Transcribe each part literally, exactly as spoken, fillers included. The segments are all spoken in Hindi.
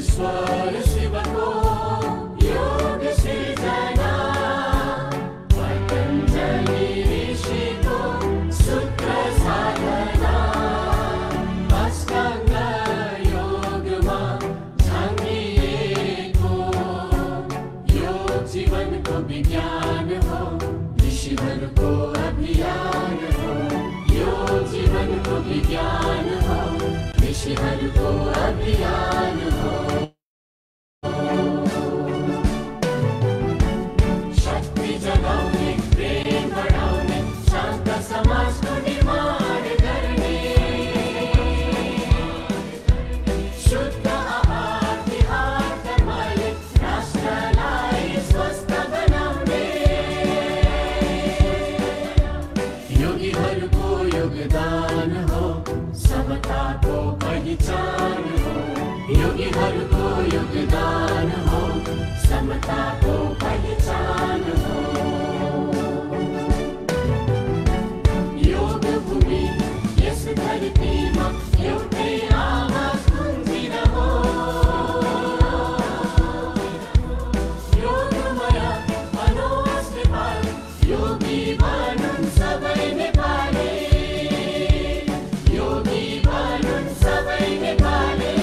ईश्वर शिव को योग से जाना, पतंजलि ऋषि को सूत्र साधना, अष्टांग योग मां झांकिए को, योग जीवन को विज्ञान हो, ऋषिवर को अभियान हो, योग जीवन को विज्ञान हो, ऋषिवर को अभियान हो। योगीवर को योगदान हो, समता को पहचान हो। योग भूमि यस धरती मां एउटै आवाज गुन्जिन हो, योगमय बनोस् नेपाल, योगी बनौं सबै नेपाली, योगी बनौं सबै नेपाली।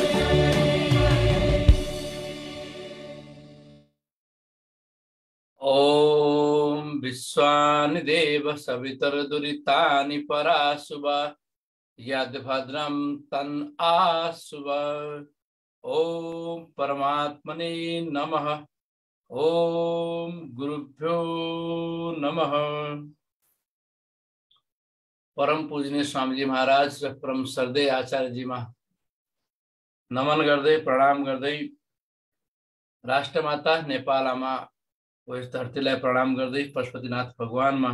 ओम विश्वानि देव सवितर दुरितानि परासुवा, यद् भद्रं तन् आसुवा। ओम परमात्मने नमः। ओम गुरुभ्यो नमः। परम पूजनीय स्वामी जी महाराज र परम श्रद्धेय आचार्य जी मा नमन गर्दै प्रणाम गर्दै, राष्ट्रमाता नेपाल आमा वो इस धरतीलाई प्रणाम गर्दै, पशुपतिनाथ भगवानमा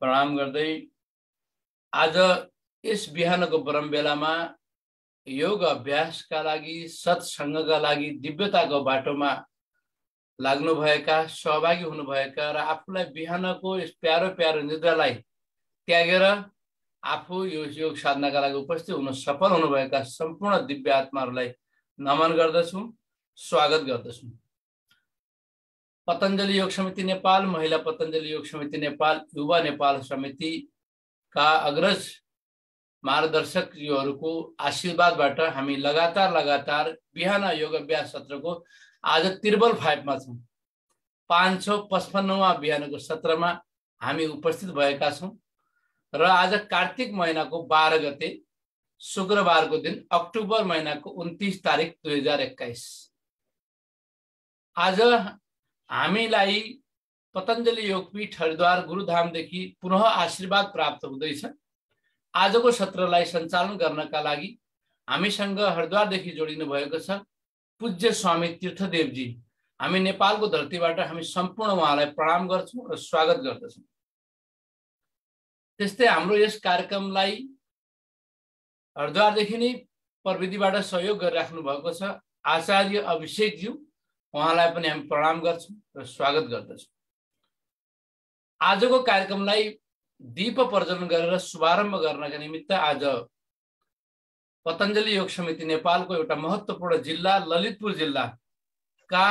प्रणाम गर्दै। आज इस बिहानको ब्रह्म बेलामा योग अभ्यासका लागि, सत्संगका लागि, दिव्यताको बाटोमा लाग्नुभएका, सहभागी हुनुभएका र आफूलाई बिहानको यस प्यारो प्यारो निद्रालाई त्यागेर आफू यो योग साधनाका लागि उपस्थित हुन सफल हुनुभएका सम्पूर्ण दिव्य आत्माहरूलाई नमन गर्दछु, स्वागत गर्दछु। पतंजलि योग समिति नेपाल, महिला पतंजलि योग समिति नेपाल, युवा नेपाल समिति का अग्रज मार्गदर्शक जीहरूको आशीर्वादबाट हामी लगातार लगातार बिहान योग अभ्यास सत्रको आज त्रिबल फाइवमा छौं। पांच सौ पचपन्नवा बिहानको सत्रमा हामी उपस्थित भएका छौं र आज कार्तिक महिनाको बाह्र गते शुक्रबारको दिन, अक्टोबर महिनाको उन्तीस तारिक दुई हजार एक्काइस, आज हामीलाई पतंजलि योगपीठ हरिद्वार गुरुधामदेखि पुनः आशीर्वाद प्राप्त हुँदैछ। आजको सत्रलाई सञ्चालन गर्नका लागि हामीसँग हरिद्वारदेखि जोडिनु भएको छ पूज्य स्वामी तीर्थदेवजी। हामी नेपालको धरतीबाट हामी सम्पूर्ण उहाँलाई प्रणाम गर्छौं र स्वागत गर्दछौं। त्यस्तै हाम्रो यस कार्यक्रमलाई हरिद्वारदेखि नै प्रविधिबाट सहयोग गरिराख्नु भएको छ आचार्य अभिषेकज्यू, उहाँलाई पनि हामी प्रणाम गर्छौं र स्वागत गर्दछौं। आजको कार्यक्रमलाई दीप प्रज्वलन गरेर शुभारम्भ गर्नका निमित्त आज पतञ्जलि योग समिति नेपालको एउटा महत्त्वपूर्ण जिल्ला ललितपुर जिल्लाका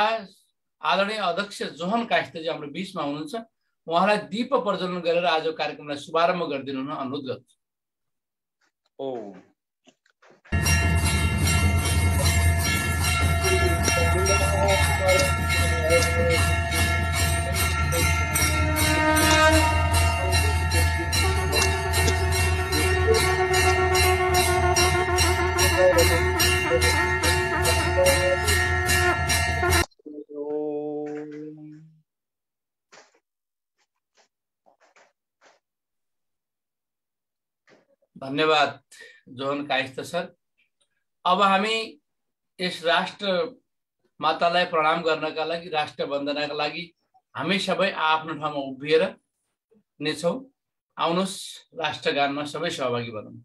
आदरणीय अध्यक्ष जोहन काष्टजी हाम्रो बीचमा हुनुहुन्छ। उहाँलाई दीप प्रज्वलन गरेर आजको कार्यक्रमलाई शुभारम्भ गरिदिनु हुन अनुरोध गर्छु। ओम धन्यवाद जोहन काष्ट सर। अब हामी इस राष्ट्र मातालाई प्रणाम गर्नका लागि, राष्ट्र वन्दनाका लागि हामी सबै आफ्नो ठाउँमा उभिएर नेछौं। आउनुस् राष्ट्रगानमा सबै सहभागी बनौं।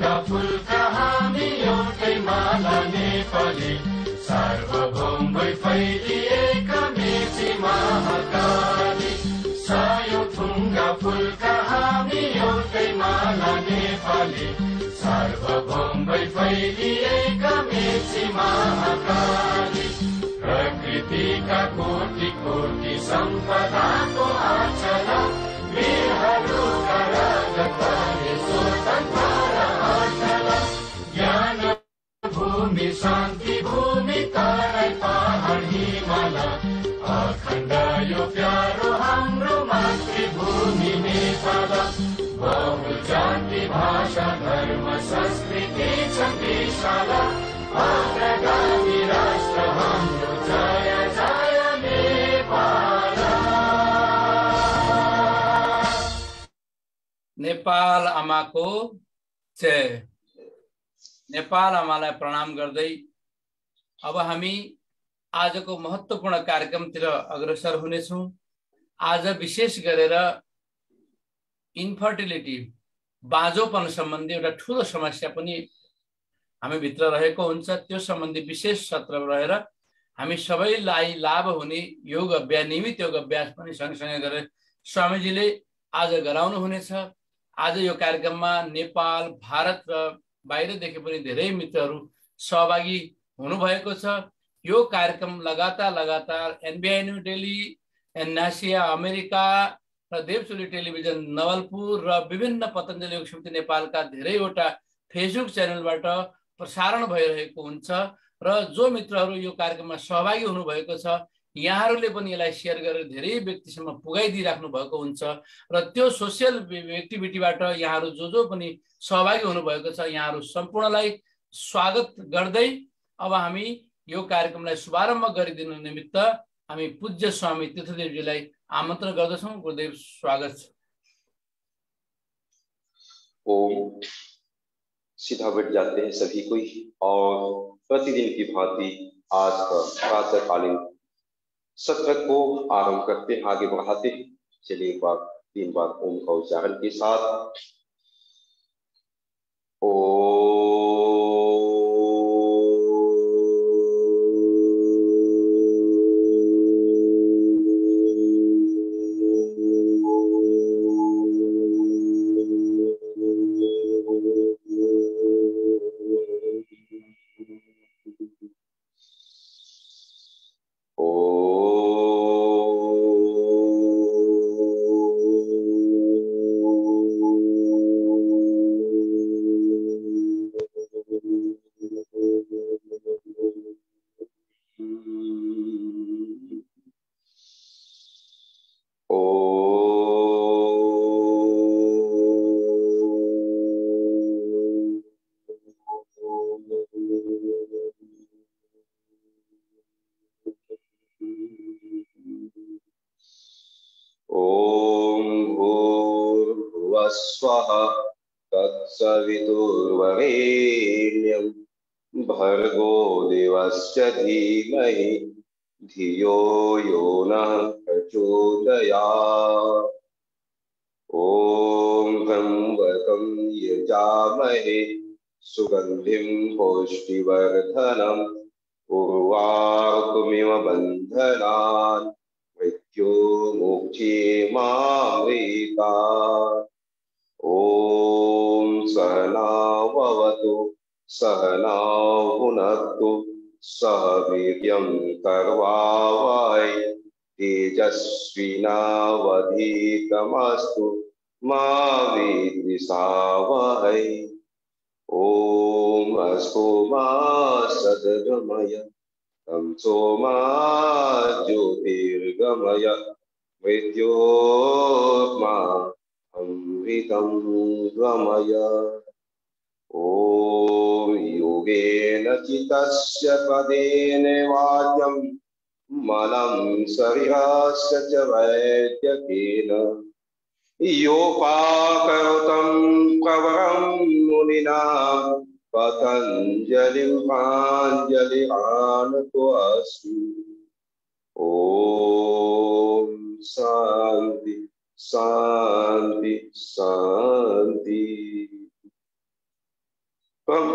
का फूल कहानियों के माला नेपाली सार्वभौम फैलिएका मेची महाकाली सायो थुङ्गा फूल कहानियों के माला नेपाली सार्वभौम फैलिएका मेची महाकाली प्रकृति का कोटि कोटि संपदा को आचला वीरहरू का राजधानी शान्ति भूमि तारै पहाड हिमाल अखण्ड यो प्यारो हाम्रो मातृभूमि नेपाल बहुजाति भाषा धर्म संस्कृति छ विशाला अग्रगामी राष्ट्र हाम्रो जय जय नेपाल। नेपाल आमाको जय। नेपाल आमालाई प्रणाम गर्दै अब हामी आजको महत्त्वपूर्ण कार्यक्रमतिर अग्रसर हुनेछौँ। आज विशेष गरेर इन्फर्टिलिटी बाँझोपन सम्बन्धी एउटा ठूलो समस्या पनि हामी भित्र रहेको हुन्छ, त्यो सम्बन्धी विशेष सत्र रहेर हामी सबैलाई लाभ हुने योग अभ्यास नियमित योग अभ्यास पनि सँगसँगै गरेर स्वामीजीले आज गराउनु हुनेछ। आज यो कार्यक्रममा नेपाल भारत र बाहर देखे पनि धेरै मित्रहरू सहभागी हुनु भएको छ। यो कार्यक्रम लगातार लगातार एनबीआई न्यू डेली, एनआसिया अमेरिका र देवचोली टेलिभिजन नवलपुर र विभिन्न पतञ्जलि योगशक्ति नेपालका धेरैवटा फेसबुक च्यानलबाट प्रसारण भइरहेको हुन्छ र जो मित्रहरू यो कार्यक्रममा सहभागी हुनु भएको छ यहाँहरूले पनि यसलाई शेयर गरेर धेरै व्यक्तिसम्म पुगाइदिराख्नु भएको हुन्छ र त्यो सोसियल एक्टिभिटीबाट यहाँहरू जो जो पनि सहभागी हुनुभएको छ यहाँहरू सम्पूर्णलाई स्वागत गर्दै अब हामी यो कार्यक्रमलाई शुभारम्भ गरिदिनु निमित्त हामी पूज्य स्वामी तीर्थदेवजीलाई आमन्त्रण गर्दछौँ। गुरुदेव स्वागत छ। ओम सीधा बैठ जाते हैं सभी कोई और प्रतिदिन की भांति आज का प्रातःकालीन सत्र को आरंभ करते हैं, आगे बढ़ाते हैं। चलिए एक बार तीन बार ओम का उच्चारण के साथ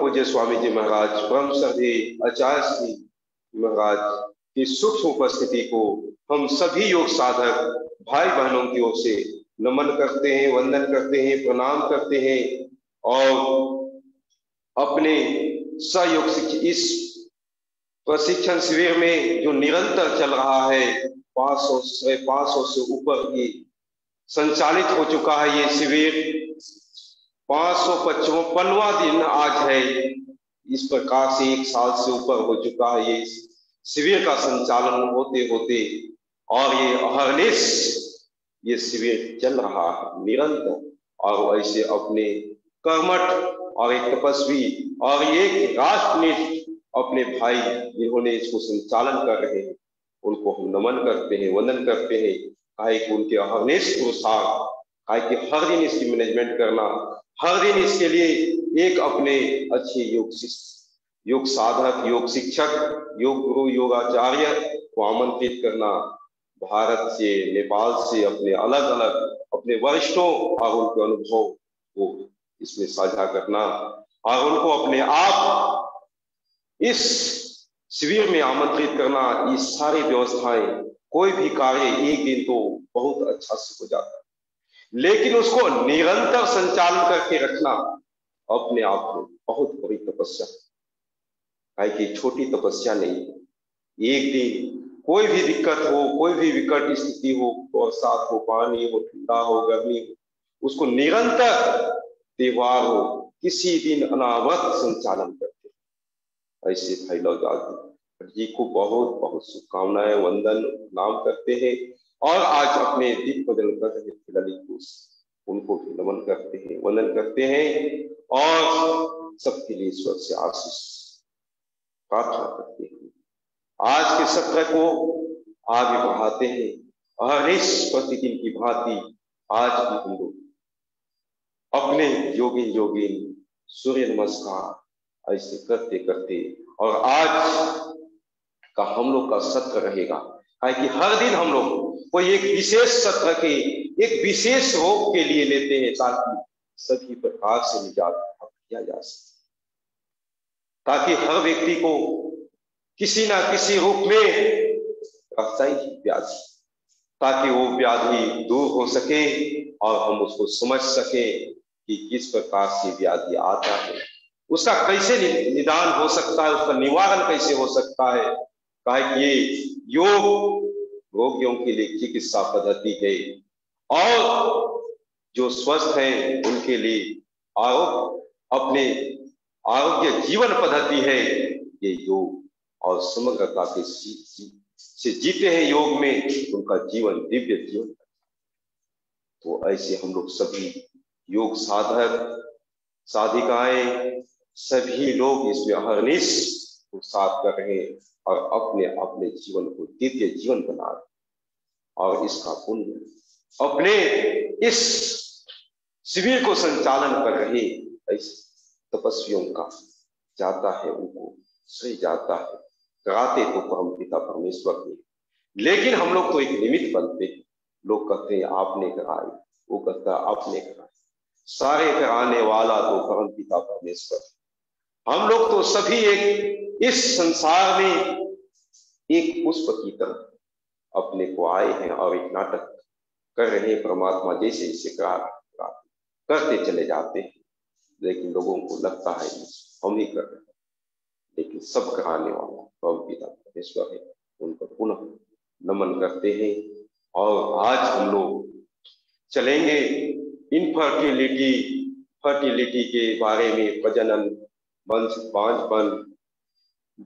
पूज्य स्वामी जी महाराज ब्रह्म सभी आचार्य श्री महाराज की सूक्ष्म उपस्थिति को हम सभी योग साधक भाई बहनों की ओर से नमन करते हैं, वंदन करते हैं, प्रणाम करते हैं और अपने सहयोग इस प्रशिक्षण शिविर में जो निरंतर चल रहा है, पाँच सौ से पाँच सौ से ऊपर की संचालित हो चुका है ये शिविर, पाँच सौ पचपनवा दिन आज है। इस प्रकार से एक साल से ऊपर हो चुका है ये शिविर का संचालन होते होते और ये अहर्निश ये शिविर चल रहा है निरंतर और ऐसे अपने कर्मठ और एक तपस्वी और एक राष्ट्रनिष्ठ अपने भाई जिन्होंने इसको संचालन कर रहे हैं उनको हम नमन करते हैं, वंदन करते हैं। काहे कि उनके अहर्निश पुरुषार्थ, काहे कि हर दिन इसकी मैनेजमेंट करना, हर दिन इसके लिए एक अपने अच्छे योग योग साधक, योग शिक्षक, योग गुरु, योगाचार्य को आमंत्रित करना, भारत से, नेपाल से अपने अलग अलग अपने वरिष्ठों और उनके अनुभव को इसमें साझा करना और उनको अपने आप इस शिविर में आमंत्रित करना। ये सारी व्यवस्थाएं, कोई भी कार्य एक दिन तो बहुत अच्छा से हो जाता है लेकिन उसको निरंतर संचालन करके रखना अपने आप में बहुत बड़ी तपस्या है, कि छोटी तपस्या नहीं। एक दिन कोई भी दिक्कत हो, कोई भी विकट स्थिति हो, बरसात हो, पानी हो, ठंडा हो, गर्मी हो, उसको निरंतर त्योहार हो, किसी दिन अनावरत संचालन करते। ऐसे भाई लोग जी को बहुत बहुत शुभकामनाएं, वंदन नाम करते हैं और आज अपने दीप बदल कर उनको भी नमन करते हैं, वंदन करते हैं और सबके लिए ईश्वर से आशीष प्रार्थना करते हैं। आज के सत्र को आगे बढ़ाते हैं और इस प्रतिदिन की भांति आज भी हम लोग अपने योगिन योगिन सूर्य नमस्कार ऐसे करते करते और आज का हम लोग का सत्र रहेगा कि हर दिन हम लोग कोई एक विशेष सत्र के एक विशेष रोग के लिए लेते हैं ताकि सभी प्रकार से निजात प्राप्त किया जा सके, ताकि हर व्यक्ति को किसी ना किसी रूप में रासायनिक व्याधि, ताकि वो व्याधि दूर हो सके और हम उसको समझ सके कि किस प्रकार से व्याधि आता है, उसका कैसे निदान हो सकता है, उसका निवारण कैसे हो सकता है। कहा कि योग रोगियों के लिए चिकित्सा पद्धति है और जो स्वस्थ हैं उनके लिए आरोग्य अपने आरोग्य जीवन पद्धति है ये योग, और समग्रता के से जीते हैं योग में उनका जीवन दिव्य जीवन। तो ऐसे हम लोग सभी योग साधक साधिकाएं सभी लोग इसमें अहर्निश साथ कर रहे हैं और अपने अपने जीवन को दिव्य जीवन बना रहे और इसका पुण्य अपने इस शिविर को संचालन कर रहे इस तपस्वियों का जाता है, उनको सही जाता है, कराते तो परम पिता परमेश्वर ने, लेकिन हम लोग तो एक निमित्त बनते हैं। लोग कहते हैं आपने कराए, वो कहता है आपने कराए, सारे कराने वाला तो परम पिता परमेश्वर। हम लोग तो सभी एक इस संसार में एक पुष्प की तरह अपने को आए हैं और एक नाटक कर रहे हैं, परमात्मा जैसे जैसे कार्य करते चले जाते हैं लेकिन लोगों को लगता है हम ही कर रहे हैं, लेकिन सब कराने वाला परम पिता परमेश्वर है। उनको पुनः नमन करते हैं और आज हम लोग चलेंगे इनफर्टिलिटी फर्टिलिटी के बारे में, प्रजनन, बांझपन,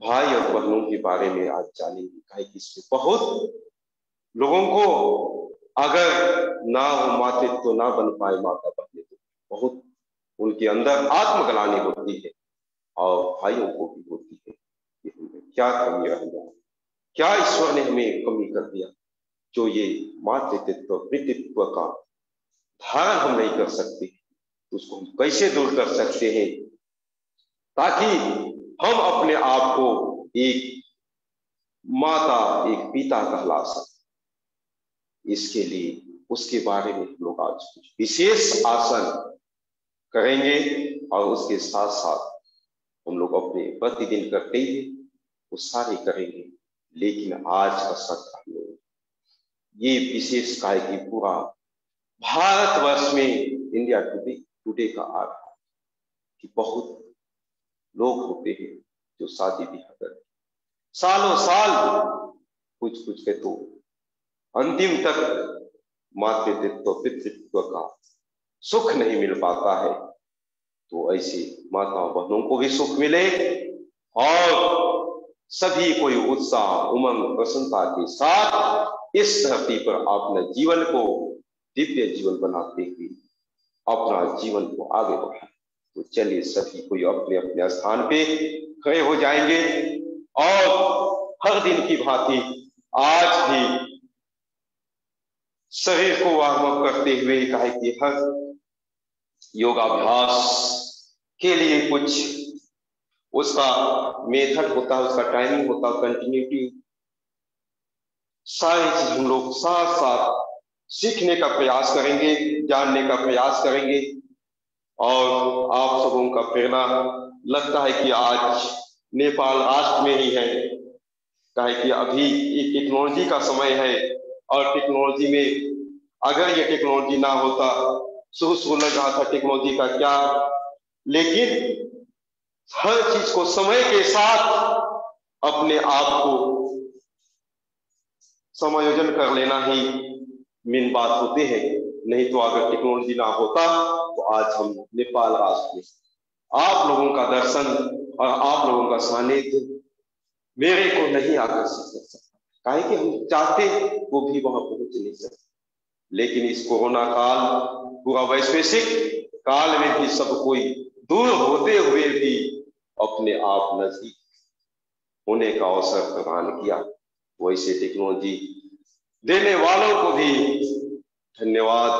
भाई और बहनों के बारे में आज जानेंगे। इसमें बहुत लोगों को अगर ना हो मातृत्व तो ना बन पाए माता बहने तो बहुत उनके अंदर आत्मग्लानि होती है और भाइयों को भी होती है कि हमें क्या कमी रह गया, क्या ईश्वर ने हमें कमी कर दिया जो ये मातृत्व पितृत्व का धारण हम नहीं कर सकते, उसको हम कैसे दूर कर सकते हैं ताकि हम अपने आप को एक माता एक पिता कहला सके। इसके लिए उसके बारे में हम लोग आज कुछ विशेष आसन करेंगे और उसके साथ साथ हम लोग अपने प्रतिदिन करते ही वो सारे करेंगे, लेकिन आज का सत्र हम लोग ये विशेष कार्य की पूरा भारतवर्ष में इंडिया टुडे टुडे का आ रहा है कि बहुत लोग होते हैं जो शादी ब्याह करते सालों साल कुछ कुछ के तो अंतिम तक मातृत्व पितृत्व का सुख नहीं मिल पाता है। तो ऐसी माता बहनों को भी सुख मिले और सभी कोई उत्साह उमंग प्रसन्नता के साथ इस धरती पर अपने जीवन को दिव्य जीवन बनाते हुए अपना जीवन को आगे बढ़ाए। तो चलिए सभी कोई अपने अपने स्थान पे खड़े हो जाएंगे और हर दिन की भांति आज भी शरीर को वार्म अप करते हुए कहा कि हर योगाभ्यास के लिए कुछ उसका मेथड होता है, उसका टाइमिंग होता है, कंटिन्यूटी सारी चीज हम लोग साथ साथ सीखने का प्रयास करेंगे, जानने का प्रयास करेंगे। और आप सबों का प्रेरणा लगता है कि आज नेपाल राष्ट्र में ही है, कहे कि अभी ये टेक्नोलॉजी का समय है और टेक्नोलॉजी में अगर ये टेक्नोलॉजी ना होता शुरू शुरू लग रहा था टेक्नोलॉजी का क्या, लेकिन हर चीज को समय के साथ अपने आप को समायोजन कर लेना ही मेन बात होती है। नहीं तो अगर टेक्नोलॉजी ना होता तो आज हम नेपाल राष्ट्र में आप लोगों का दर्शन और आप लोगों का सानिध्य मेरे को नहीं आकर्षित कर सकता, काहे कि हम चाहते वो भी वहां पहुंच नहीं सकते। लेकिन इस कोरोना काल पूरा वैश्विक काल में भी सब कोई दूर होते हुए भी अपने आप नजदीक होने का अवसर प्रदान किया। वैसे टेक्नोलॉजी देने वालों को भी धन्यवाद,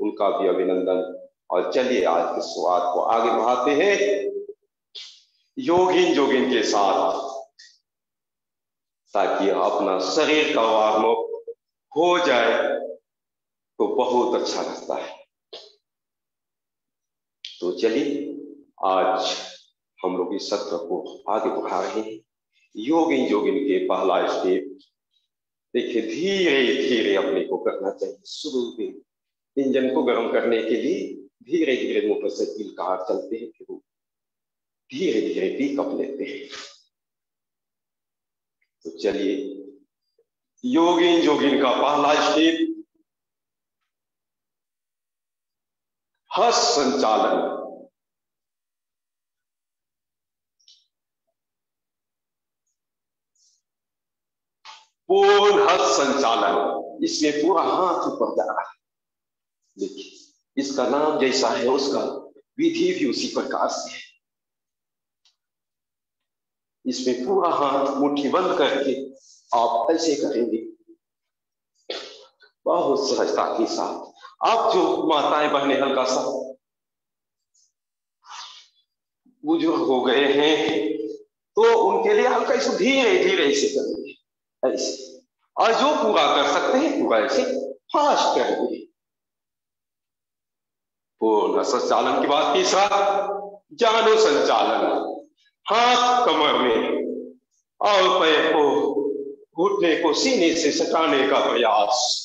उनका भी अभिनंदन। और चलिए आज के स्वाद को आगे बढ़ाते हैं योगिन जोगिन के साथ, ताकि अपना शरीर का वार्म अप हो जाए तो बहुत अच्छा लगता है। तो चलिए आज हम लोग इस सत्र को आगे बढ़ा रहे हैं। योगिन जोगिन के पहला स्टेप देखिए धीरे धीरे अपने को करना चाहिए। शुरू में इंजन को गर्म करने के लिए धीरे धीरे मोटरसाइकिल कार चलते हैं, फिर धीरे धीरे पिकअप लेते हैं। तो चलिए योगिन जोगिन का पहला स्टेप हस्त संचालन। पूर्ण हस्त संचालन, इसमें पूरा हाथ ऊपर जा रहा है। देखिए इसका नाम जैसा है उसका विधि भी उसी प्रकार से है। इसमें पूरा हाथ मुट्ठी बंद करके आप ऐसे करेंगे बहुत सहजता के साथ। आप जो माताएं बहने हल्का सा बुजुर्ग हो गए हैं तो उनके लिए हल्का ऐसे धीरे धीरे ऐसे करेंगे ऐसे, और जो पूरा कर सकते हैं पूरा ऐसे फास्ट करेंगे। पूर्ण संचालन के बाद तीसरा जानो संचालन, हाथ कमर में और पैर को घुटने को सीने से सटाने का प्रयास,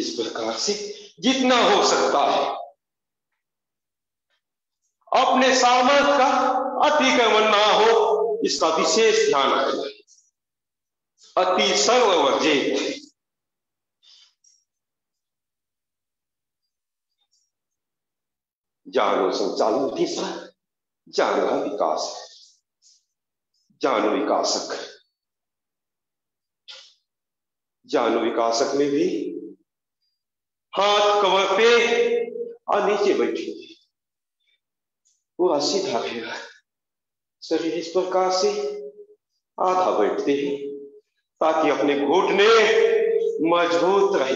इस प्रकार से जितना हो सकता है अपने सामर्थ्य का अतिक्रमण ना हो, इसका विशेष ध्यान रखना। अति सर्ववर्जित जानो संचालन तीसरा जान का विकास, जानु विकासक। जानु विकासक में भी हाथ कमर पे और नीचे बैठिए, पूरा सीधा रहेगा शरीर। इस प्रकार से आधा बैठते हैं ताकि अपने घुटने मजबूत रहे,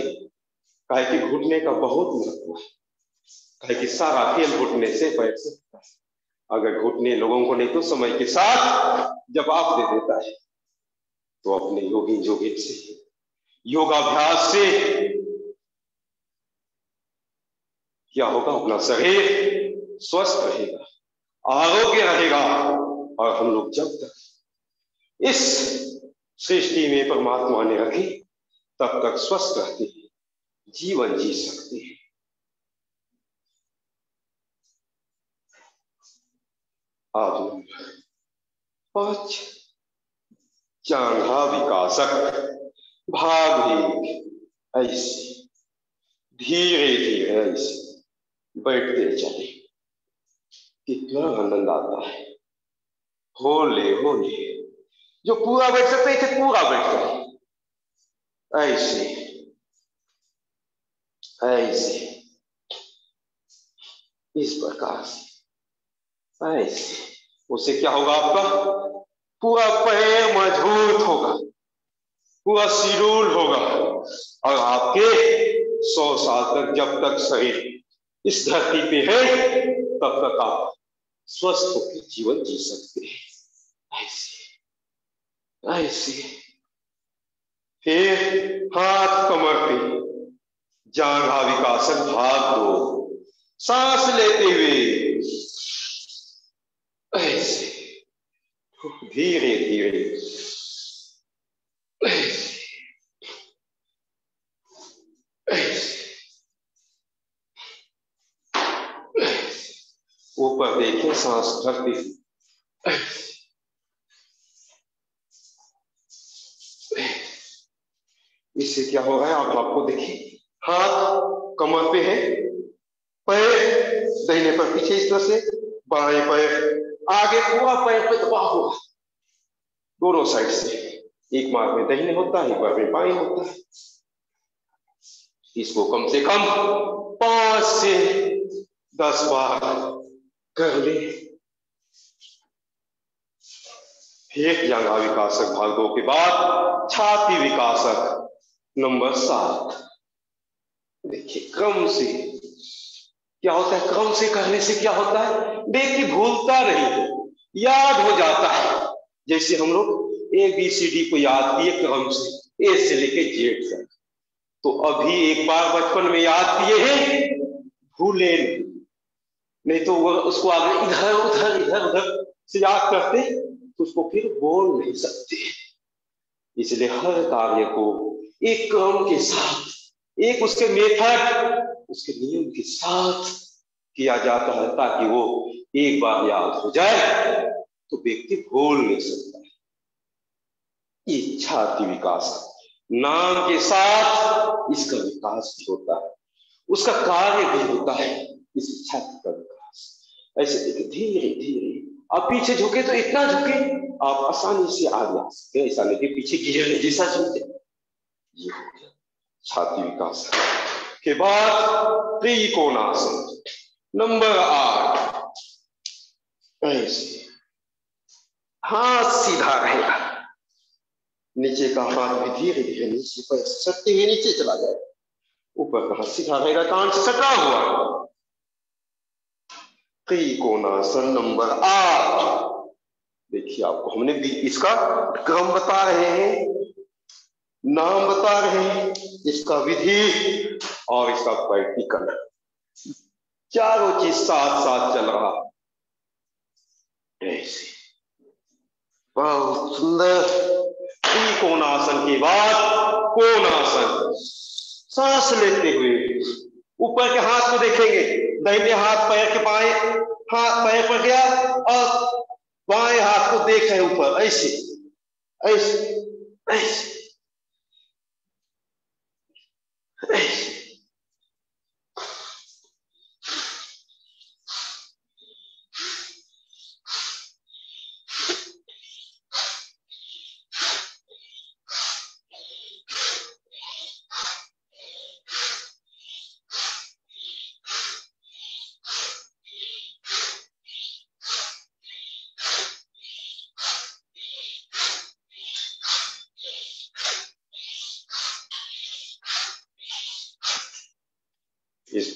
काहे कि घुटने का बहुत महत्व है, काहे कि सारा खेल घुटने से बैठ सकता है। अगर घुटने लोगों को नहीं तो समय के साथ जवाब दे देता है। तो अपने योगी जोगी से योगाभ्यास से क्या होगा, अपना शरीर स्वस्थ रहेगा, आरोग्य रहेगा। और हम लोग जब तक इस सृष्टि में परमात्मा ने रखी तब तक स्वस्थ रहते हैं, जीवन जी सकते हैं। आज नंबर पांच, चांघा विकासक भाग एक, ऐसी धीरे धीरे ऐसे बैठते चले। कितना आनंद आता है। होले होले जो पूरा बैठ सकते हैं इसे पूरा बैठता है, ऐसे ऐसे इस प्रकार से ऐसे। उससे क्या होगा? आपका पूरा पैर मजबूत होगा, पूरा सिरूल होगा। और आपके सौ साल तक जब तक शरीर इस धरती पे है तब तक आप स्वस्थ होकर जीवन जी सकते हैं। ऐसे ऐसे फिर हाथ कमर पे जांघा विकासन भाग दो, सांस लेते हुए ऐसे धीरे धीरे ऊपर देखे, सांस धरती इससे क्या हो रहा है? आप आपको देखिए हाथ कमर पे है, पैर दाहिने पर पीछे इस तरह से, बाएं पैर आगे, पूरा पैर पे दबाव होगा दोनों साइड से। एक मार्ग में दाहिने होता है, एक मार्ग में बाएं होता है। इसको कम से कम पांच से दस बार कर ले। एक जांघा विकासक भाग दो के बाद छाती विकासक नंबर सात। देखिए क्रम से क्या होता है, क्रम से करने से क्या होता है? व्यक्ति भूलता नहीं, याद हो जाता है। जैसे हम लोग ए बी सी डी को याद किए क्रम से, ए से लेके जेड तक। तो अभी एक बार बचपन में याद किए हैं, भूले नहीं, नहीं तो उसको आगे इधर उधर इधर उधर से याद करते तो उसको फिर बोल नहीं सकते। इसलिए हर कार्य को एक क्रम के साथ, एक उसके मेथड, उसके नियम के साथ किया जाता है ताकि वो एक बार याद हो जाए तो व्यक्ति भूल नहीं सकता। छाती विकास नाम के साथ इसका विकास भी होता है, उसका कार्य भी होता है, इस छाती का विकास। ऐसे धीरे धीरे आप पीछे झुके तो इतना झुके आप आसानी से आगे आ सकते हैं, ऐसा नहीं कि पीछे गिरने जैसा झुके। ये हो गया छाती विकास के बाद त्रिकोणासन नंबर आठ। ऐसे हाथ सीधा रहेगा, नीचे का हाथ भी धीरे धीरे नीचे पर सकते हुए नीचे चला जाए, ऊपर का हाथ सीधा रहेगा, कान से सटा हुआ। त्रिकोणासन नंबर आठ। देखिए आपको हमने भी इसका क्रम बता रहे हैं, नाम बता रहे हैं, इसका विधि और इसका प्रैक्टिकल, चारों चीज साथ साथ चल रहा। ऐसे बहुत सुंदर। त्रिकोणासन के बाद कोणासन, सांस लेते हुए ऊपर के हाथ को देखेंगे, दाहिने हाथ पैर के बाएं हाथ पैर पर गया और बाएं हाथ को देख रहे ऊपर, ऐसे ऐसे ऐसे ऐसे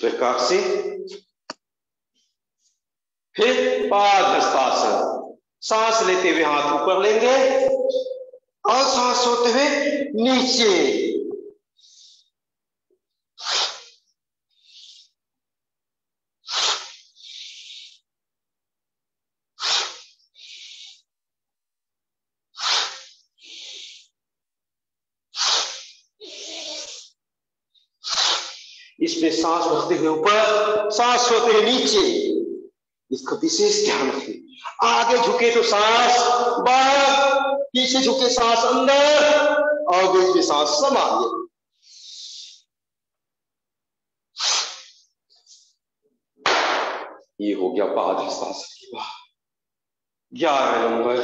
प्रकार से। फिर पादहस्तासन, सांस लेते हुए हाथ ऊपर लेंगे और सांस होते हुए नीचे। इसमें सांस होते हुए ऊपर, सांस होते हुए नीचे, इसका विशेष ध्यान रखें। आगे झुके तो सांस बाहर, पीछे झुके सांस अंदर, और बीच में सांस समाये। ये हो गया पादहस्तासन की बात। ग्यारह नंबर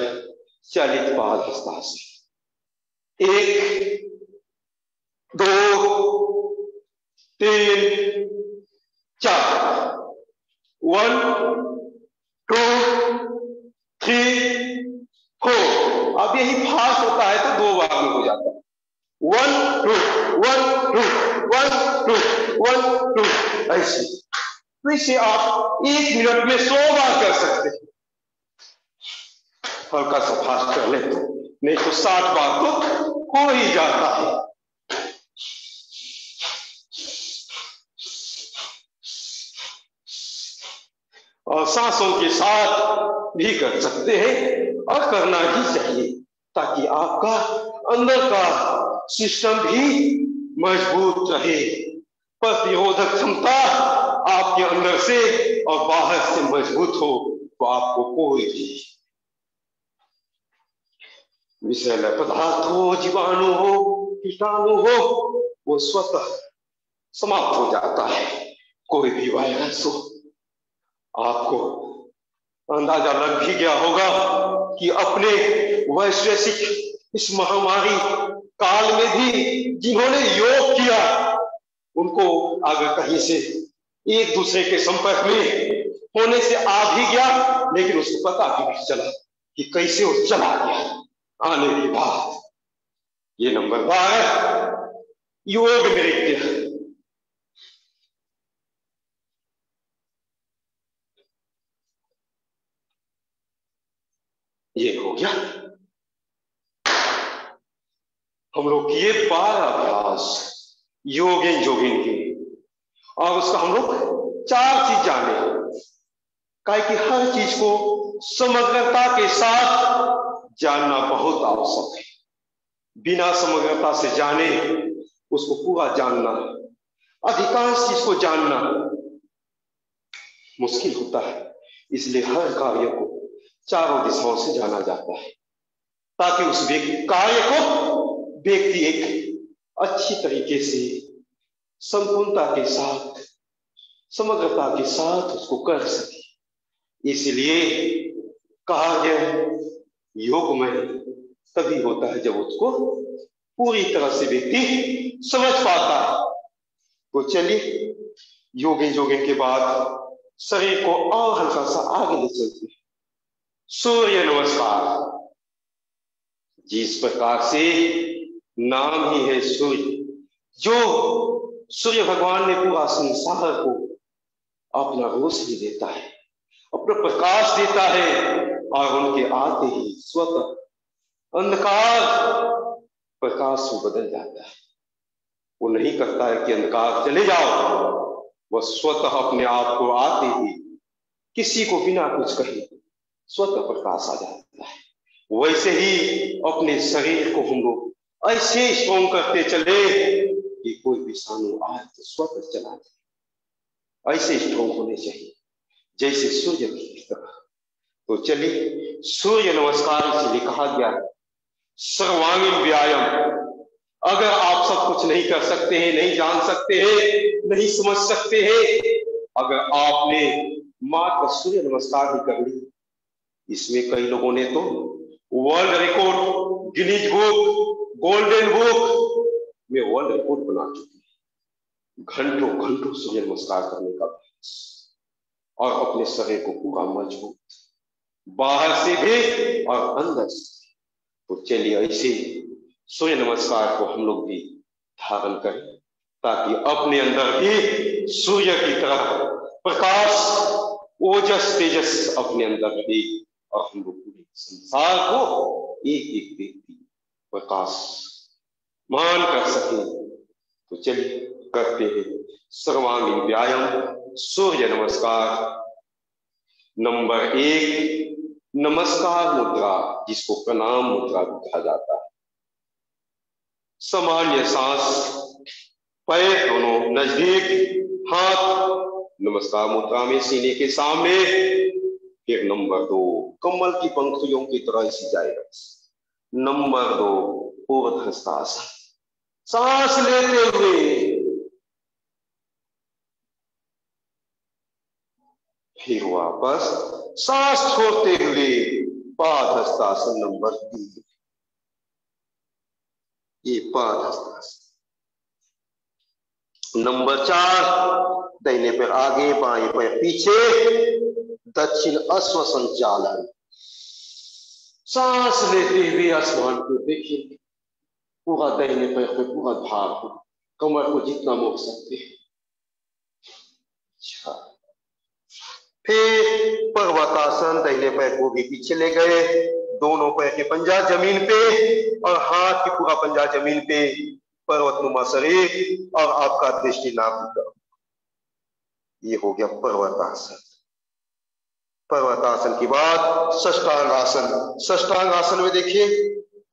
चलित पादहस्तासन। एक, दो, तीन, चार। One, two, three, four. अब यही फास्ट होता है तो दो बार में हो जाता है। One two, one two, one two, one two, ऐसे। तो इसे आप एक मिनट में सौ बार कर सकते हैं। हल्का सा फास्ट कर ले, नहीं तो साठ बार तो हो ही जाता है। और सांसों के साथ भी कर सकते हैं और करना ही चाहिए, ताकि आपका अंदर का सिस्टम भी मजबूत रहे, प्रतिरोधक क्षमता आपके अंदर से और बाहर से मजबूत हो। तो आपको कोई भी विषैले पदार्थ हो, जीवाणु हो, कीटाणु हो, वो स्वतः समाप्त हो जाता है। कोई भी वायरस हो, आपको अंदाजा लग भी गया होगा कि अपने वैश्विक इस महामारी काल में भी जिन्होंने योग किया, उनको अगर कहीं से एक दूसरे के संपर्क में होने से आ भी गया, लेकिन उसको पता भी नहीं चला कि कैसे वो चला गया आने के बाद। ये नंबर बारह योग नृत्य। ये हो गया हम लोग ये बारह अभ्यास योगेन जोगिन के। और उसका हम लोग चार चीज जाने, काहे कि हर चीज को समग्रता के साथ जानना बहुत आवश्यक है। बिना समग्रता से जाने, उसको पूरा जानना, अधिकांश चीज को जानना मुश्किल होता है। इसलिए हर कार्य को चारों दिशाओं से जाना जाता है, ताकि उस कार्य को व्यक्ति एक अच्छी तरीके से संपूर्णता के साथ, समग्रता के साथ उसको कर सके। इसलिए कार्य योग में तभी होता है जब उसको पूरी तरह से व्यक्ति समझ पाता है। तो चलिए, योगे योगे के बाद शरीर को और हल्का सा आगे ले चलते हैं। सूर्य नमस्कार। जिस प्रकार से नाम ही है सूर्य, जो सूर्य भगवान ने पूरा संसार को अपना रोशनी देता है, अपना प्रकाश देता है, और उनके आते ही स्वतः अंधकार प्रकाश में बदल जाता है। वो नहीं करता है कि अंधकार चले जाओ, वह स्वतः अपने आप को आते ही किसी को बिना कुछ कहे स्वतः प्रकाश आ जाता है। वैसे ही अपने शरीर को हम लोग ऐसे स्ट्रोंग करते चले कि कोई विषाणु आए तो स्वतः चला जाए। ऐसे स्ट्रोंग होने चाहिए जैसे सूर्य की तरह। तो चलिए, सूर्य नमस्कार इसलिए कहा गया सर्वांगीण व्यायाम। अगर आप सब कुछ नहीं कर सकते हैं, नहीं जान सकते हैं, नहीं समझ सकते हैं, अगर आपने मात्र सूर्य नमस्कार ही कर ली, इसमें कई लोगों ने तो world record, Guinness book, golden book में वर्ल्ड रिकॉर्ड बना चुके हैं। घंटों घंटों सूर्य नमस्कार करने का प्रयास, और अपने शरीर को पूरा मजबूत, बाहर से भी और अंदर से। तो चलिए, ऐसे सूर्य नमस्कार को हम लोग भी धारण करें, ताकि अपने अंदर भी सूर्य की तरह प्रकाश, ओजस, तेजस अपने अंदर भी, और हम लोग पूरे संसार को एक एक व्यक्ति प्रकाश मान कर सके। तो चलिए करते हैं सर्वांगीण व्यायाम सूर्य नमस्कार। नंबर एक, नमस्कार मुद्रा, जिसको प्रणाम मुद्रा भी कहा जाता है। सामान्य सांस पैर दोनों नजदीक, हाथ नमस्कार मुद्रा में सीने के सामने। फिर नंबर दो, कमल की पंखुड़ियों की तरह ऐसी जाएगा। नंबर दो, पूर्ण हस्तासन। सांस लेते हुए फिर वापस सांस छोड़ते हुए पाद हस्तासन नंबर तीन। ये पाद हस्तासन। नंबर चार, दाहिने पैर आगे बाएं पैर पीछे, दक्षिण अश्व संचालन। सांस लेते हुए आसमान को देखेंगे, पूरा दाहिने पैर पे पूरा भार को, कमर को जितना मोड़ सकते हैं। अच्छा, फिर पर्वतासन, दाहिने पैर को भी पीछे ले गए, दोनों पैर के पंजा जमीन पे और हाथ की पूरा पंजा जमीन पे, पर्वतनुमा शरीर और आपका दृष्टि नाक की तरफ। ये हो गया पर्वतासन। पर्वतासन के बाद षष्टांग आसन। षष्टांग आसन में देखिए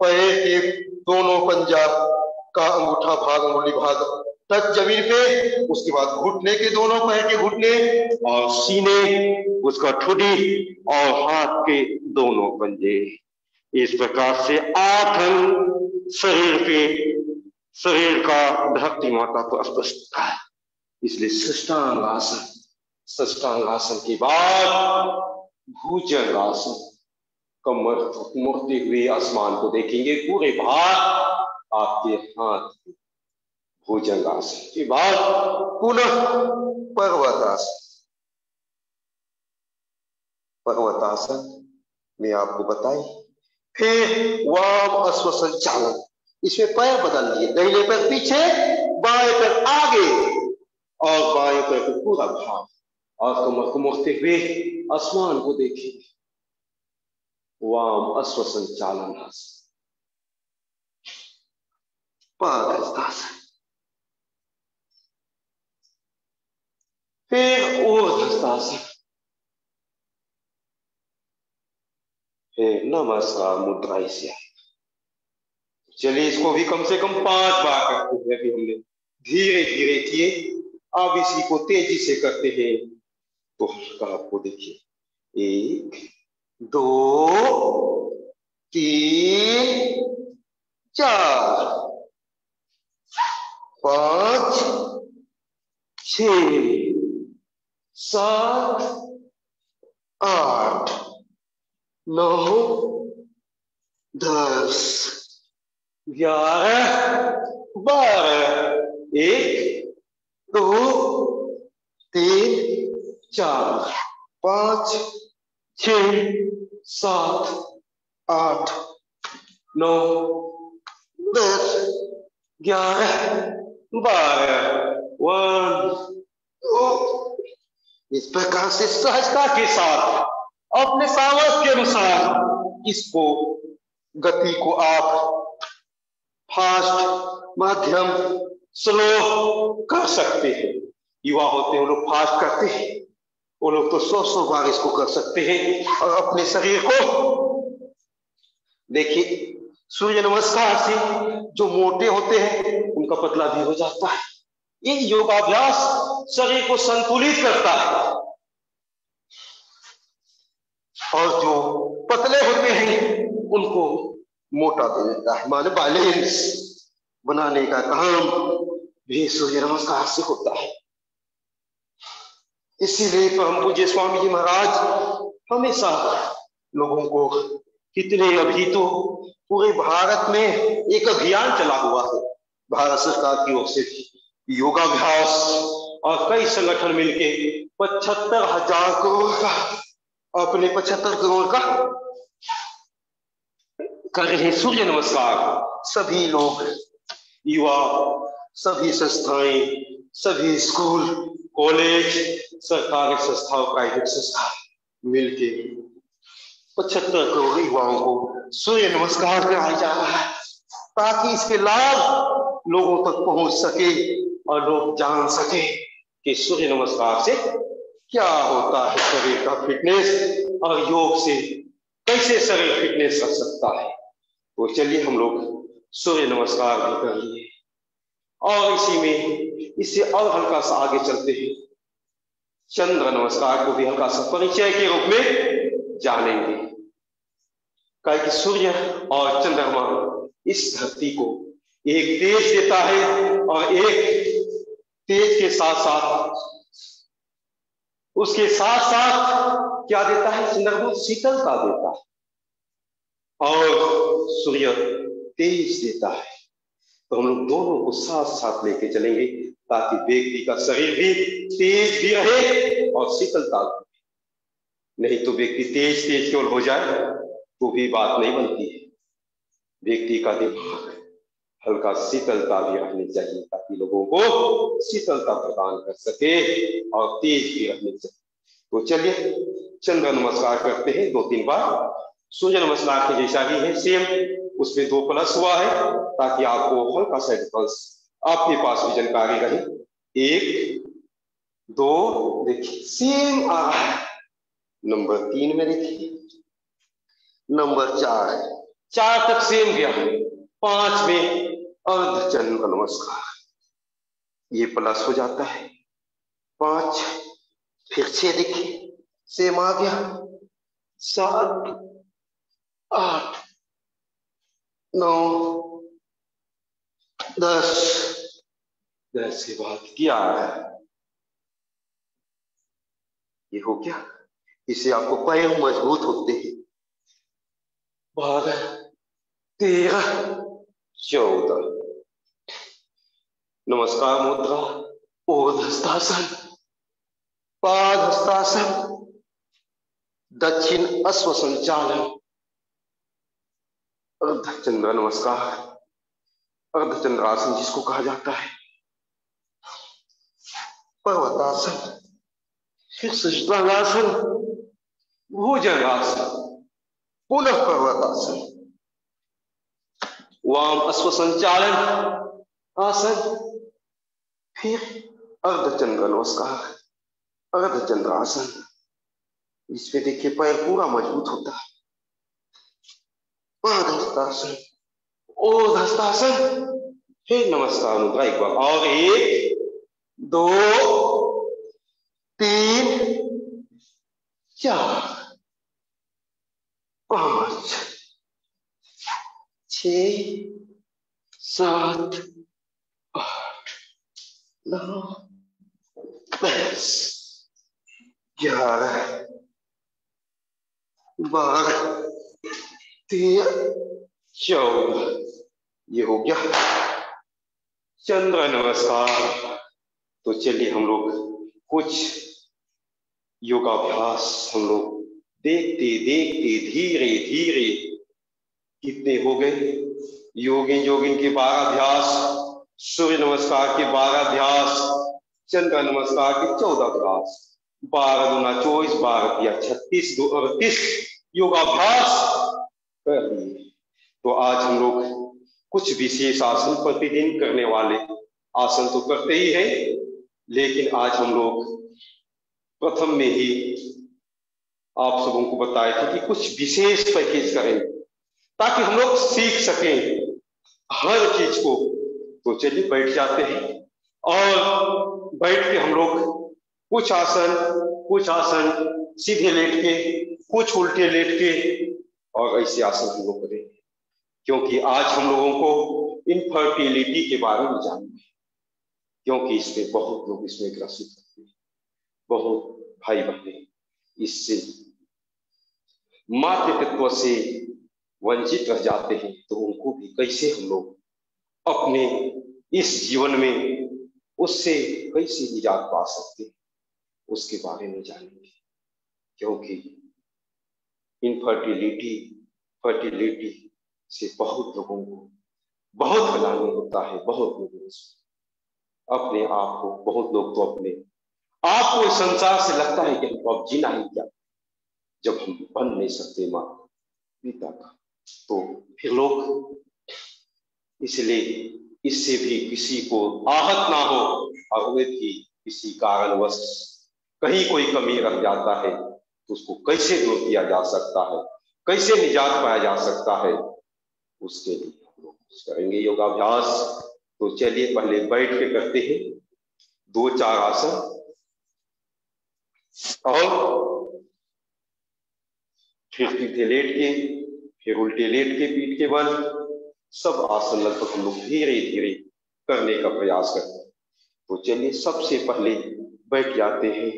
पैर के दोनों पंजा का अंगूठा भाग, अंगुली भाग तक जमीन पे, उसके बाद घुटने के दोनों पैर के घुटने और सीने, उसका ठुडी और हाथ के दोनों पंजे। इस प्रकार से आठ अंग शरीर के, शरीर का धरती माता को स्पर्श करता है, इसलिए षष्टांग आसन। षष्टांग आसन के बाद भुजंग आसन, कमर मुड़ते हुए आसमान को देखेंगे, पूरे भार आपके हाथ। भुजंग आसन के बाद पुनः पर्वतासन। पर्वतासन में आपको बताई फिर वाम अश्व संचालन। इसमें पैर बदल दिए, दाहिने पैर पीछे, बाएं पैर आगे और बाएं पैर को पूरा भार और कमर को मोड़ते हुए आसमान को देखेंगे, वाम अश्व संचालन आसन। पादहस्तासन। फिर ऊर्ध्वहस्तासन। फिर नमस्कार मुद्रा। इसे चलिए इसको भी कम से कम पांच बार करते हुए अभी हमने धीरे धीरे किए, अब इसी को तेजी से करते हैं तो हल्का आपको देखिए एक दो तीन चार पांच छ सात आठ नौ दस ग्यारह बारह, एक दो तीन चार पांच छ सात आठ नौ दस ग्यारह बारह, वन टू। इस प्रकार से सहजता के साथ अपने सामर्थ्य के अनुसार इसको, गति को आप फास्ट, मध्यम, स्लो कर सकते हैं। युवा होते हैं वो लोग फास्ट करते हैं, वो लोग तो सौ सौ बार इसको कर सकते हैं। और अपने शरीर को देखिए, सूर्य नमस्कार से जो मोटे होते हैं उनका पतला भी हो जाता है। ये योगाभ्यास शरीर को संतुलित करता है और जो पतले होते हैं उनको मोटा दे देता है। माने बैलेंस बनाने का काम भी सूर्य नमस्कार से होता है। इसीलिए परम पूज्य स्वामी जी महाराज हमेशा लोगों को, कितने अभी तो पूरे भारत में एक अभियान चला हुआ है भारत सरकार की ओर से, योगाभ्यास और कई संगठन मिलके पचहत्तर हजार करोड़ का, अपने पचहत्तर करोड़ का कर रहे सूर्य नमस्कार। सभी लोग, युवा, सभी संस्थाएं, सभी स्कूल, कॉलेज, सरकारी संस्था और प्राइवेट संस्था मिलके पचहत्तर करोड़ युवाओं को सूर्य नमस्कार कराया जा रहा है, ताकि इसके लाभ लोगों तक पहुंच सके और लोग जान सके कि सूर्य नमस्कार से क्या होता है, शरीर का फिटनेस और योग से कैसे शरीर फिटनेस कर सकता है। तो चलिए हम लोग सूर्य नमस्कार भी करिए। और इसी में इससे और हल्का सा आगे चलते हैं, चंद्र नमस्कार को भी हल्का सा परिचय के रूप में जानेंगे। कल की सूर्य और चंद्रमा इस धरती को एक तेज देता है और एक तेज के साथ साथ उसके साथ साथ क्या देता है, चंद्रमा शीतलता देता है और सूर्य तेज देता है। तो हम लोग दोनों को साथ साथ लेके चलेंगे ताकि व्यक्ति का शरीर भी तेज भी रहे और शीतलता भी। नहीं तो व्यक्ति तेज तेज केवल हो जाए तो भी बात नहीं बनती है। व्यक्ति का दिमाग हल्का शीतलता भी रहनी चाहिए ताकि लोगों को शीतलता प्रदान कर सके और तेज भी रहनी चाहिए। तो चलिए चंद्र नमस्कार करते हैं दो तीन बार। सूर्य नमस्कार के जैसा ही है सेम, उसमें दो प्लस हुआ है ताकि आपको हल्का सा एडवांस आपके पास भी जानकारी रहे। एक दो देखिए सेम आ रहा है, नंबर तीन में देखिए, नंबर चार चार तक सेम गया, पांच में अर्ध चंद्र नमस्कार ये प्लस हो जाता है, पांच फिर छह देखिए सेम आ गया, सात आठ नौ दस, दस के बाद ग्यारह ये हो गया। इससे आपको पैर मजबूत होते हैं। बारह तेरह चौदह नमस्कार मुद्रा ओधस्तासन पाद हस्तासन दक्षिण अश्व संचालन अर्ध चंद्र नमस्कार अर्ध चंद्रासन जिसको कहा जाता है पर्वतासन फिर सुष्टांगासन भुजंगासन पुनः पर्वतासन वाम अश्व संचालन आसन फिर अर्ध चंद्र नमस्कार अर्ध चंद्रासन। इसमें देखिए पैर पूरा मजबूत होता है। धस्तासन ओ धस्तासन फिर नमस्कार मुद्रा एक बार और एक दो तीन चार पांच छ सात आठ नौ दस ग्यारह बारह चौदह ये हो गया चंद्र नमस्कार। तो चलिए हम लोग कुछ योगाभ्यास हम लोग देखते देखते धीरे धीरे कितने हो गए, योगिन योगिन के बारह अभ्यास, सूर्य नमस्कार के बारह अभ्यास, चंद्र नमस्कार के चौदह अभ्यास, बारह दूना चौबीस, बारह या छत्तीस, दो अड़तीस योगाभ्यास कर लिए। तो आज हम लोग कुछ विशेष आसन प्रतिदिन करने वाले आसन तो करते ही हैं, लेकिन आज हम लोग प्रथम में ही आप सबों को बताए थे कि कुछ विशेष पैकेज करें ताकि हम लोग सीख सकें हर चीज को। तो चलिए बैठ जाते हैं और बैठ के हम लोग कुछ आसन कुछ आसन सीधे लेट के, कुछ उल्टे लेट के और ऐसे आसन हम लोग करेंगे, क्योंकि आज हम लोगों को इनफर्टिलिटी के बारे में जानना है, क्योंकि इसमें बहुत लोग इसमें ग्रसित होते हैं, बहुत भाई बहने इससे मातृ तत्व से वंचित रह जाते हैं। तो उनको भी कैसे हम लोग अपने इस जीवन में उससे कैसे निजात पा सकते हैं उसके बारे में जानेंगे, क्योंकि इनफर्टिलिटी फर्टिलिटी से बहुत लोगों को बहुत हलानी होता है, बहुत लोगों अपने आप को, बहुत लोग तो अपने आप को संसार से लगता है कि हमको अब जीना ही क्या जब हम बन नहीं सकते माँ पिता का। तो फिर लोग इसलिए इससे भी किसी को आहत ना हो, और किसी कारणवश कहीं कोई कमी रह जाता है उसको कैसे दूर किया जा सकता है, कैसे निजात पाया जा सकता है, उसके लिए हम लोग करेंगे योगाभ्यास। तो चलिए पहले बैठ के करते हैं दो चार आसन, और फिर सीधे लेट के, फिर उल्टे लेट के, पीठ के बल, सब आसन लगभग हम लोग धीरे धीरे करने का प्रयास करते हैं। तो चलिए सबसे पहले बैठ जाते हैं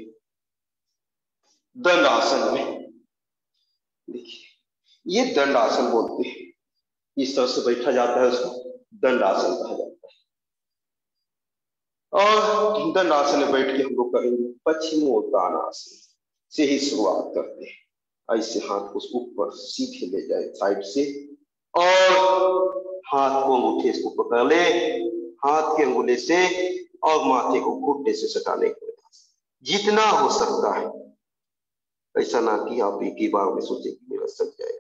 दंडासन में। देखिए ये दंडासन बोलते हैं, इस तरह से बैठा जाता है उसको दंडासन कहा जाता है। और दंडासन में बैठ के हम लोग करेंगे पश्चिमोत्तानासन से ही शुरुआत करते हैं। ऐसे हाथ को ऊपर सीधे ले जाए साइड से, और हाथ को अंगूठे इसको पकड़ ले, हाथ के अंगूठे से और माथे को घुटने से सटाने के प्रयास जितना हो सकता है। ऐसा ना कि आप एक ही बार में सोचे कि मेरा सट जाए,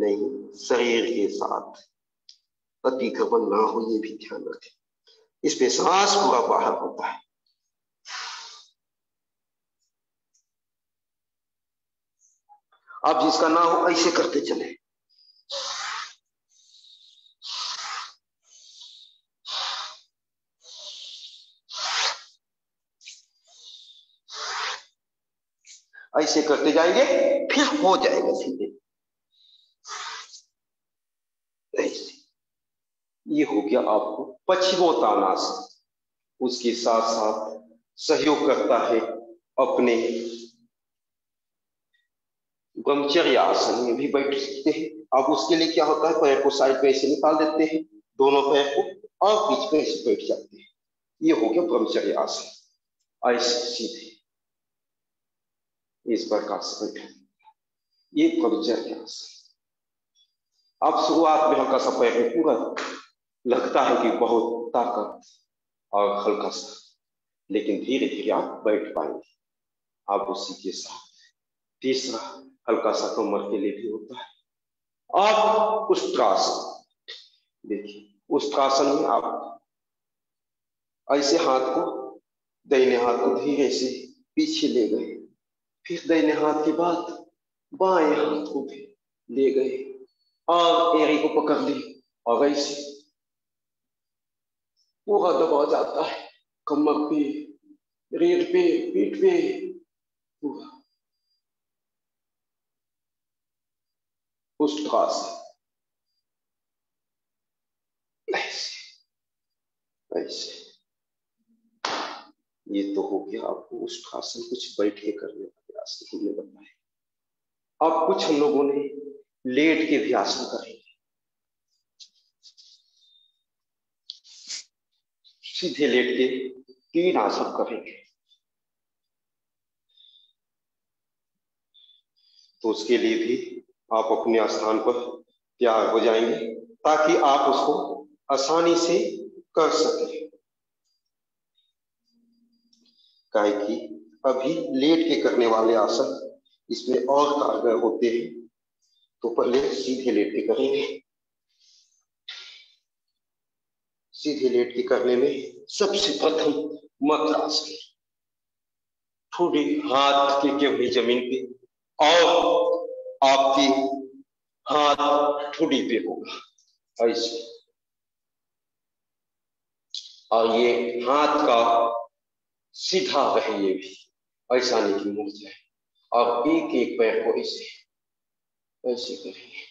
नहीं, शरीर के साथ अतिक्रमण ना हो ये भी ध्यान रखें। इसमें सांस पूरा बाहर होता है। आप जिसका ना हो ऐसे करते चले। ऐसे करते जाएंगे फिर हो जाएगा सीधे। ये हो गया आपको पश्चिमोत्तानासन। उसके साथ साथ सहयोग करता है अपने ब्रह्मचर्य आसन में भी बैठ सकते हैं आप। उसके लिए क्या होता है, पैर को साइड पे ऐसे निकाल देते हैं दोनों पैर को, और बीच में ऐसे बैठ जाते हैं। ये हो गया ब्रह्मचर्य आसन। ऐसे सीधे इस प्रकार से बैठे, ये ब्रह्मचर्य आसन। अब शुरुआत में हल्का सा पैर में पूरा लगता है कि बहुत ताकत और हल्का सा, लेकिन धीरे धीरे आप बैठ पाएंगे। आप उसी के साथ तीसरा हल्का सा कमर के लिए भी होता है। आप उष्ट्रासन, देखिए उष्ट्रासन में आप ऐसे हाथ को, दाहिने हाथ को धीरे से पीछे ले गए, फिर दाहिने हाथ के बाद बाएं हाथ को भी ले गए और एड़ी को पकड़ ली, और ऐसे पूरा दबा जाता है कमर पे, रीढ़ पे, पीठ पे पूरा। उस तरह से ऐसे ऐसे ये तो हो गया आपको उष्ट्रासन। कुछ बैठ के करने का प्रयास हमने बताया। अब कुछ हम लोगों ने लेट के भी आसन करेंगे। सीधे लेट के तीन आसन करेंगे। तो उसके लिए भी आप अपने स्थान पर तैयार हो जाएंगे ताकि आप उसको आसानी से कर सकें। काहे कि अभी लेट के करने वाले आसन इसमें और कारगर होते हैं, तो पहले सीधे लेट के करेंगे। सीधे लेट के करने में सबसे प्रथम मत्रासन, थोड़ी हाथ के केवली जमीन पे और आपकी हाथ ठुडी पे होगा ऐसे, और ये हाथ का सीधा रहे, ये भी ऐसा नहीं कि मुड़ जाए। और एक एक पैर को ऐसे ऐसे करेंगे,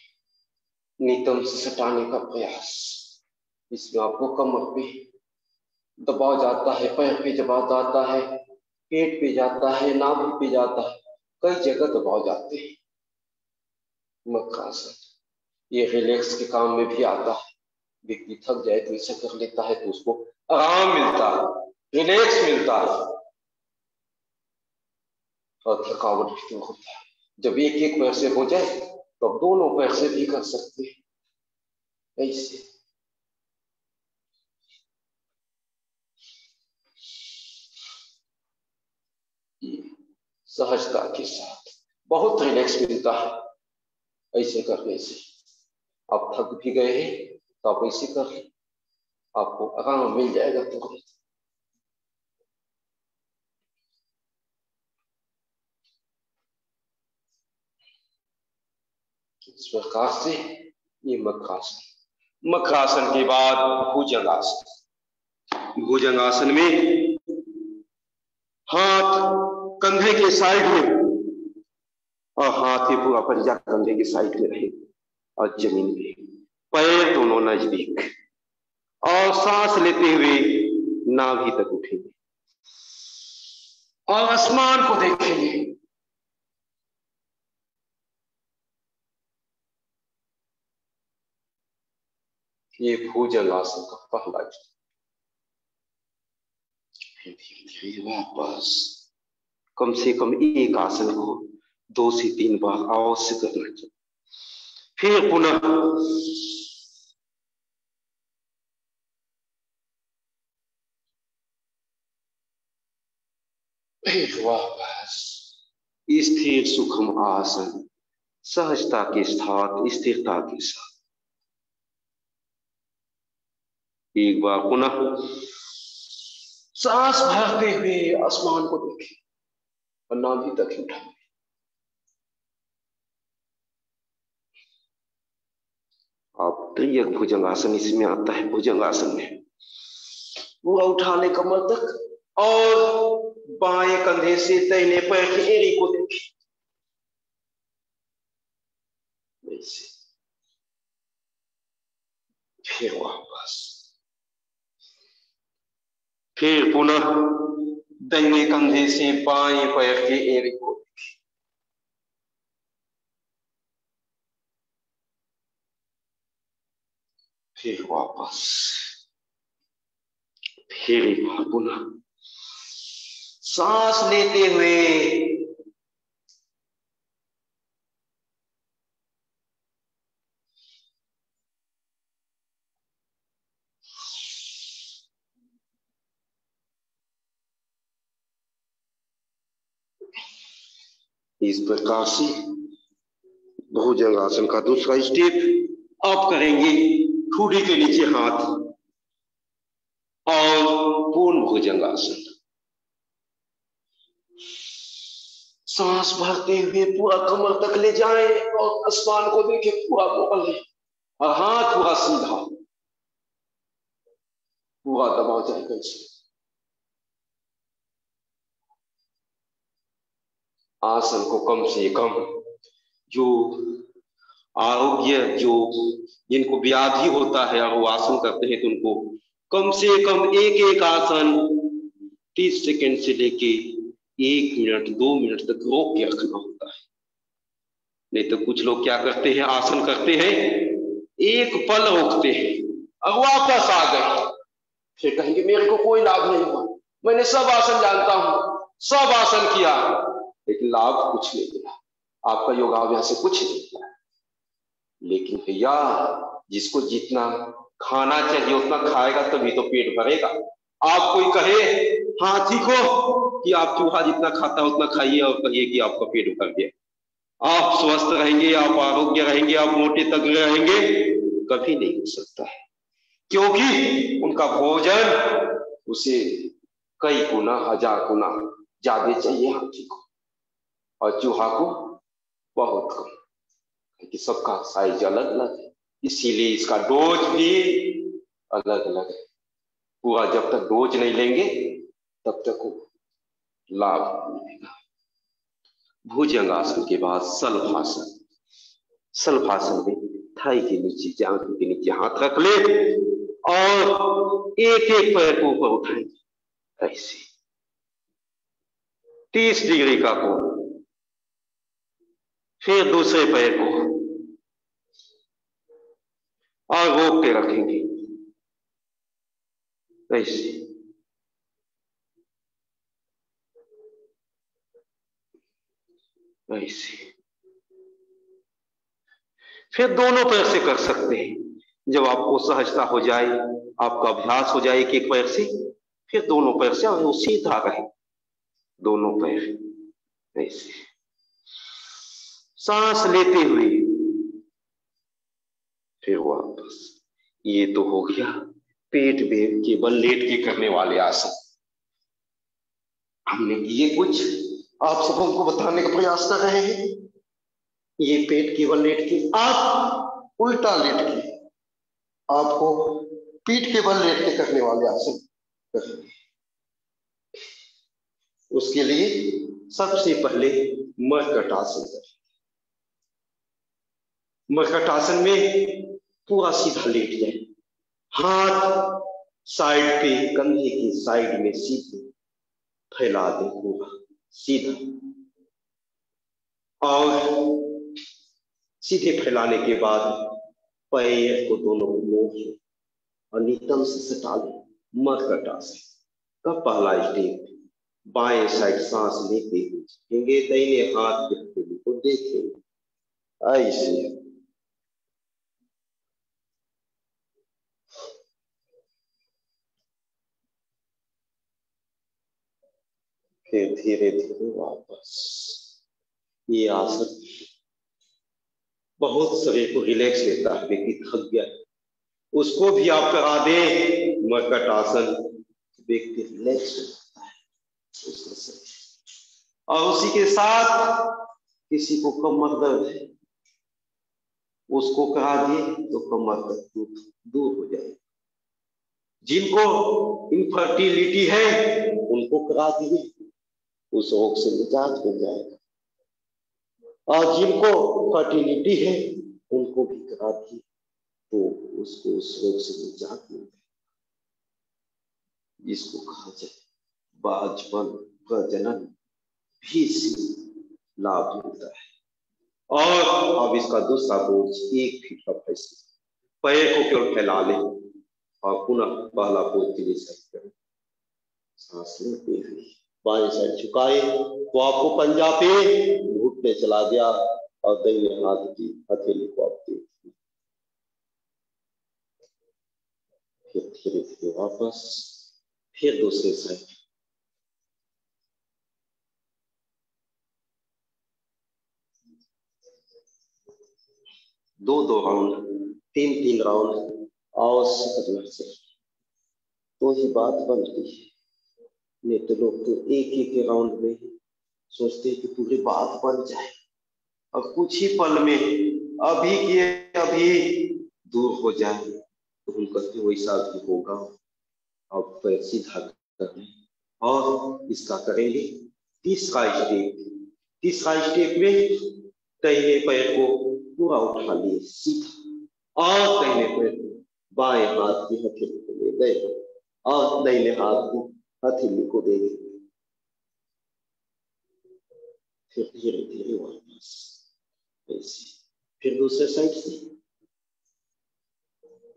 नितंब से सटाने का प्रयास। इसमें आपको कमर पे दबाव जाता है, पैर पे दबाव जाता है, पेट पे जाता है, नाभि पे जाता है, कई जगह दबाव जाते हैं। मक्रासन ये रिलैक्स के काम में भी आता है। व्यक्ति थक जाए तो इसे कर लेता है तो उसको आराम मिलता है, रिलैक्स मिलता है और थकावट भी दूर होता है। जब एक एक पैर से हो जाए तो आप दोनों पैर से भी कर सकते हैं ऐसे। सहजता के साथ बहुत रिलैक्स मिलता है ऐसे करने से। आप थक भी गए हैं तो आप ऐसे कर लें, आपको आराम मिल जाएगा। तो इस प्रकार से ये मक्रासन। मखासन के बाद भुजंगासन। भुजंगासन में हाथ कंधे के साइड में और हाथ ही पूरा पंजा कंधे के साइड में रहे और जमीन पे, पैर दोनों नजदीक और सांस लेते हुए नाभि तक उठेंगे और आसमान को देखेंगे। ये भुजंगासन का पहला चरण। धीरे-धीरे वापस कम से कम एक आसन को दो से तीन बार अवश्य करना चाहिए। फिर पुनः वापस स्थिर सुखम आसन, सहजता के साथ, स्थिरता के साथ। एक बार पुनः सांस भरते हुए आसमान को देखें और नाभि तक उठाएं। आप त्रियक भुजंगासन इसमें आता है। भुजंगासन में पूरा उठा ले कमर तक और बाएं कंधे से दाहिने पैर की एड़ी को देखें। ऐसे फिर वापस, फिर पुनः दाहिने कंधे से बाएं पैर के एड़ी को देखें। फिर वापस, फिर एक बार पुनः सांस लेते हुए इस प्रकार से भुजंगासन का दूसरा स्टेप आप करेंगे। ठूडी के नीचे हाथ और पूर्ण भुजंगासन। सांस भरते हुए पूरा कमर तक ले जाएं और आसमान को देखे, पूरा मोड़ लें और हाथ पूरा सीधा, पूरा दबाव जाएगा इसमें। आसन को कम से कम जो आरोग्य, जो जिनको व्याधि होता है और वो आसन करते हैं, तो उनको कम से कम एक एक आसन तीस सेकंड से लेके एक मिनट दो मिनट तक रोक के रखना होता है। नहीं तो कुछ लोग क्या करते हैं, आसन करते हैं, एक पल रोकते हैं और वापस आ गए। फिर कहेंगे मेरे को कोई लाभ नहीं हुआ, मैंने सब आसन जानता हूं, सब आसन किया, लेकिन लाभ कुछ नहीं मिला, आपका योगाभ्यास से कुछ नहीं मिला। लेकिन भैया, जिसको जितना खाना चाहिए उतना खाएगा तभी तो पेट भरेगा। आप कोई कहे हाथी को कि आप चूहा जितना खाता है उतना खाइए और कहिए कि आपका पेट भर गया, आप स्वस्थ रहेंगे, आप आरोग्य रहेंगे, आप मोटे तगड़े रहेंगे, कभी नहीं हो सकता है। क्योंकि उनका भोजन उसे कई गुना हजार गुना ज्यादा चाहिए हाथी को, और चूहा को बहुत कम, क्योंकि सबका साइज अलग अलग है, इसीलिए इसका डोज भी अलग अलग है। पूरा जब तक डोज नहीं लेंगे तब तक लाभ मिलेगा। भुजंगासन के बाद सल्भासन। सल्भासन में थाई के नीचे, जांघ के नीचे हाथ रख ले और एक एक पैर को ऊपर उठाएंगे। ऐसे तीस डिग्री का कोण, फिर दूसरे पैर को और रोक के रखेंगे। ऐसे ऐसे फिर दोनों पैर से कर सकते हैं। जब आपको सहजता हो जाए, आपका अभ्यास हो जाए एक एक पैर से, फिर दोनों पैर से और सीधा रहे दोनों पैर। ऐसे सांस लेते हुए फिर वापस। ये तो हो गया पेट में केवल लेट के करने वाले आसन। हमने ये कुछ आप सबको बताने का प्रयास कर रहे हैं। ये पेट केवल लेट के, आप उल्टा लेट के आपको पीठ के बल लेट के करने वाले आसन करेंगे। उसके लिए सबसे पहले मरकटासन करें। मरकटासन में पूरा सीधा लेट जाए, हाथ साइड पे कंधे की साइड में सीधे फैला दे, पूरा सीधा। और सीधे फैलाने के बाद पैर को दोनों मोड़े और नीतम से सटा ले। मरकटासन का पहला स्टेप, बाएं साइड सांस लेते हुए दाहिने हाथ के हथेली को देखें, ऐसे फिर धीरे धीरे वापस। ये आसन बहुत शरीर को रिलैक्स देता है, व्यक्ति थक गया उसको भी आप करा दें मरकटासन, व्यक्ति रिलैक्स होता है उसका शरीर। और उसी के साथ किसी को कमर दर्द है उसको करा दिए तो कमर दर्द दूर हो जाए। जिनको इनफर्टिलिटी है उनको करा दिए, उस रोग से निजात मिल जाएगा। और जिनको फर्टिलिटी है उनको भी करा दिए तो उसको उस रोग से निजात मिल जाएगा। इसको कहा जाए बाजपन प्रजनन भी लाभ मिलता है। और अब इसका दूसरा बोझ एक फीट का फैसला, पैर को केवल फैला ले और पुनः पहला पोज करें। सांस लेते हुए बाएं साइड झुकाए तो आपको पंजा पे घुटने चला गया और दाहिने हाथ की हथेली को आप देखिए। फिर धीरे धीरे वापस, फिर दूसरे साइड। दो दो राउंड, तीन तीन राउंड आवश्यक से तो ही बात बनती है, नहीं तो लोग तो एक एक राउंड में सोचते हैं कि पूरी बात बन जाए और कुछ ही पल में अभी के अभी दूर हो जाए तो हम कहते वैसा भी होगा। अब पैर सीधा करें और इसका करेंगे तीसरा स्टेप। तीसरा स्टेप में दाहिने पैर को पूरा उठा लिए सीधा और दाहिने पैर बाएं हाथ की हथेली को ले गए और दाहिने हाथ की हथेली को दे गए। फिर धीरे धीरे वापस ऐसे, फिर दूसरे साइड से।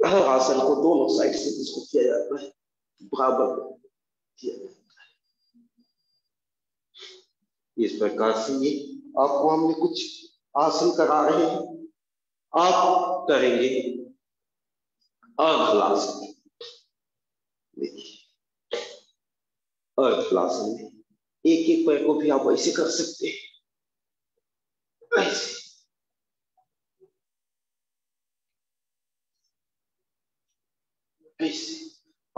आसन को दोनों साइड से इसको किया जाता है, बराबर किया जाता है। इस प्रकार से ये आपको हमने कुछ आसन करा रहे हैं। आप करेंगे अर्धलासन। देखिए अर्धलासन में एक एक पैर को भी आप ऐसे कर सकते हैं, ऐसे। ऐसे।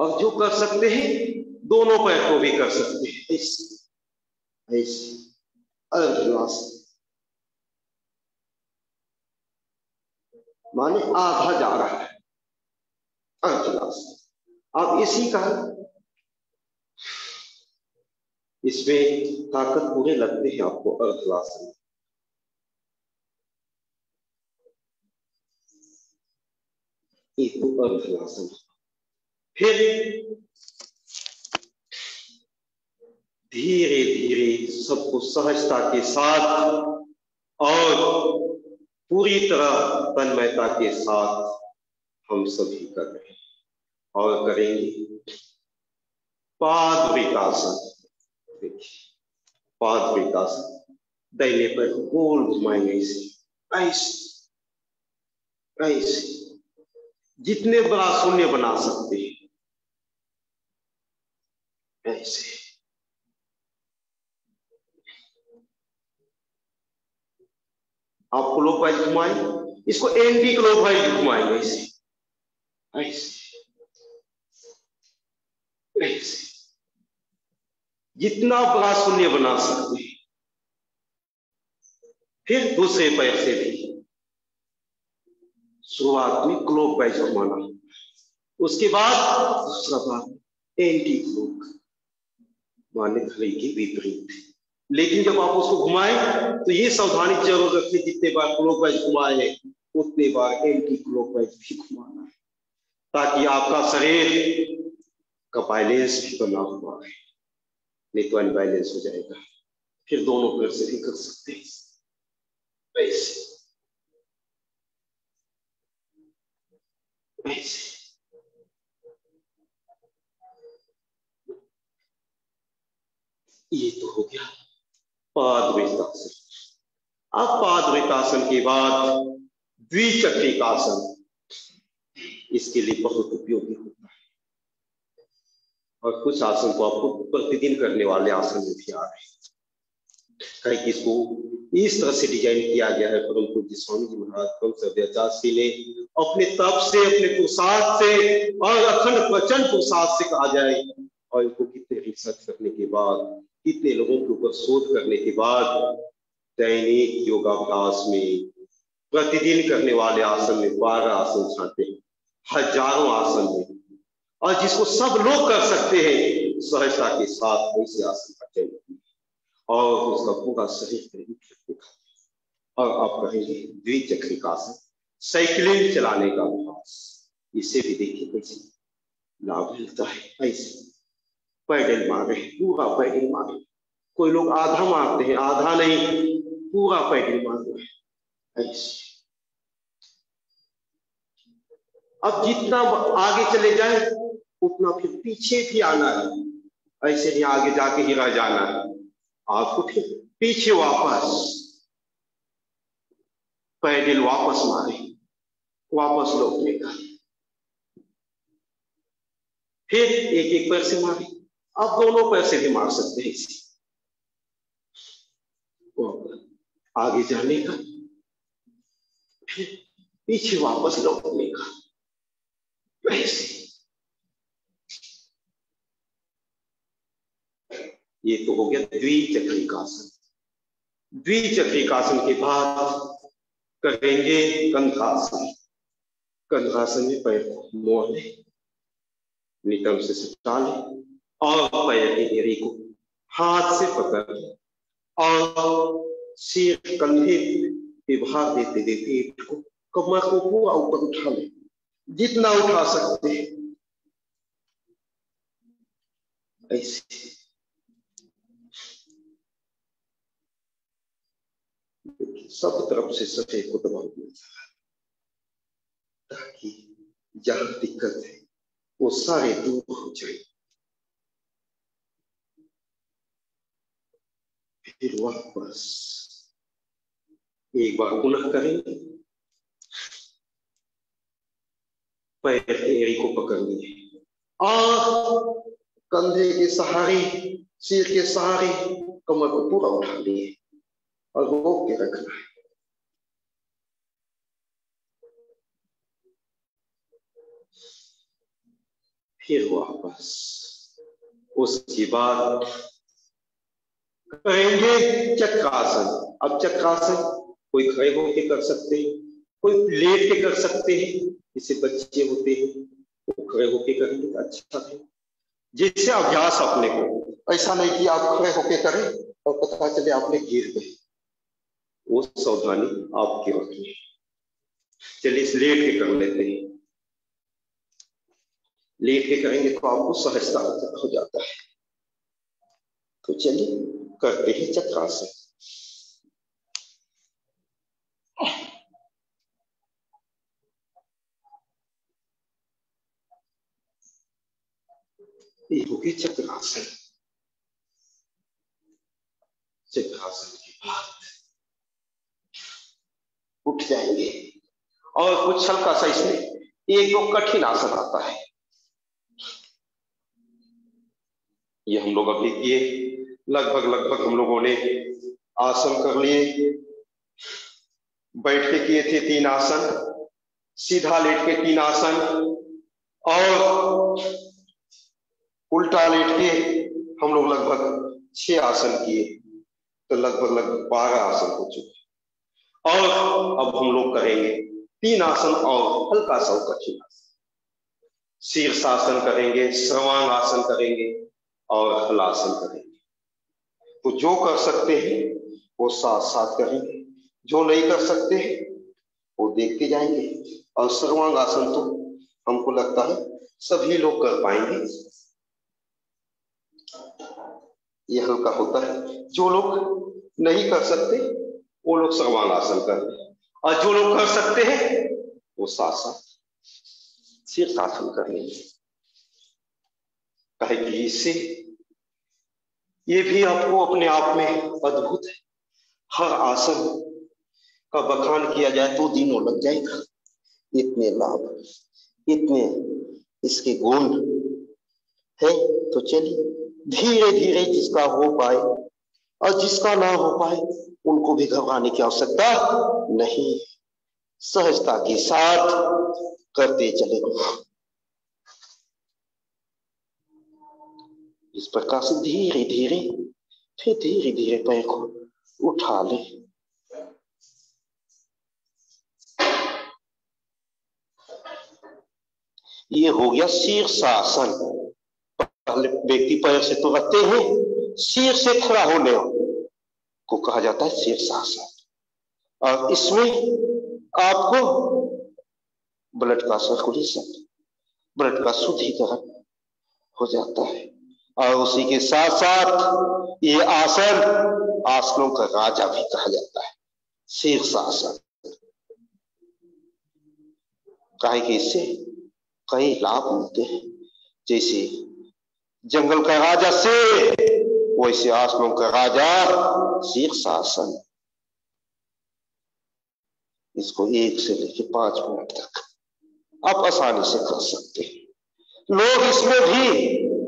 और जो कर सकते हैं दोनों पैर को भी कर सकते हैं, ऐसे ऐसे अर्धलासन। माने आधा जा रहा है अर्धलासन। अब इसी का इसमें ताकत पूरे लगते हैं आपको अर्धलासन। एक तो अर्धलासन, फिर धीरे धीरे सबको सहजता के साथ और पूरी तरह तन्मयता के साथ हम सभी कर रहे हैं। और करेंगे पादविकासन। देखिए पादविकासन, दाहिने पैर को गोल घुमाएंगे इसे, ऐसे ऐसे जितने बड़ा शून्य बना सकते हैं, ऐसे। आप क्लॉक वाइज घुमाएं, इसको एंटी क्लॉक वाइज घुमाएंगे इसे, ऐसे ऐसे जितना बड़ा शून्य बना सकते। फिर दूसरे पैर से भी शुरुआत में क्लॉकवाइज घुमाना, उसके बाद दूसरा भाग एंटी क्लॉक माने घड़ी के विपरीत, लेकिन जब आप उसको घुमाएं तो ये सावधानी जरूर रखनी जितने बार क्लॉक वाइज घुमाए उतने बार एंटी क्लॉक वाइज भी घुमाना है, ताकि आपका शरीर का बैलेंस भी बना हुआ है, नहीं तो अनबैलेंस हो जाएगा, फिर दोनों पैर से भी कर सकते हैं। वैसे वैसे ये तो हो गया पादवृतासन। अब पादवृतासन के बाद द्विचक्रिकासन, इसके लिए बहुत उपयोगी होता है और कुछ आसन को आपको प्रतिदिन करने वाले आसन में भी आ रहे हैं। कहीं इसको इस तरह से डिजाइन किया गया है परम पूज्य स्वामी जी महाराज परम सद्याचार्य जी ने अपने तप से, अपने पुरुषार्थ से और अखंड प्रचंड पुरुषार्थ से कहा जाए, और इनको कितने रिसर्च करने के बाद, कितने लोगों के ऊपर शोध करने के बाद दैनिक योगाभ्यास में प्रतिदिन करने वाले आसन में बारह आसन छांटे हैं, हजारों आसन में, और जिसको सब लोग कर सकते हैं सहजता के साथ वैसे आसन का चयन और उसका पूरा सही तरीके और आप कहेंगे द्विचक्रिकासन, साइकिलिंग चलाने का अभ्यास, इससे भी देखिए कैसे लाभ मिलता है। ऐसे पैडल मारे, पूरा पैडल मारे, कोई लोग आधा मारते हैं, आधा नहीं पूरा पैडल मारते हैं। अब जितना आगे चले जाए उतना फिर पीछे भी आना है, ऐसे नहीं आगे जाके ही रह जाना है, आपको फिर पीछे वापस पैडल वापस मारे, वापस लौटने का, फिर एक एक पैर से मारे, आप दोनों पैर से भी मार सकते हैं इसे, आगे जाने का पीछे वापस लौटने का। ये तो हो गया द्विचक्रिकासन। द्विचक्रिकासन के बाद करेंगे कंधासन। कंधासन में पैर को मोड़ ले, नितंब से सटा ले और पैर की एड़ी को हाथ से पकड़ और सिर कंधे पे भार देते देते पीठ को, कमर को पूरा ऊपर उठा ले, जितना उठा सकते हैं ऐसे। सब तरफ से सफे को दबाव मिलता है, ताकि जहां दिक्कत है वो सारे दूर हो जाए। फिर वापस एक बार पुनः करेंगे, पैर की एड़ी को पकड़ लिए और कंधे के सहारे, सिर के सहारे कमर को पूरा उठा लिए और रोक के रखना है। फिर वापस उसके बाद करेंगे चक्रासन। अब चक्रासन कोई खड़े होके कर सकते हैं, कोई लेट के कर सकते हैं, जिससे बच्चे होते हैं वो खड़े होके करेंगे अच्छा है, जिससे अभ्यास अपने को, ऐसा नहीं कि आप खड़े होके करें और पता चले आपने गिर गए, वो सावधानी आपकी रखनी है। चलिए इस लेट के कर लेते हैं, लेट के करेंगे तो आपको सहजता हो जाता है। तो चलिए करते ही चक्रासन। ये होगी चक्रासन। चक्रासन के बाद उठ जाएंगे और कुछ हल्का सा इसमें एक दो कठिन आसन आता है, ये हम लोग अभी किए, लगभग लगभग हम लोगों ने आसन कर लिए, बैठ के किए थे तीन आसन, सीधा लेट के तीन आसन और उल्टा लेट के हम लोग लगभग छह आसन किए, तो लगभग लगभग बारह आसन हो चुके। और अब हम लोग करेंगे तीन आसन और हल्का सा कठिन आसन। शीर्षासन करेंगे, सर्वांगासन करेंगे और हलासन करेंगे। तो जो कर सकते हैं वो साथ साथ करेंगे, जो नहीं कर सकते हैं वो देखते जाएंगे। और सर्वांगासन तो हमको लगता है सभी लोग कर पाएंगे, यह हल्का होता है। जो लोग नहीं कर सकते वो लोग सर्वांगासन कर रहे हैं, और जो लोग कर सकते हैं वो साथ साथ शीर्षासन कर लेंगे। कहे कि इससे ये भी आपको अपने आप में अद्भुत है। हर आसन का बखान किया जाए तो दिनों लग जाएगा। इतने लाभ, इतने इसके गुण है। तो चलिए धीरे धीरे जिसका हो पाए, और जिसका ना हो पाए उनको भी घबराने की आवश्यकता नहीं, सहजता के साथ करते चले। इस प्रकार से धीरे धीरे फिर धीरे धीरे पैर को उठा ले। ये हो गया शीर्षासन। पहले व्यक्ति पैर से तो रखते हैं, शीर्ष से खड़ा होने को कहा जाता है शीर्षासन। और इसमें आपको ब्लड का सर्कुलेशन, ब्लड का शुद्धिकरण हो जाता है। और उसी के साथ साथ ये आसन आसनों का राजा भी कहा जाता है, शीर्षासन। काहे कि इससे कई लाभ मिलते हैं। जैसे जंगल का राजा से, वैसे आसनों का राजा शीर्षासन। इसको एक से लेके पांच मिनट तक आप आसानी से कर सकते हैं। लोग इसमें भी,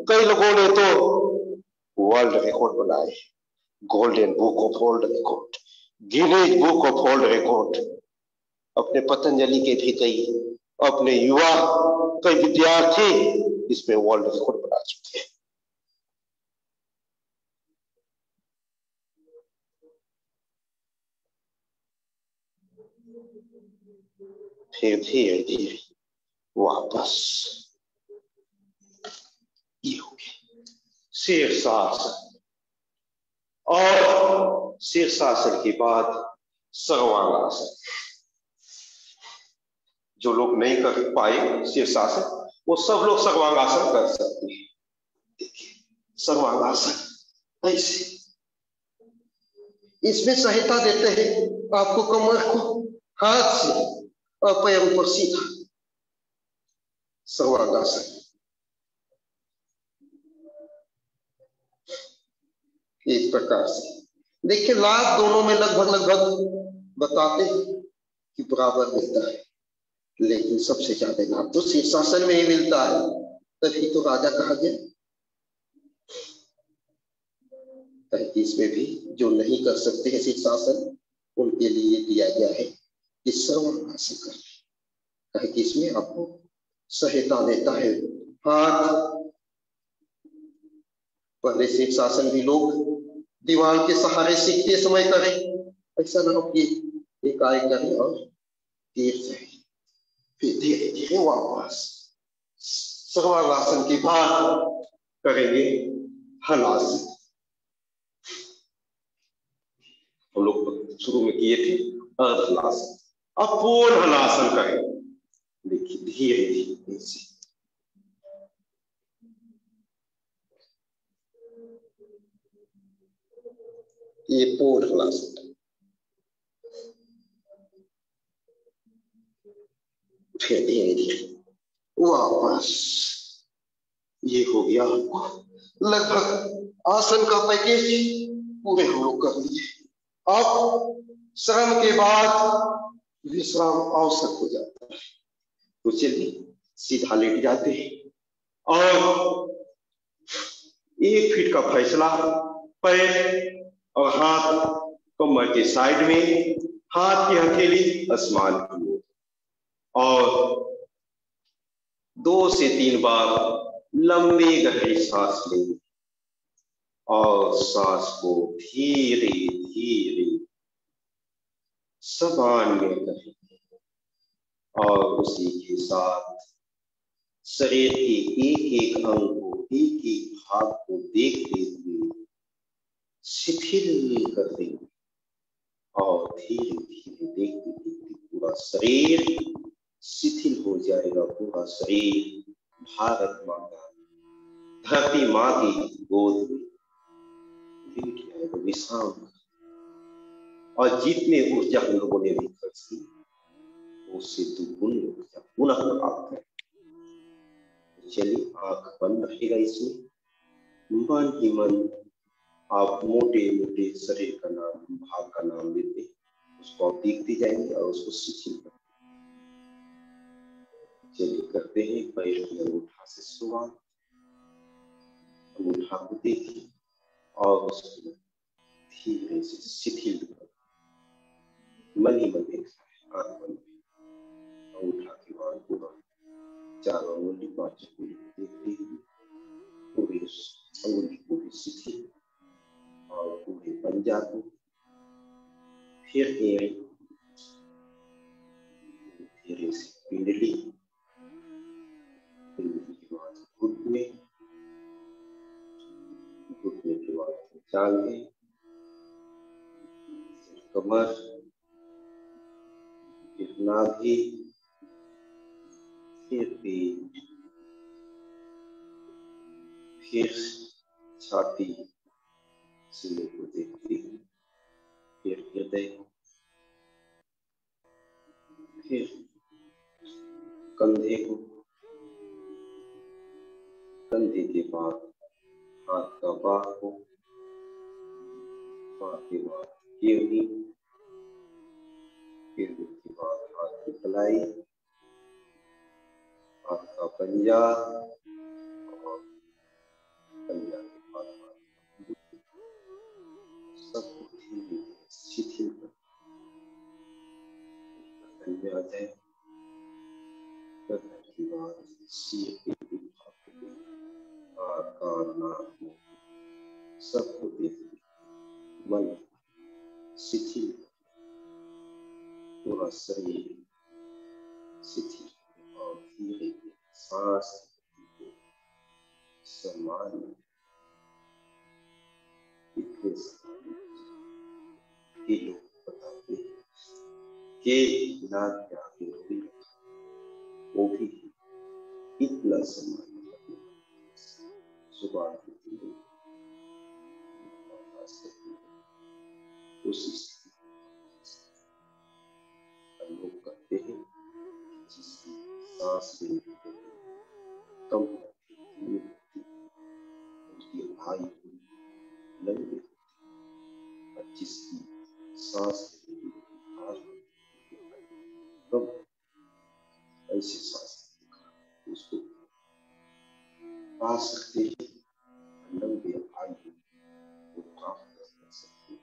कई लोगों ने तो वर्ल्ड रिकॉर्ड बनाए, golden book of world record, Guinness book of world record. अपने पतंजलि के भी कई, अपने युवा कई विद्यार्थी इसमें वर्ल्ड रिकॉर्ड बना चुके हैं। फिर धीरे धीरे वापस ये हो गया शीर्षासन, और शीर्षासन के बाद सर्वांगासन। जो लोग नहीं कर पाए शीर्षासन वो सब लोग सर्वांगासन कर सकते हैं। देखिए सर्वांगासन ऐसे, इसमें सहायता देते हैं आपको कमर को हाथ से और पैर ऊपर सीधा। सर्वांगासन एक प्रकार से देखिए लाभ दोनों में लगभग लगभग बताते हैं कि बराबर मिलता है, लेकिन सबसे ज्यादा लाभ तो शीर्षासन में ही मिलता है। तभी तो राजा कहा गया। इसमें भी जो नहीं कर सकते हैं शीर्षासन उनके लिए दिया गया है कि सर्वांगासन कर। इसमें आपको सहायता देता है हाथ। पहले शीर्षासन भी लोग दीवार के सहारे सीखते समय करें, ऐसा ना हो कि एक कार्य करें और गिर जाए। धीरे धीरे वापस सर्वांगासन की बात करेंगे हलासन। हम लोग शुरू में किए थे अर्धहलासन, अब पूर्ण हलासन करें। देखिए धीरे धीरे से ये पूर्ण हलासन। फिर धीरे धीरे वापस ये हो गया। आपको लगभग आसन का पैकेज पूरे हम लोग कर लिए। अब श्रम के बाद विश्राम आवश्यक हो जाता है। तो चलिए सीधा लेट जाते हैं, और एक फीट का फैसला पैर और हाथ कमर के साइड में, हाथ की हथेली आसमान की ओर, और दो से तीन बार लंबी गहरी सांस लें और सांस को धीरे धीरे समान में करें। और उसी के साथ शरीर के एक एक अंग को, एक एक भाग को देखते हुए शिथिल कर देंगे और धीरे धीरे देखते देखते पूरा शरीर शिथिल हो जाएगा। पूरा शरीर भारत माता धरती माँ की गोद में बैठ जाएगा विश्राम। और जितने ऊर्जा उन लोगों ने भी खर्च की उससे दुगुन ऊर्जा पुनः प्राप्त करें। चलिए आंख बंद रहेगा, इसमें मन ही मन आप मोटे मोटे शरीर का नाम, भाग का नाम लेते उसको आप देखते जाएंगे और उसको शिथिल करते। चलिए करते हैं पैर की अंगूठा से शुरुआत, अंगूठा को देखिए और उसको धीरे से शिथिल मन ही मन देखता है आंख बंद में। अंगूठा के बाद पूरा चारों अंगुली पांच अंगुली देखते हुए पूरे अंगुली को भी शिथिल और पूरे पंजा को, फिर धीरे से पिंडली, पिंडली के बाद घुटने, घुटने के बाद जांघें, कमर, फिर नाभि, फिर पीठ, फिर छाती, सीने को देखते हैं, फिर हृदय, फिर कंधे को, कंधे के बाद हाथ का बाह को, बाह के बाद केवड़ी, केवड़ी के बाद हाथ की कलाई, हाथ का पंजा और पंजा के बाद हाथ सब धीरे शिथिल कर जाए। करने के बाद सीधे आकार नाक सबको देखते मन शिथिल, पूरा शरीर शिथिल और धीरे धीरे सांस समान के लोग बताते हैं कि नाक के आगे रोगी वो भी इतना समान। सुबह लोग करते हैं जिससे सांस में कम उसकी भाई लंबी और जिसकी सांस कम ऐसी सांस उसको पा सकते हैं। लंबे भाई को प्राप्त कर सकते हैं।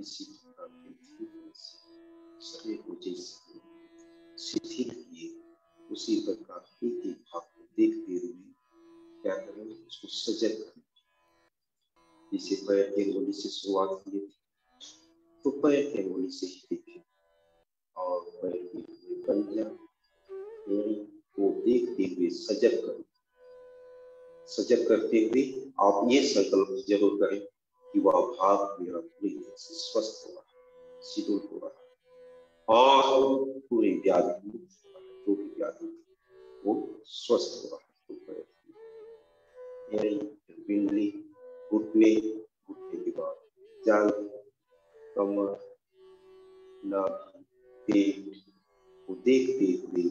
इसी प्रकार के शरीर को जैसे शिथिल किए उसी प्रकार के भाव को देखते हुए क्या करें उसको सजग करें। इसे पैर की अंगुली से शुरुआत की तो पैर की अंगुली से ही देखें और पैर की अंगुली पंजा को देखते हुए सजग करें। सजग करते हुए आप ये संकल्प जरूर करें कि वह भाव मेरा पूरी तरह से स्वस्थ हो रहा है, शिथिल हो रहा है और पूरी व्याधि जो भी व्याधि वो स्वस्थ हो रहा है। बिंदली, घुटने, घुटने के बाद जांघ, कमर, नाभि, पेट को देखते हुए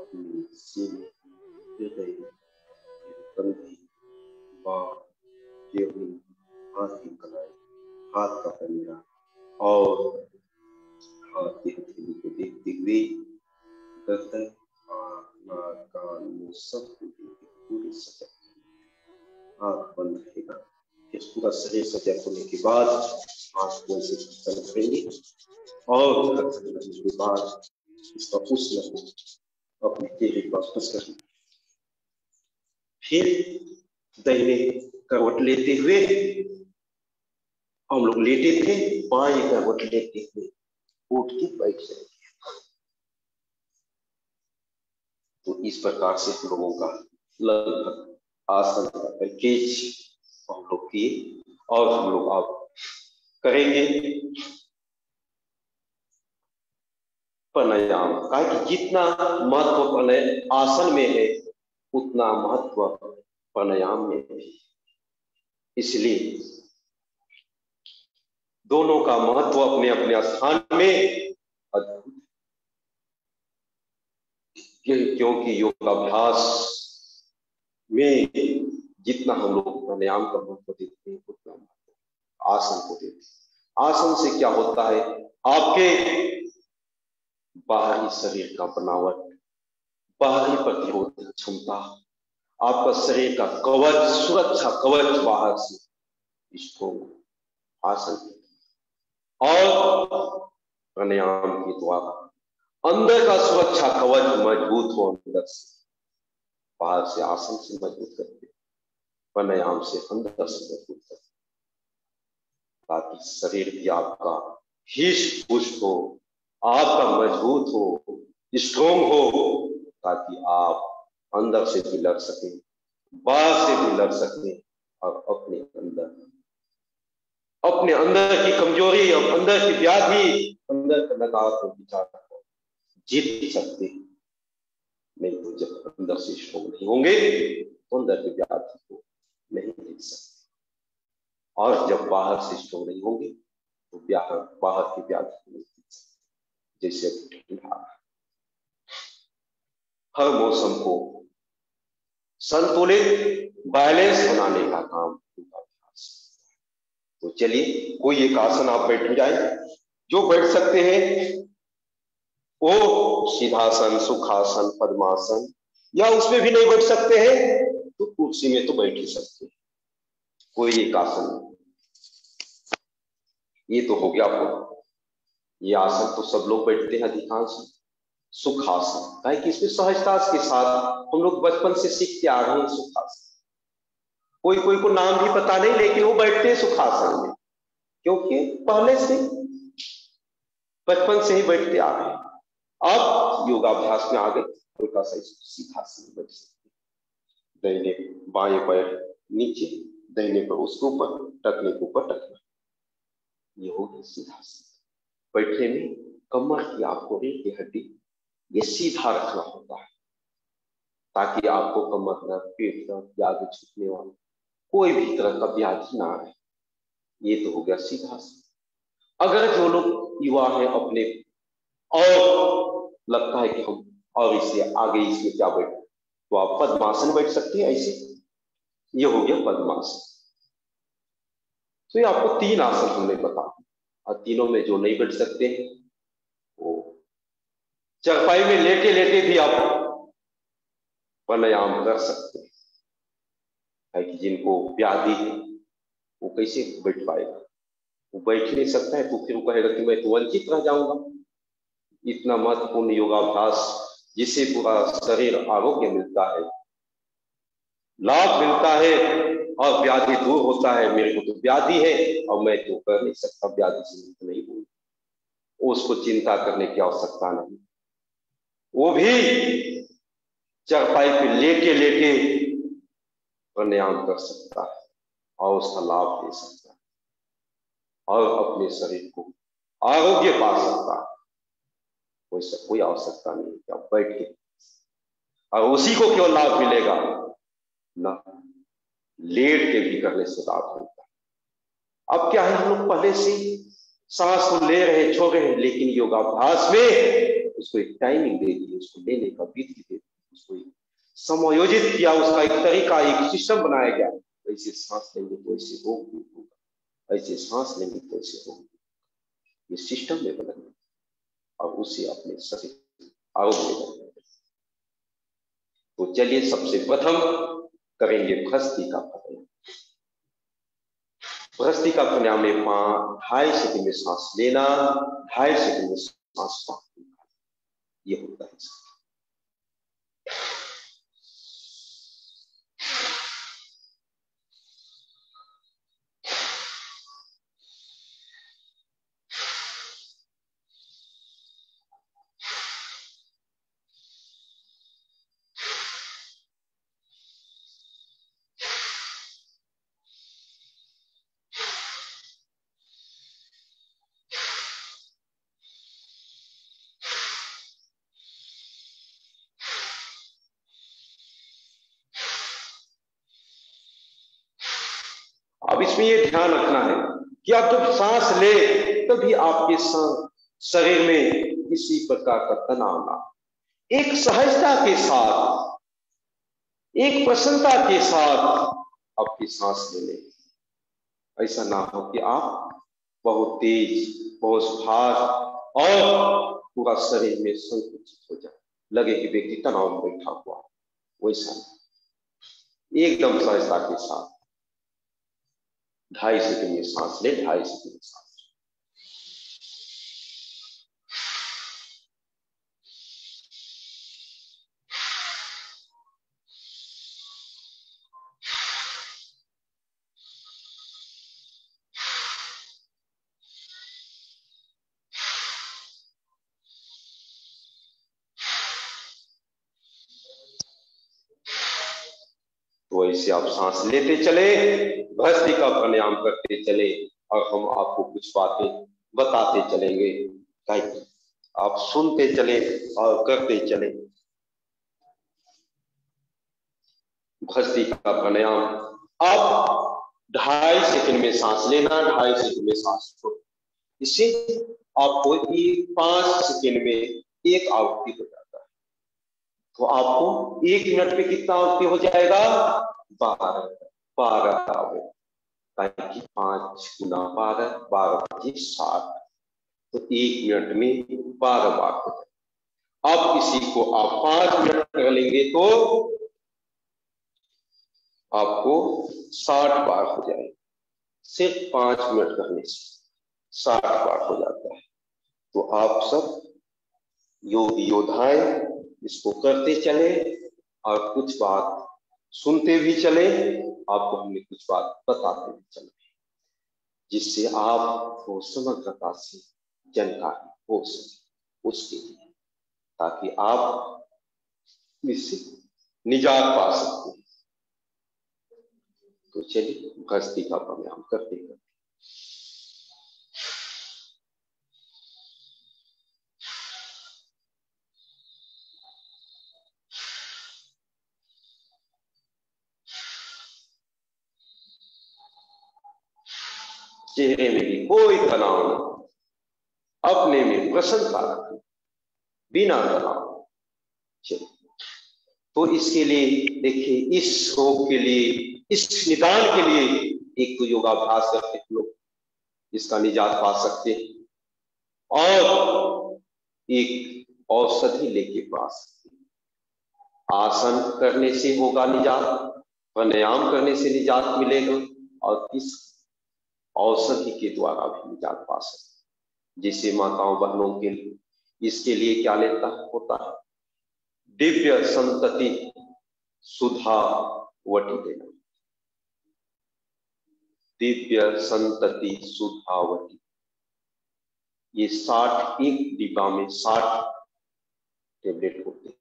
अपने सीने, हृदय, कंधे, बांह, केवड़ी, हाथ की कलाई, हाथ का पंजा और और पृथ्वी को देखते हुए गर्दन और कान सबको देखते पूरे सजग आँख बंद रहेगा। पूरा शरीर सजग होने के बाद आँख को ऐसे करेंगे और उसके बाद इसका उस को अपने चेहरे वापस करें, फिर दाहिने करवट लेते हुए हम लोग लेटे थे, बाएं करवट लेते हुए उठ के बैठ जाएंगे। तो इस प्रकार से हम लोगों का लगभग आसन का पैकेज हम लोग किए और हम लोग आप करेंगे प्राणायाम का। जितना महत्व आसन में है उतना महत्व प्राणायाम में है, इसलिए दोनों का महत्व अपने अपने स्थान में अद्भुत, क्योंकि योगाभ्यास में जितना हम लोग प्राणायाम का महत्व देते हैं उतना महत्व आसन को देते हैं। आसन से क्या होता है, आपके बाहरी शरीर का बनावट, बाहरी प्रतिरोध क्षमता, आपका शरीर का कवच, सुरक्षा कवच बाहर से, इसको आसन और प्राणायाम के द्वारा अंदर का सुरक्षा कवच मजबूत हो, अंदर से बाहर से आसन से मजबूत करते, प्राणायाम से अंदर से मजबूत करते, ताकि शरीर भी आपका हिस पुष्ट हो, आपका मजबूत हो, स्ट्रोंग हो, ताकि आप अंदर से भी लड़ सकें, बाहर से भी लड़ सकें और अपने अंदर अपने अंदर की कमजोरी और अंदर की व्याधि, अंदर का नकारात्मक विचार जीत सकते हैं। नहीं तो जब अंदर से स्ट्रोंग नहीं होंगे तो अंदर की व्याधि को नहीं जीत सकते, और जब बाहर से स्ट्रोंग नहीं होंगे तो बाहर बाहर की व्याधि को नहीं जीत सकते। जैसे हर मौसम को संतुलित बैलेंस बनाने का काम। तो चलिए कोई एक आसन आप बैठ जाए, जो बैठ सकते हैं वो सीधासन, सुखासन, पद्मासन, या उसमें भी नहीं बैठ सकते हैं तो कुर्सी में तो बैठ ही सकते हैं, कोई एक आसन। ये तो हो गया आपको, ये आसन तो सब लोग बैठते हैं अधिकांश, सुखासन, ताकि इसमें सहजता के साथ हम लोग बचपन से सीखते आ रहे हैं सुखासन। कोई कोई को नाम भी पता नहीं, लेकिन वो बैठते हैं सुखासन में, क्योंकि पहले से बचपन से ही बैठते आ गए। अब योगाभ्यास में आ गए, हल्का सा सीधासन बैठ सकते, दाहिने बाएं पैर नीचे, दाहिने पर उसके ऊपर, टकने के ऊपर टकना, ये हो गया सीधासन। बैठने में कमर की आपको की हड्डी ये सीधा रखना होता है, ताकि आपको कमर ना, पेट ना, आगे छूटने वाला कोई भी तरह का व्याधि ना आए। ये तो हो गया सीधा सा। अगर जो लोग युवा हैं अपने और लगता है कि हम और इससे आगे इसमें क्या बैठे, तो आप पद्मासन बैठ सकते हैं ऐसे। ये हो गया पद्मासन। तो ये आपको तीन आसन हमने बता दिए, और तीनों में जो नहीं बैठ सकते वो चरपाई में लेटे लेटे भी आप प्राणायाम कर सकते हैं। है कि जिनको व्याधि है वो कैसे बैठ पाएगा, वो बैठ नहीं सकता है तो फिर वो कहेगा कि मैं तो वंचित रह जाऊंगा। इतना महत्वपूर्ण योगाभ्यास जिससे पूरा शरीर आरोग्य मिलता है, लाभ मिलता है और व्याधि दूर होता है। मेरे को तो व्याधि है और मैं तो कर नहीं सकता, व्याधि से मुक्त नहीं हो, उसको चिंता करने की आवश्यकता नहीं। वो भी चरपाई पे लेके लेके प्राणायाम कर सकता है और उसका लाभ ले सकता है और अपने शरीर को आरोग्य पा सकता है। कोई सब कोई आवश्यकता नहीं क्या बैठ के, और उसी को क्यों लाभ मिलेगा ना, लेट के भी करने से लाभ मिलता है। अब क्या है, हम लोग पहले से सांस को ले रहे छोड़ रहे हैं, लेकिन योगाभ्यास में उसको एक टाइमिंग दे दी, उसको लेने का विधि दे दी, उसको समायोजित किया, उसका एक तरीका एक सिस्टम बनाया गया। ऐसे सांस लेंगे तो ऐसे होगा, ऐसे सांस लेंगे तो ऐसे होगा, ये सिस्टम में बना। और उसे अपने सचिव आयोग में बनाए। तो चलिए सबसे प्रथम करेंगे बृहस्पति का प्राणायाम। बृहस्पति का प्राणायाम में पांच ढाई सेकंड में सांस लेना, ढाई सेकंड में सांस छोड़ना, ये होता है। अब इसमें यह ध्यान रखना है कि आप जब सांस ले तभी आपके शरीर में किसी प्रकार का तनाव ना, एक सहजता के साथ, एक प्रसन्नता के साथ आपकी सांस ले ले। ऐसा ना हो कि आप बहुत तेज, बहुत फास्ट और पूरा शरीर में संकुचित हो जाए, लगे कि व्यक्ति तनाव में बैठा हुआ। वैसा एकदम सहजता के साथ ढाई सेकंड में सांस ले, ढाई सेकंड में सांस। तो ऐसे आप सांस लेते चले, बृहस्पति का प्राणायाम करते चले और हम आपको कुछ बातें बताते चलेंगे ताकि आप सुनते चले और करते चले। बृहस्पति का प्राणायाम। आप ढाई सेकंड में सांस लेना, ढाई सेकंड में सांस छोड़ो। इससे आपको एक पांच सेकंड में एक आहुति हो जाता है। तो आपको एक मिनट में कितना आहुति हो जाएगा? बारह। बारह ताकि पांच गुना बारह, बारह साठ, तो एक मिनट में बारह बार हो जाए। अब इसी को आप पांच मिनट कर लेंगे तो आपको साठ बार हो जाए। सिर्फ पांच मिनट करने से साठ बार हो जाता है। तो आप सब योग योद्धाएं इसको करते चले और कुछ बात सुनते भी चले, आपको हमने कुछ बात बताते भी चले, जिससे आपको समग्रता से जानकारी हो सके उसके लिए, ताकि आप इससे निजात पा सकते हैं। तो चलिए बृहस्पति का प्राणायाम करते हैं। चेहरे में भी कोई तनाव न, अपने में प्रसन्नता रखें, बिना तनाव। तो इसके लिए देखिए, इस रोग के लिए, इस निदान के लिए एक तो योगाभ्यास करके लोग इसका निजात पा सकते हैं और एक औषधि लेके पा सकते हैं। आसन करने से होगा निजात, प्राणायाम करने से निजात मिलेगा और इस औषधि के द्वारा भी निजात पा सकते। जैसे माताओं बहनों के लिए इसके लिए क्या लेता होता है? दिव्य संतति सुधा वटी लेना। दिव्य संतति सुधा वटी, ये साठ, एक डिब्बा में साठ टेबलेट होते हैं।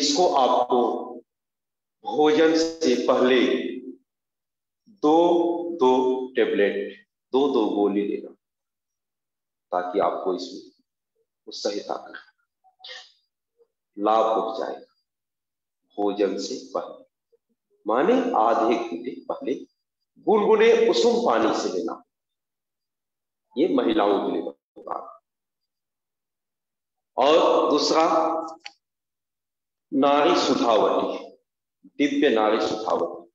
इसको आपको भोजन से पहले दो दो टेबलेट, दो दो गोली लेना, ताकि आपको इसमें उत्साहिता कर लाभ हो जाएगा। भोजन से पहले माने आधे घंटे पहले गुनगुने उषुम पानी से लेना। ये महिलाओं के लिए होगा। और दूसरा नारी सुधावटी, दिव्य नारी सुधावटी,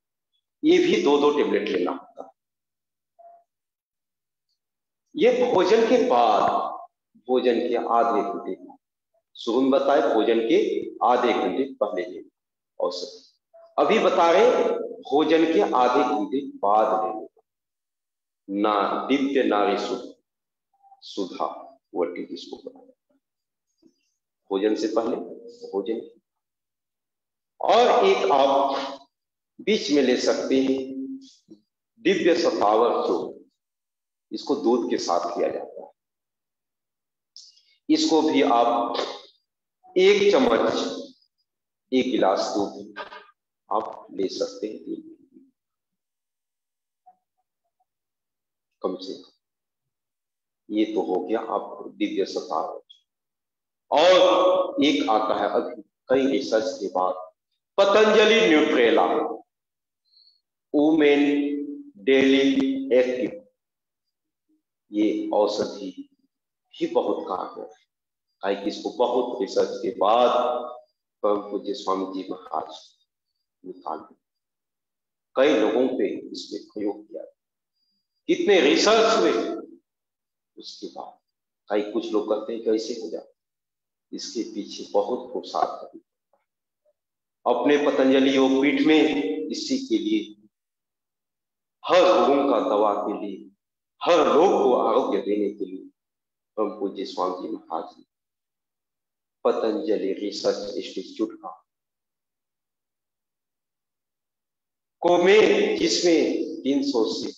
ये भी दो दो टेबलेट लेना होगा। ये भोजन के बाद भोजन के आधे घंटे सुगम बताए भोजन के आधे घंटे पहले लेने औसत, अभी बता रहे भोजन के आधे घंटे बाद लेने का। ना दिव्य नारी सुधा वटी इसको बताया, भोजन से पहले भोजन। और एक आप बीच में ले सकते हैं दिव्य शतावर जो, इसको दूध के साथ किया जाता है। इसको भी आप एक चम्मच एक गिलास दूध आप ले सकते हैं कम से कम। ये तो हो गया आपको दिव्य शतावर। और एक आता है अभी कई रिसर्च के बाद Patanjali Nutrela women daily active, ये औषधि भी बहुत कारगर है। कि इसको बहुत रिसर्च के बाद परम पूज्य स्वामी जी महाराज निकाल कई लोगों पे इसमें प्रयोग किया, कितने रिसर्च हुए। उसके बाद कई कुछ लोग कहते हैं कैसे हो जाए, इसके पीछे बहुत पुरुषार्थ है। अपने पतंजलि योगपीठ में इसी के लिए हर रोग का दवा के लिए, हर रोग को आरोग्य देने के लिए परम पूज्य स्वामी जी महाराज ने पतंजलि रिसर्च इंस्टीट्यूट का को में, जिसमें तीन सौ से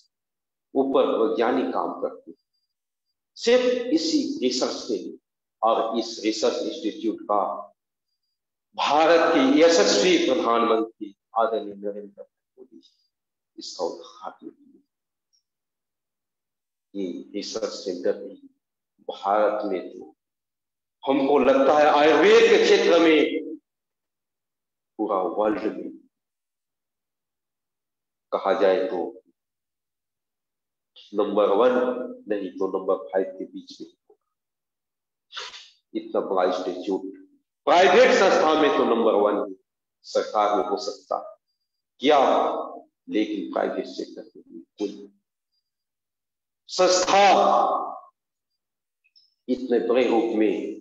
ऊपर वैज्ञानिक काम करते हैं सिर्फ इसी रिसर्च के लिए। और इस रिसर्च इंस्टीट्यूट का भारत के यशस्वी प्रधानमंत्री आदरणीय नरेंद्र मोदी इसका उद्घाटन किया। ये रिसर्च सेंटर भी भारत में तो हमको लगता है आयुर्वेद के क्षेत्र में पूरा वर्ल्ड में कहा जाए तो नंबर वन नहीं तो नंबर फाइव के बीच में, इतना बड़ा इंस्टीट्यूट प्राइवेट संस्था में तो नंबर वन, सरकार में हो सकता क्या लेकिन प्राइवेट सेक्टर में कोई संस्था इतने बड़े रूप में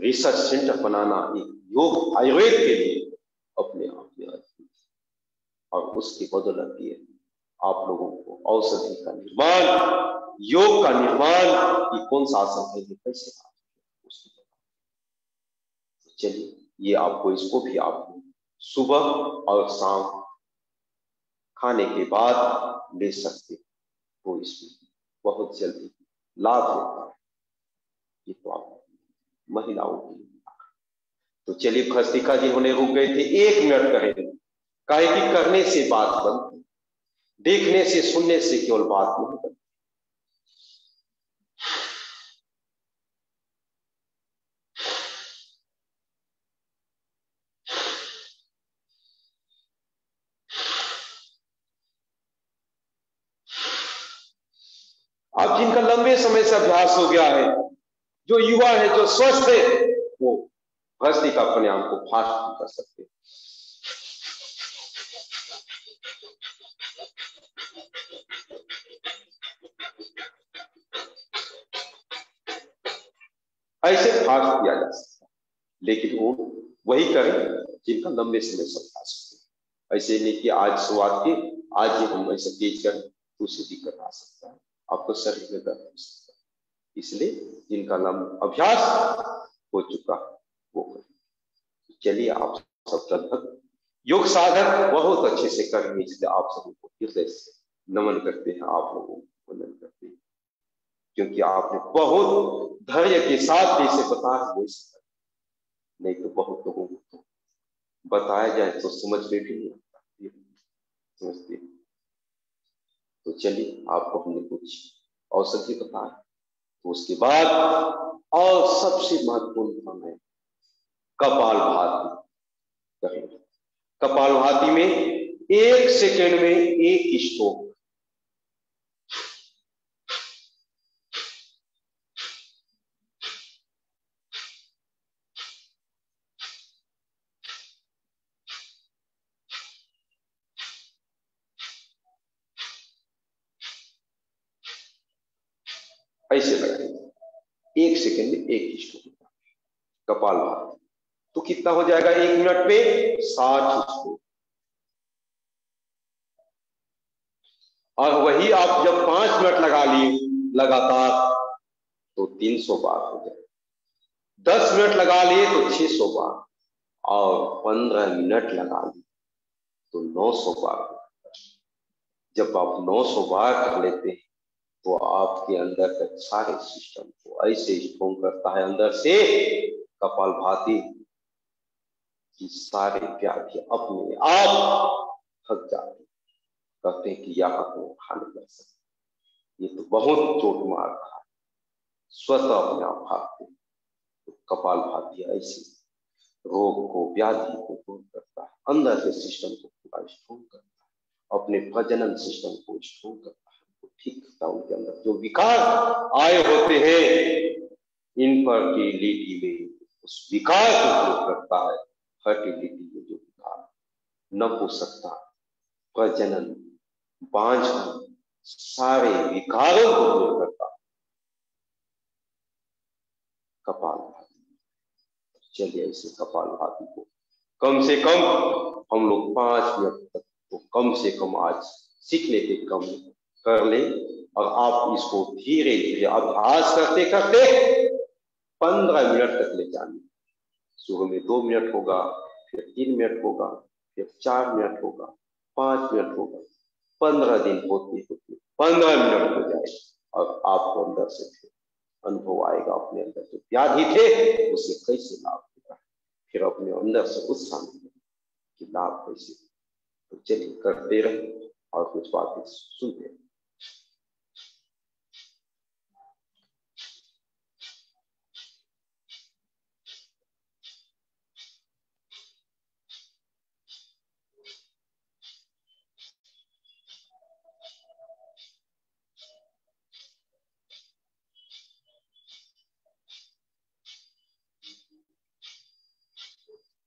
रिसर्च सेंटर बनाना एक योग आयुर्वेद के लिए अपने आप में अद्भुत। और उसकी बदौलत ये आप लोगों को औषधि का निर्माण, योग का निर्माण, ये कौन सा आसन है, कैसे। चलिए ये आपको इसको भी आपको सुबह और शाम खाने के बाद ले सकते तो इसमें बहुत जल्दी लाभ होता है। ये तो आप महिलाओं के लिए। तो चलिए खस्तिका जी होने रुक गए थे, एक मिनट करें, काहे कि करने से बात बनती, देखने से सुनने से केवल बात नहीं बनती। आप जिनका लंबे समय से अभ्यास हो गया है, जो युवा है, जो स्वस्थ है, वो भस्ती का अपने आप को फास्ट भी कर सकते हैं। ऐसे फास्ट किया जा सकता है, लेकिन वो वही करें जिनका लंबे समय से अभ्यास हो। ऐसे नहीं कि आज शुरुआत की आज ही हम ऐसे तेज करें तो उसे दिक्कत आ सकता है, आपको शरीर में दर्द हो सकता है। इसलिए जिनका लंबा अभ्यास हो चुका वो करें। चलिए आप सब लगभग योग साधक बहुत अच्छे से करेंगे, इसलिए आप सभी को हृदय से नमन करते हैं, आप लोगों को वंदन करते हैं, क्योंकि आपने बहुत धैर्य के साथ इसे बताया। नहीं तो बहुत लोगों को बताया जाए तो समझ में भी नहीं आता, समझते। तो चलिए आपको हमने कुछ औषधि बताया, तो उसके बाद और सबसे महत्वपूर्ण काम है कपालभाति करेंगे। कपालभाति में एक सेकेंड में एक स्ट्रोक, एक सेकेंड में एक ही स्ट्रोक होगा कपालभाति। तो कितना हो जाएगा एक मिनट में साठ स्ट्रोक। और वही आप जब पांच मिनट लगा लिए लगातार तो तीन सौ बार हो जाए, दस मिनट लगा लिए तो छह सौ बार और पंद्रह मिनट लगा लिए तो नौ सौ बार। जब आप नौ सौ बार कर लेते हैं तो आपके अंदर का सारे सिस्टम को ऐसे स्ट्रॉन्ग करता है अंदर से कपालभाति कि सारे व्याधि अपने आप थक जाते, कहते हैं कि यहाँ को हाल कर सकते, ये तो बहुत चोट मार रहा है, स्वतः अपने आप भागते। तो कपालभाति ऐसे रोग को व्याधि को दूर करता है, अंदर के सिस्टम को पूरा स्ट्रॉन्ग करता है, अपने प्रजनन सिस्टम को स्ट्रॉन्ग करता है, तो ठीक करता है। उनके अंदर जो विकार आए होते हैं इन फर्टिलिटी में उस विकार को दूर करता है। फर्टिलिटी में जो विकार न हो सकता, प्रजनन बांझ, सारे विकारों को दूर करता है कपालभाति। चलिए इसे कपालभाति को कम से कम हम लोग पांच मिनट तक तो कम से कम आज सीखने के कम कर ले और आप इसको धीरे धीरे अभ्यास करते करते पंद्रह मिनट तक ले जाने। सुबह में दो मिनट होगा, फिर तीन मिनट होगा, फिर चार मिनट होगा, पांच मिनट होगा, पंद्रह दिन होते होते पंद्रह मिनट हो जाए और आपको अंदर से फिर अनुभव आएगा अपने अंदर जो व्याधि थे उसे कैसे लाभ होगा, फिर अपने अंदर से उत्साह मिलेगा कि लाभ कैसे। तो चलिए करते रहे और कुछ बातें सुनते।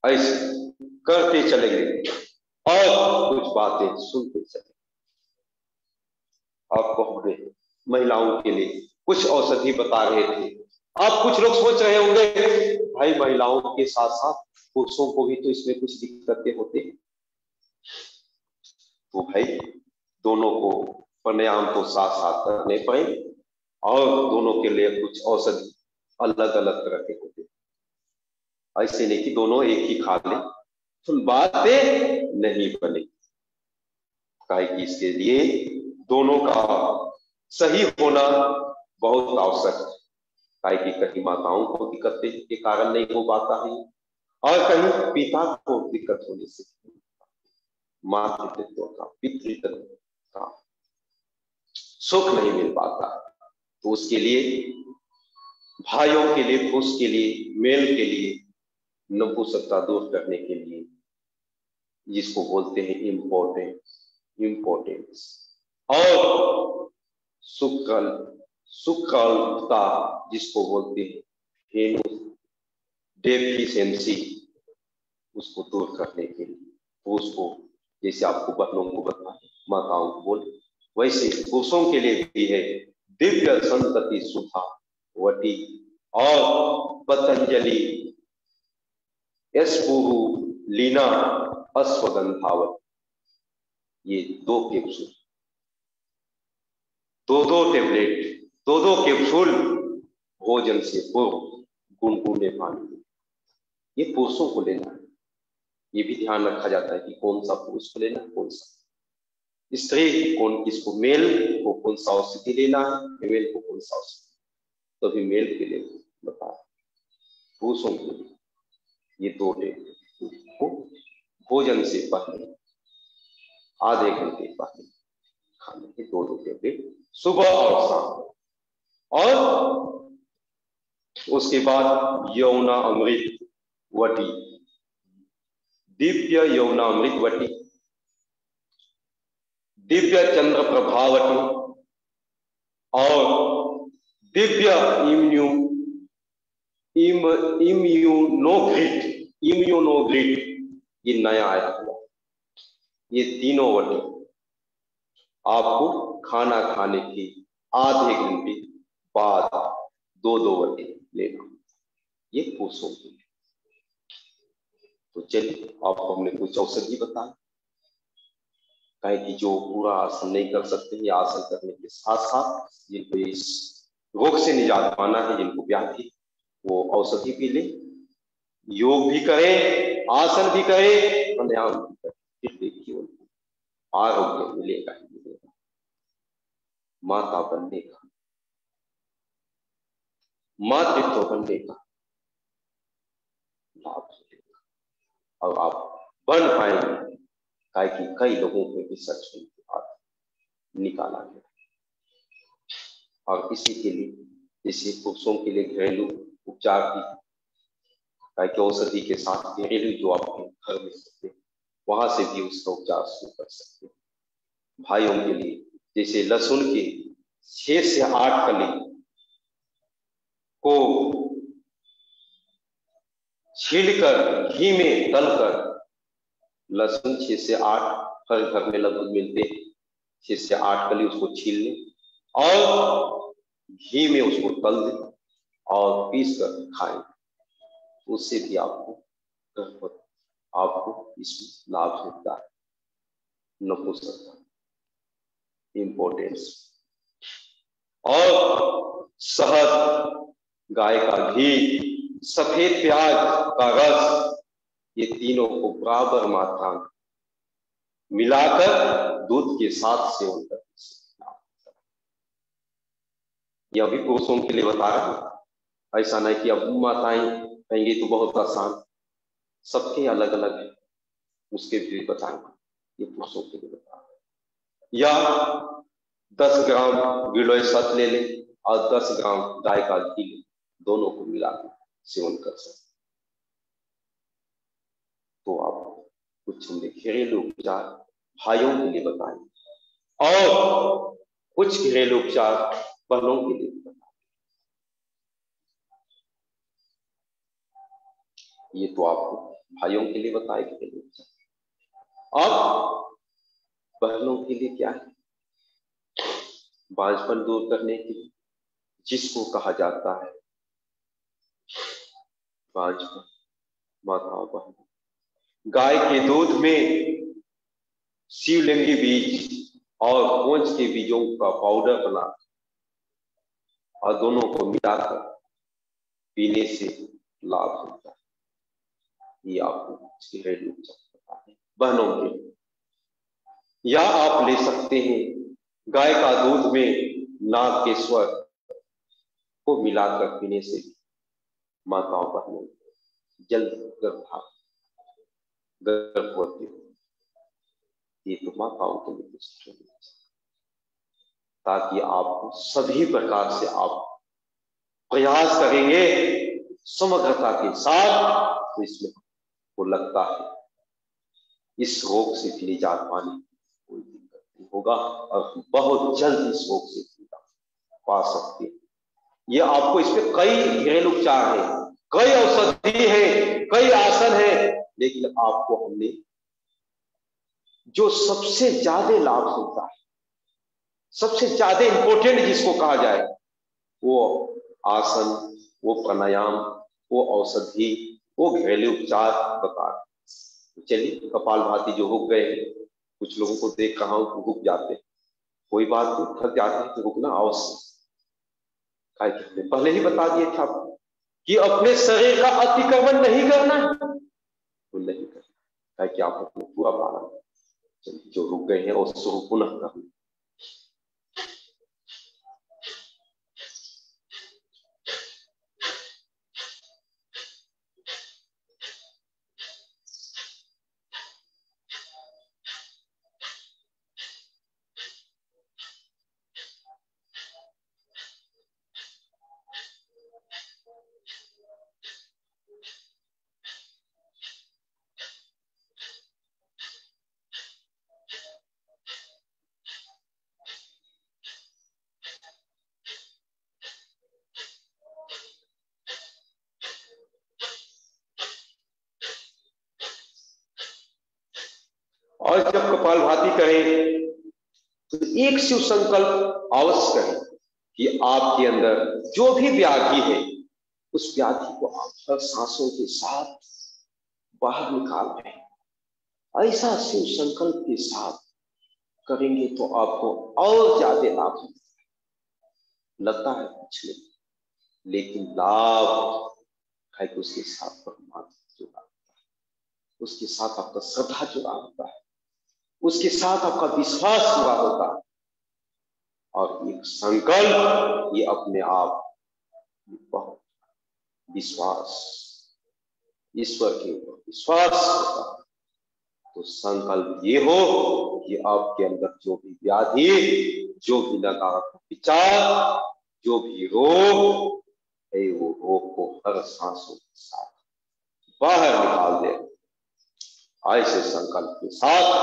ऐसे करते चलेंगे और कुछ बातें सुनते चले। आपको हमने महिलाओं के लिए कुछ औषधि बता रहे थे। आप कुछ लोग सोच रहे होंगे भाई महिलाओं के साथ साथ पुरुषों को भी तो इसमें कुछ दिक्कतें होते हैं, तो भाई दोनों को प्राणायाम तो साथ साथ करने पड़े और दोनों के लिए कुछ औषधि अलग अलग तरह के होते, ऐसे नहीं कि दोनों एक ही खा लें, तो बातें नहीं बनेगी। काहे कि इसके लिए दोनों का सही होना बहुत आवश्यक है। काहे कि कहीं माताओं को दिक्कत के कारण नहीं हो पाता है और कहीं पिता को दिक्कत होने से मातृत्व का पितृत्व का सुख नहीं मिल पाता। तो उसके लिए भाइयों के लिए, पुरुष के लिए, मेल के लिए नपुंसकता दूर करने के लिए जिसको बोलते हैं इम्पोर्टेंस, इम्पोर्टेंस और सुकल सुकलता जिसको बोलते हैं डेफिशिएंसी, उसको दूर करने के लिए उसको जैसे आपको बहनों को बता माताओं को बोले वैसे पुरुषों के लिए भी है दिव्य संतति सुधा वटी और पतंजलि एस्पुरु लीना अश्वगंधावत, ये दो कैप्सूल, दो दो टेबलेट, दो दो कैप्सूल भोजन से पूर्व गुनगुने पानी में, ये पुरुषों को लेना है। ये भी ध्यान रखा जाता है कि कौन सा पुरुष को लेना है, कौन सा स्त्री, कौन किसको मेल को कौन सा औषधि लेना है, फीमेल को कौन सा औषधि, तभी मेल के लिए बताया पुरुषों के लिए ये दो टेबलेट को भोजन से पहले आधे घंटे पहले खाने के दो दो टेबलेट सुबह और शाम। और उसके बाद यौना अमृत वटी, दिव्य यौना अमृत वटी, दिव्य चंद्रप्रभा वटी और दिव्य इम्यू इम इम्यूनोग्रिट इम्यूनोग्रिट ये नया आया हुआ, ये तीनों वटी आपको खाना खाने के आधे घंटे बाद दो दो वटी लेना, ये कोष होती है। तो चलिए आपको हमने कुछ औषधि बताया, कहे कि जो पूरा आसन नहीं कर सकते ये आसन करने के साथ साथ जिनको इस रोग से निजात पाना है, जिनको व्याधि, वो औषधि पी ले, योग भी करे, आसन भी करे, प्राणायाम भी करे, फिर देखिए उनको आरोग्य मिलेगा ही मिलेगा, माता बनने का, मातृत्व बनने का लाभ मिलेगा और आप बन पाएंगे। कि कई लोगों को रिसर्च के बाद निकाला गया और इसी के लिए इसी पुरुषों के लिए घरेलू उपचार की औषधि के साथ घरेलू जो आपके घर में सकते वहां से भी उसका उपचार शुरू कर सकते हैं। भाइयों के लिए जैसे लहसुन के छह से आठ कली को छीलकर घी में तलकर, लहसुन छह से आठ हर घर में लगभग मिलते, छह से आठ कली उसको छील ले और घी में उसको तल दे और पीस कर खाए, उससे भी आपको आपको इसमें लाभ होता है, नपुंसक का इम्पोर्टेंस। और शहद, गाय का घी, सफेद प्याज का रस, ये तीनों को बराबर मात्रा में मिलाकर दूध के साथ सेवन करना। यह भी पुरुषों के लिए बता रहा हूं, ऐसा नहीं कि अब माताएं कहेंगे तो बहुत आसान, सबके अलग अलग है, उसके भी बताएंगे, ये पुरुषों के लिए बता रहा हूं। या दस ग्राम गिलोय शहद ले ले और दस ग्राम गाय का घी ले, दोनों को मिलाकर सेवन कर सकते। तो आप कुछ हमने घरेलू उपचार भाइयों के लिए बताए और कुछ घरेलू उपचार बहनों के लिए बताए। ये तो आपको भाइयों के लिए बताए घरेलू उपचार। अब बहनों के लिए क्या है? बांझपन दूर करने के लिए जिसको कहा जाता है बांझपन, माता बहन गाय के दूध में शिवलिंगी बीज और कोंच के बीजों का पाउडर बना और दोनों को मिलाकर पीने से लाभ होता है, ये आपको घरेलू उपचार है बहनों के। या आप ले सकते हैं गाय का दूध में नाग के स्वर को मिलाकर पीने से माताओं बहनों जल्द गर्भा गर्भवती हो, ये तो माताओं के लिए कुछ, ताकि आप सभी प्रकार से आप प्रयास करेंगे समग्रता के साथ, तो इसमें वो लगता है इस रोग से निजात पाने कोई दिक्कत नहीं होगा और बहुत जल्द इस रोग से निजात पा सकते हैं। ये आपको इसमें कई घरेलू उपचार है, कई औषधि है, कई आसन है, लेकिन आपको हमने जो सबसे ज्यादा लाभ होता है, सबसे ज्यादा इंपोर्टेंट जिसको कहा जाए, वो आसन, वो प्राणायाम, वो औषधि, वो घरेलू उपचार बता। चलिए कपालभाति जो रुक गए, कुछ लोगों को देख रहा हूं तो रुक जाते, कोई बात नहीं, थक जाते हैं तो रुकना आवश्यक। पहले ही बता दिए थे आपको कि अपने शरीर का अतिक्रमण नहीं करना है, नहीं करना, ताकि आप अपने पूरा पालन। चलिए जो रुक गए हैं और उसको पुनः करना। और जब कपालभाति करें तो एक शिव संकल्प अवश्य करें, कि आपके अंदर जो भी व्याधि है उस व्याधि को आप हर सांसों के साथ बाहर निकाल रहे, ऐसा शिव संकल्प के साथ करेंगे तो आपको और ज्यादा लाभ लगता है कुछ नहीं, लेकिन लाभ है कि उसके साथ परमात्मा जुड़ा होता है, उसके साथ आपका श्रद्धा जुड़ा होता है, उसके साथ आपका विश्वास जुड़ा होता है, और एक संकल्प ये अपने आप बहुत विश्वास, ईश्वर के ऊपर विश्वास होता है। तो संकल्प ये हो कि आपके अंदर जो भी व्याधि, जो भी नकारात्मक विचार, जो भी रोग है वो रोग को हर सांसों के साथ बाहर निकाल दे। ऐसे संकल्प के साथ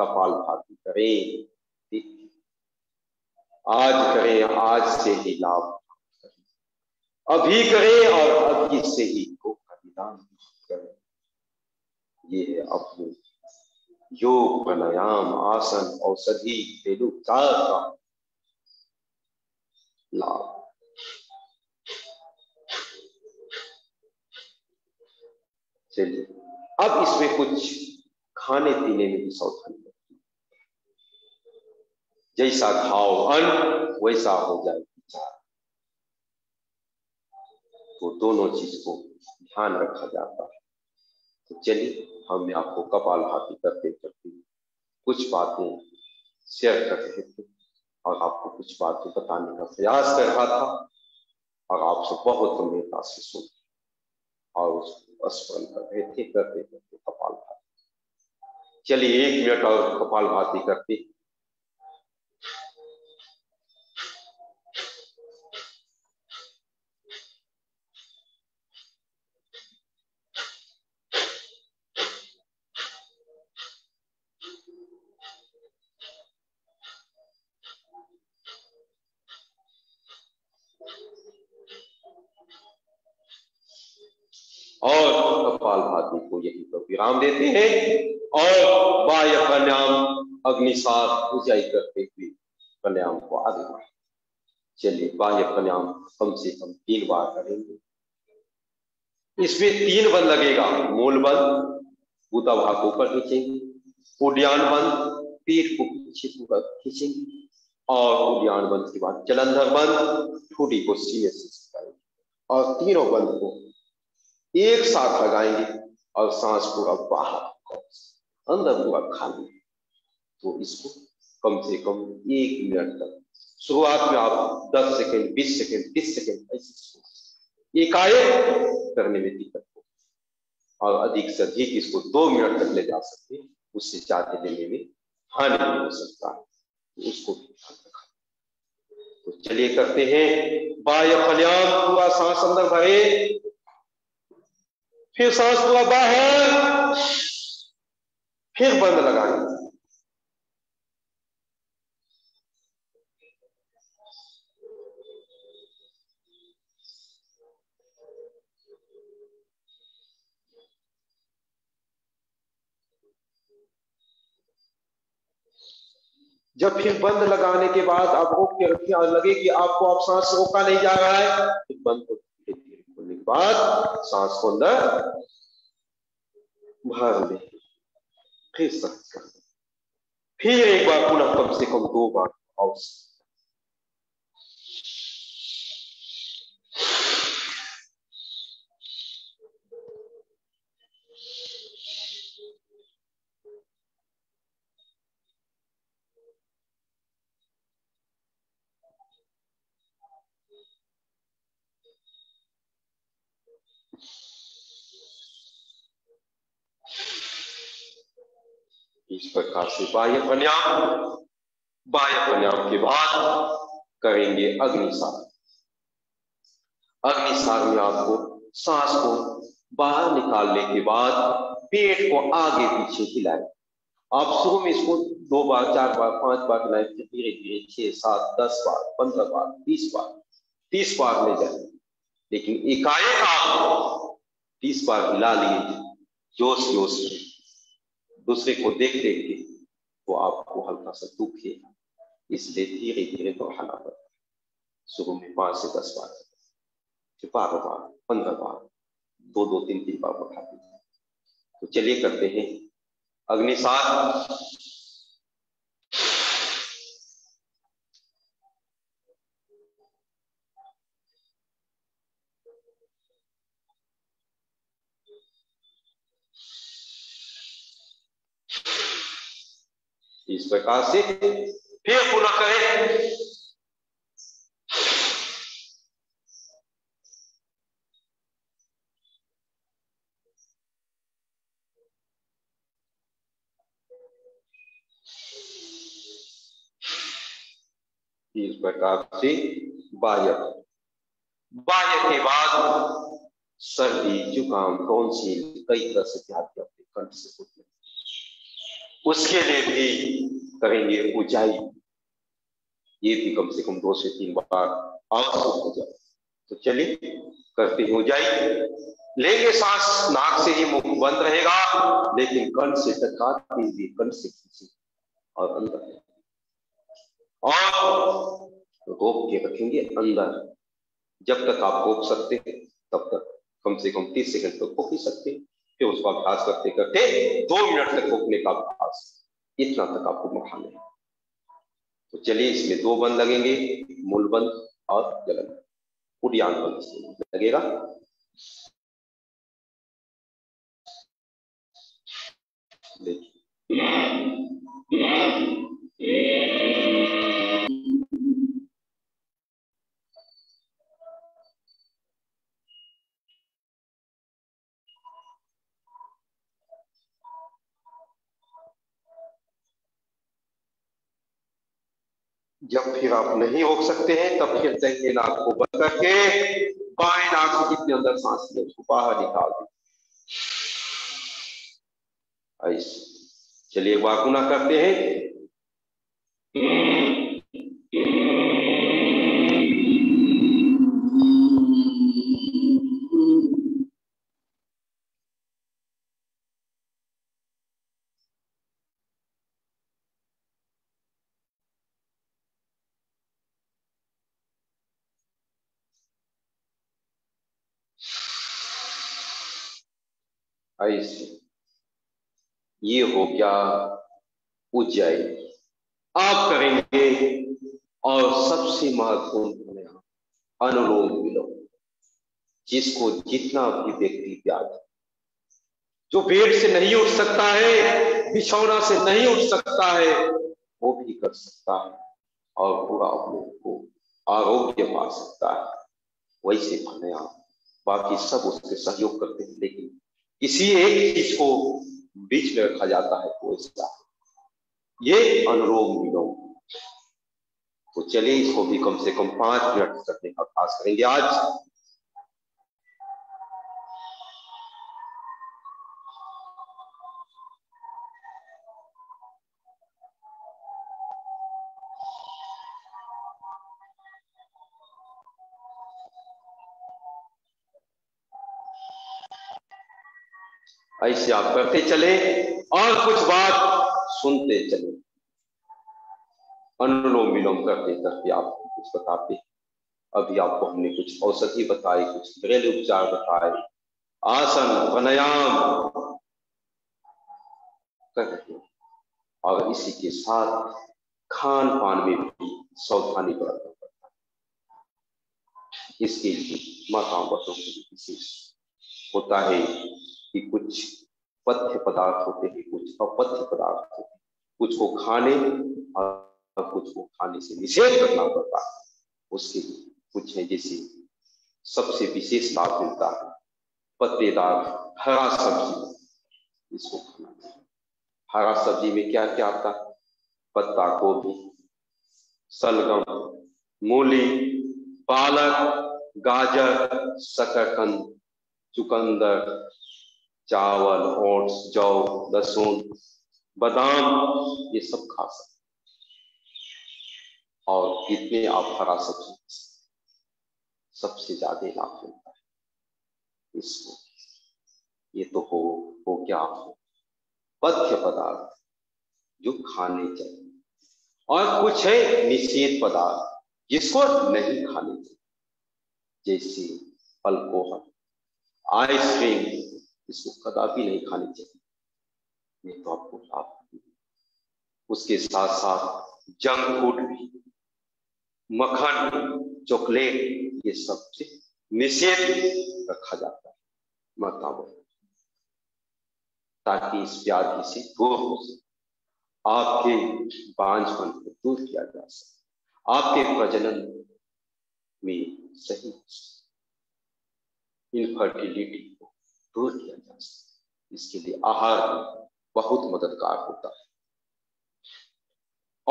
कपालभाति करें, आज करें, आज से ही लाभ करें, अभी करें और अभी से ही रोग का निदान करें। ये है अपने योग प्राणायाम आसन औषधि तेलु चार का लाभ। चलिए अब इसमें कुछ खाने पीने में भी सावधानी, जैसा खाओ अन्न वैसा हो जाए विचार, तो दोनों चीज को ध्यान रखा जाता है। तो चलिए हमने आपको कपालभाति करते करते कुछ बातें शेयर कर रहे थे और आपको कुछ बातें बताने का प्रयास कर रहा था और आपसे बहुत उम्मीद से सुन और उसको स्मरण कर रहे थे करते करते कपालभाति। चलिए एक मिनट और कपालभाति करते। और कपालभाति को यही पर विराम देते हैं और बाह्य प्राणायाम अग्निसार पूजाई करते हुए प्राणायाम को आगे बढ़ाएं। चलिए बाह्य प्राणायाम कम से कम तीन बार करेंगे। इसमें तीन बल लगेगा, मूल बल, भूता भाग ऊपर खींचेंगे, उड्डायन बल, पीठ को पीछे पूरा खींचेंगे और उड्डायन बल के बाद जलंधर बल, ठोड़ी को सीने से सटाएंगे और तीनों बल को एक साथ लगाएंगे और सांस पूरा बाहर अंदर पूरा खाली। तो इसको कम से कम एक मिनट तक, शुरुआत में आप दस सेकंड, बीस सेकंड, तीस सेकंड ऐसे एकाएक करने में दिक्कत हो और अधिक से अधिक इसको दो मिनट तक ले जा सकते हैं, उससे ज्यादा लेने में हानि हो सकता है, तो उसको भी ध्यान रखा। तो चलिए करते हैं बाह्य प्राणायाम, पूरा सांस अंदर भरे, फिर सांस पूरा बाहर, फिर बंद लगाएं, जब फिर बंद लगाने के बाद आप रोक के रखिए और लगे कि आपको आप सांस रोका नहीं जा रहा है, फिर बंद हो के बाद सांस को अंदर भर ले, फिर सांस कर, फिर एक बार पुनः कम से कम दो बार आउट। इस प्रकार से बाह्य प्राणायाम, बाह्य प्राणायाम के बाद करेंगे अग्निसार। अग्निसार में आपको सांस को बाहर निकालने के बाद पेट को आगे पीछे हिलाएं। आप शुरू में इसको दो बार, चार बार, पांच बार हिलाएं, धीरे धीरे छह, सात, दस बार, पंद्रह बार, बीस बार, तीस बार ले जाए, लेकिन एकाएक आप तीस बार हिला लिए जोश जोश में, दूसरे को देख देख के, तो आपको हल्का सा दुख है, इसलिए धीरे धीरे बढ़ाना पड़ता है। सुबह में पांच से दस बार बारह बार पंद्रह बार दो दो तीन तीन बार उठाते थे। तो चलिए करते हैं अग्निसार। इस प्रकार से फिर पूरा करें। इस प्रकार से बायक बायक के बाद सर्दी जुकाम टॉन्सिल कई तरह से जाती अपने कंठ से होती है, उसके लिए भी करेंगे ऊंचाई, ये भी कम से कम दो से तीन बार आवश्यक हो जाए। तो चलिए करते हैं ऊंचाई। लेंगे सांस, नाक से ही मुख बंद रहेगा लेकिन कंठ से टकराते हुए कंठ से खींचे और अंदर और रोक के रखेंगे अंदर। जब तक आप रोक सकते हैं तब तक कम से कम तीस सेकंड तक रोक ही सकते हैं, फिर उसका अभ्यास करते करते दो मिनट तक रोकने का अभ्यास, इतना तक आपको बढ़ाना है। तो चलिए इसमें दो बंद लगेंगे, मूल बंद और गलन उड़ियान बंद लगेगा। जब फिर आप नहीं रोक सकते हैं तब फिर चाहिए नाक को बंद करके बाएं नाक से जितने अंदर सांस ले उसको बाहर निकाल दें। चलिए वाकुना करते हैं। ऐसे ये हो गया ऊंचाई। आप करेंगे और सबसे महत्वपूर्ण अनुलोम विलोम, जिसको जितना भी व्यक्ति प्यार जो बेड से नहीं उठ सकता है, बिछौना से नहीं उठ सकता है, वो भी कर सकता है और पूरा अपने को आरोग्य पा सकता है। वैसे प्राणायाम बाकी सब उसके सहयोग करते हैं, लेकिन किसी एक चीज को बीच में रखा जाता है तो इसका ये अनुलोम विलोम। तो चलिए इसको भी कम से कम पांच मिनट करने का प्रयास करेंगे आज। ऐसे आप करते चले और कुछ बात सुनते चले, अनुलोम विलोम करते करते आप कुछ बताते। अभी आपको हमने कुछ औषधि बताई, कुछ घरेलू उपचार बताए, आसन प्राणायाम करते और इसी के साथ खान पान में भी सावधानी बरतना पड़ता है। इसके लिए माताओं बच्चों को विशेष होता है कि कुछ पथ्य पदार्थ होते हैं, कुछ अपथ्य पदार्थ होते हैं, कुछ को खाने और कुछ को खाने से निषेध करना पड़ता है। उसके लिए कुछ है जैसे सबसे विशेष लाभ मिलता है पत्तेदार हरा सब्जी, इसको खाना चाहिए। हरा सब्जी में क्या क्या आता है? पत्ता गोभी, सलगम, मूली, पालक, गाजर, शकरकंद, चुकंदर, चावल, ओट्स, जौ, लहसुन, बादाम, ये सब खा सकते। और इतने आप हरा सब्जी सबसे ज्यादा लाभ मिलता है इसको। ये तो हो हो क्या आपको पथ्य पदार्थ जो खाने चाहिए और कुछ है निषेध पदार्थ इसको नहीं खाने देते, जैसे अल्कोहल, आइसक्रीम, इसको कदापि नहीं खाने चाहिए, ये तो आपको लाभ। उसके साथ साथ जंक फूड भी, मक्खन, चॉकलेट, ये सबसे निषेध रखा जाता है मतलब, ताकि इस व्याधि से दूर हो सके, आपके बांझपन को दूर किया जा सके, आपके प्रजनन में सही इनफर्टिलिटी को दूर किया जा सके। इसके लिए आहार बहुत मददगार होता है।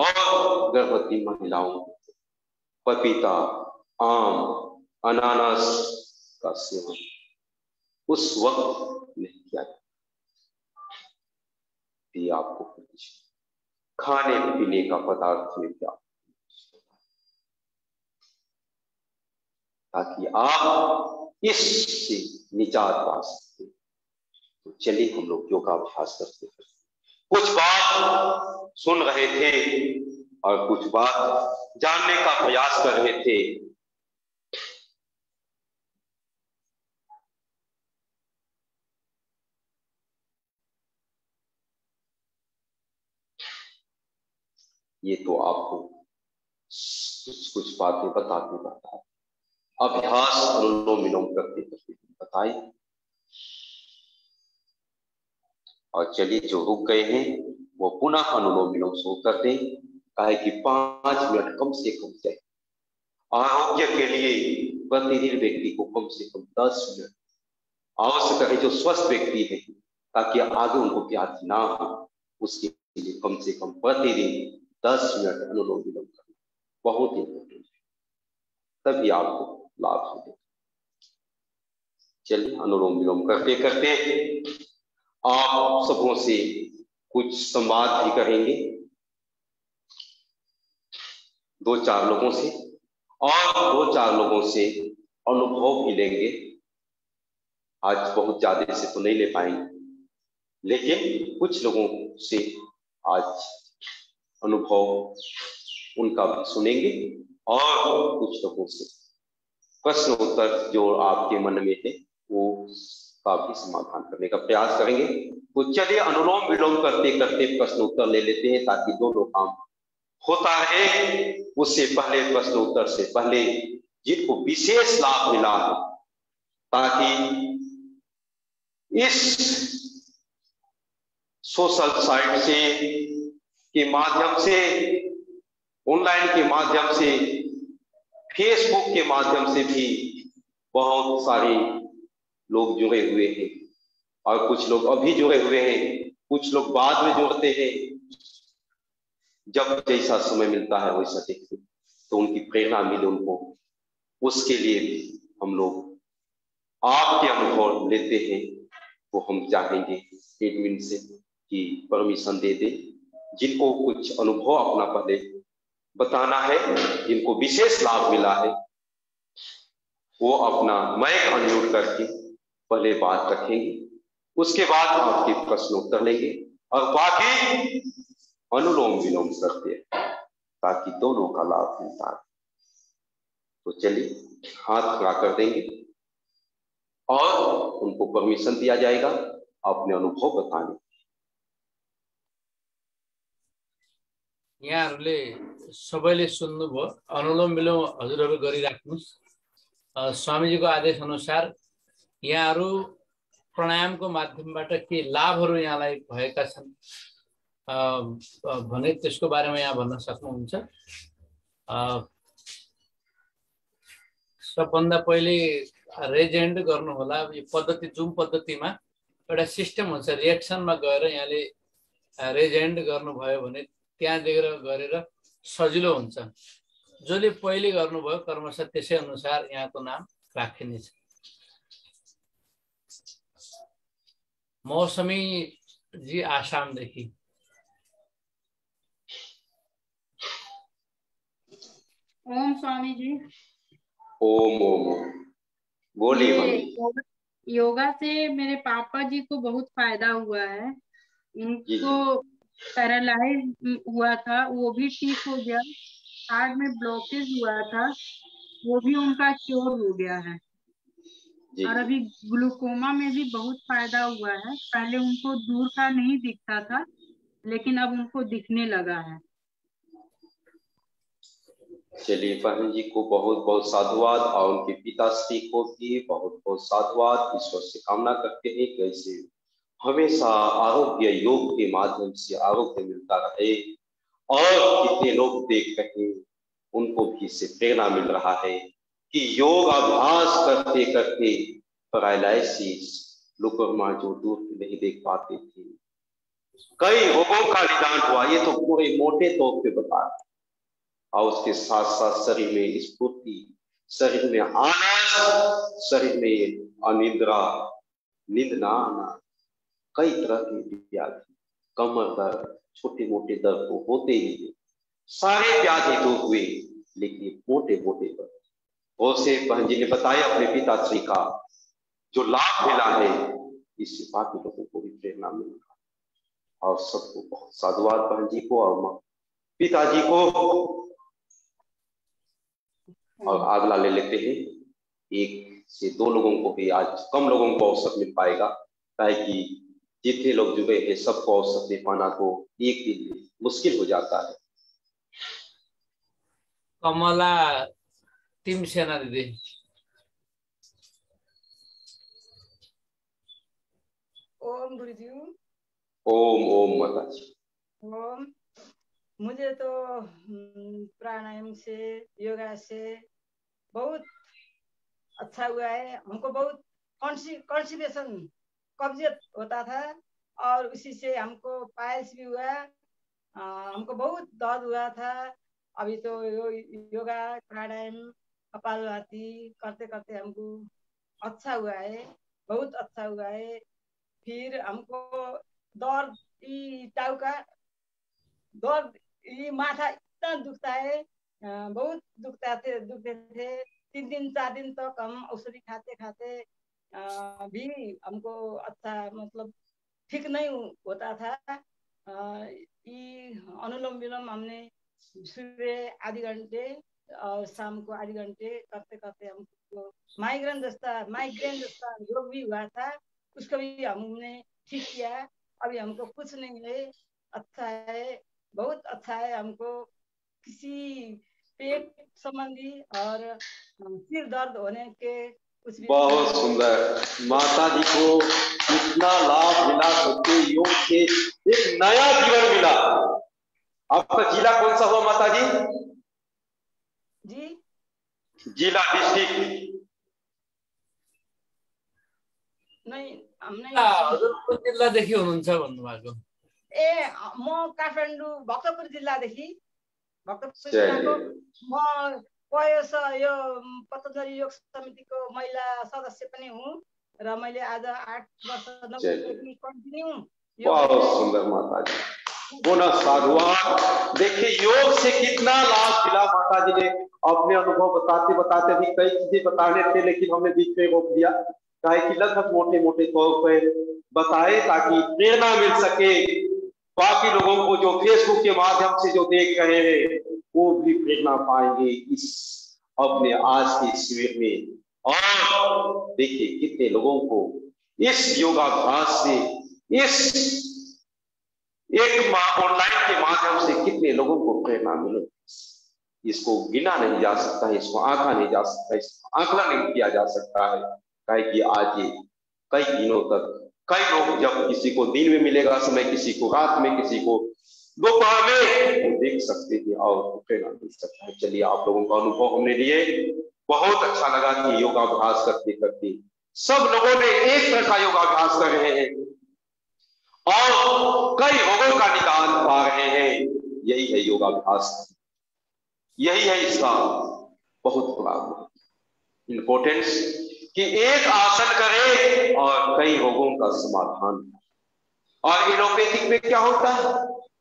और गर्भवती महिलाओं पपीता, आम, अनानास का सेवन उस वक्त नहीं किया जाता। ये आपको कुछ खाने पीने का पदार्थ में क्या, ताकि आप इससे निजात पा सकते। तो चलिए हम लोग योगाभ्यास करते हैं। कुछ बात सुन रहे थे और कुछ बात जानने का प्रयास कर रहे थे। ये तो आपको कुछ कुछ बातें बताते बताए, अभ्यास अनुलोम विलोम करते करते बताए। और चलिए जो रुक गए हैं वो पुनः अनुलोम विलोम शुरू कर दें, काहे कि पांच मिनट कम से कम चाहिए। आरोग्य के लिए प्रतिदिन व्यक्ति को कम से कम दस मिनट आवश्यक है जो स्वस्थ व्यक्ति है, ताकि आगे उनको व्याधि ना हो। उसके लिए कम से कम प्रतिदिन दस मिनट अनुलोम विलोम करना बहुत इंपॉर्टेंट है, तभी आपको लाभ होगा। चलिए अनुलोम विलोम करते करते आप सबों से कुछ संवाद भी करेंगे, दो चार लोगों से, और दो चार लोगों से अनुभव भी लेंगे। आज बहुत ज्यादा से तो नहीं ले पाएंगे, लेकिन कुछ लोगों से आज अनुभव उनका भी सुनेंगे, और कुछ लोगों से प्रश्न उत्तर जो आपके मन में है वो का भी समाधान करने का प्रयास करेंगे। तो चलिए अनुलोम विलोम करते करते प्रश्न उत्तर ले लेते हैं, ताकि दोनों काम होता है। उससे पहले प्रश्न उत्तर से पहले जिनको विशेष लाभ मिला हो, ताकि इस सोशल साइट से के माध्यम से, ऑनलाइन के माध्यम से, फेसबुक के माध्यम से भी बहुत सारे लोग जुड़े हुए हैं, और कुछ लोग अभी जुड़े हुए हैं, कुछ लोग बाद में जुड़ते हैं। जब जैसा समय मिलता है वैसा देखते, तो उनकी प्रेरणा मिले उनको, उसके लिए भी हम लोग आपके अनुभव लेते हैं। तो हम चाहेंगे एडमिन से कि परमिशन दे दे, जिनको कुछ अनुभव अपना पहले बताना है, जिनको विशेष लाभ मिला है, वो अपना माइक अनम्यूट करके पहले बात रखेंगे। उसके बाद आपके प्रश्न उत्तर लेंगे, और बाकी अनुलोम विलोम करते हैं, ताकि दोनों का लाभ मिलता है। तो चलिए हाथ खड़ा कर देंगे और उनको परमिशन दिया जाएगा अपने अनुभव बताने। यहाँहरूले सबैले सुन्नुभयो, अनुलोम विलोम हजुरहरू गरिराख्नुस्। स्वामीजीको आदेश अनुसार यहाँहरू प्राणायामको माध्यमबाट के लाभहरू यहाँलाई भएका छन् भने त्यसको बारेमा यहाँ भन्न सक्नुहुन्छ। सबभन्दा पहिले रेज ह्यान्ड गर्नुहोला। यो पद्धति जुम पद्धतिमा एउटा सिस्टम हुन्छ, रिएक्सनमा गएर यहाँले रेज ह्यान्ड गर्नुभयो भने त्यहाँ देखेर गरेर सजिलो हुन्छ। जसले पहिले गर्नुभयो कर्मशः त्यसै अनुसार यहाँको नाम राखिनेछ। मौसमी जी आसामदेखि, ओम स्वामी जी। ओम ओम बोलिए। योगा से मेरे पापा जी को बहुत फायदा हुआ है। इनको पैरालाइज हुआ था वो भी ठीक हो गया, कार्ड में ब्लॉकेज हुआ था वो भी उनका क्योर हो गया है। और अभी ग्लूकोमा में भी बहुत फायदा हुआ है। पहले उनको दूर का नहीं दिखता था लेकिन अब उनको दिखने लगा है। चलिए पहन जी को बहुत बहुत साधुवाद और उनके पिताश्री को भी बहुत बहुत साधुवाद। ईश्वर से कामना करते हैं कैसे हमेशा आरोग्य योग के माध्यम से आरोग्य मिलता रहे और कितने लोग देख रहे उनको भी इससे प्रेरणा मिल रहा है कि योग अभ्यास करते करते पैरालिसिस ग्लूकोमा जो दूर नहीं देख पाते थे कई रोगों का निदान हुआ। ये तो पूरे मोटे तौर पे बता रहे और उसके साथ साथ शरीर में स्फूर्ति, शरीर में आनंद, शरीर में अनिद्रा, नींद ना आना, कई तरह की व्याधि, कमर दर्द, छोटे मोटे दर्द तो होते ही है, सारे व्याधि दूर हुए लेकिन मोटे मोटे दर्द। से बहन जी ने बताया अपने पिताश्री का जो लाभ मिला है इससे बाकी लोगों को भी प्रेरणा मिलेगा। और सबको बहुत साधुवाद बहन जी को और पिताजी को। और अगला ले लेते हैं, एक से दो लोगों को भी, आज कम लोगों को अवसर मिल पाएगा ताकि जितने लोग जुड़े हैं सबको अवसर दे पाना तो एक दिन में मुश्किल हो जाता है। कमला टीम सेना दीदी ओम गुरुदेव ओम ओम माताजी ओम। मुझे तो प्राणायाम से योगा से बहुत अच्छा हुआ है। हमको बहुत कॉन्स्टिपेशन कब्जियत होता था और उसी से हमको पायल्स भी हुआ, हमको बहुत दर्द हुआ था। अभी तो यो, योगा प्राणायाम कपालभाति करते करते हमको अच्छा हुआ है, बहुत अच्छा हुआ है। फिर हमको दर्द ई टाउ का दर्द ई माथा इतना दुखता है, बहुत दुखता थे दुखते थे तीन दिन चार दिन तक तो हम औषधि खाते खाते भी हमको अच्छा मतलब ठीक नहीं होता था। ई अनुलोम विलोम हमने सूर्य आधी घंटे और शाम को आधे घंटे करते करते हमको माइग्रेन जस्ता माइग्रेन जस्ता रोग भी हुआ था, उसको भी हमने ठीक किया। अभी हमको कुछ नहीं है, अच्छा है, बहुत अच्छा है। हमको किसी पेट संबंधी और सिर दर्द होने के कुछ भी। बहुत सुंदर माता जी को इतना लाभ मिला, सबके योग से एक नया जीवन मिला। आपका जिला कौन सा हुआ माता जी? जी जिला डिस्ट्रिक्ट नहीं हमने जिला देखि हुनुहुन्छ भन्नु भएको? ए म काठमाडौँ भक्तपुर जिल्लादेखि, भक्तपुर जिल्लाको म पयोस यो पतञ्जलि योग समितिको महिला सदस्य पनि हुँ र मैले आज आठ वर्ष नौकरी कन्टिन्यू। बहुत सुन्दर माताजी, पुनः साधुवाद। देखिए योग से कितना लाभ मिला। माता जी ने अपने अनुभव बताते बताते भी कई चीजें बताने थे लेकिन हमने बीच में रोक दिया, चाहे कि लगभग मोटे मोटे तौर पर बताए ताकि प्रेरणा मिल सके, बाकी लोगों को जो फेसबुक के माध्यम से जो देख रहे हैं वो भी प्रेरणा पाएंगे इस अपने आज के शिविर में। और देखिए कितने लोगों को इस योगाभ्यास से, इस एक ऑनलाइन के माध्यम से कितने लोगों को प्रेरणा मिले, इसको गिना नहीं जा सकता है, इसको आंका नहीं जा सकता, इसको आंकड़ा नहीं किया जा सकता है। काहे कि आज ये कई दिनों तक कई लोग, जब किसी को दिन में मिलेगा समय, किसी को रात में, किसी को दोपहर में, तो देख सकते हैं और प्रेरणा मिल सकता है। चलिए आप लोगों का अनुभव हमने लिए, बहुत अच्छा लगा कि योगाभ्यास करते करते सब लोगों ने एक तरह का योगाभ्यास कर रहे हैं और कई रोगों का निदान पा रहे हैं। यही है योगाभ्यास, यही है इसका बहुत बड़ा इंपोर्टेंस कि एक आसन करें और कई रोगों का समाधान। और एलोपैथिक में क्या होता है,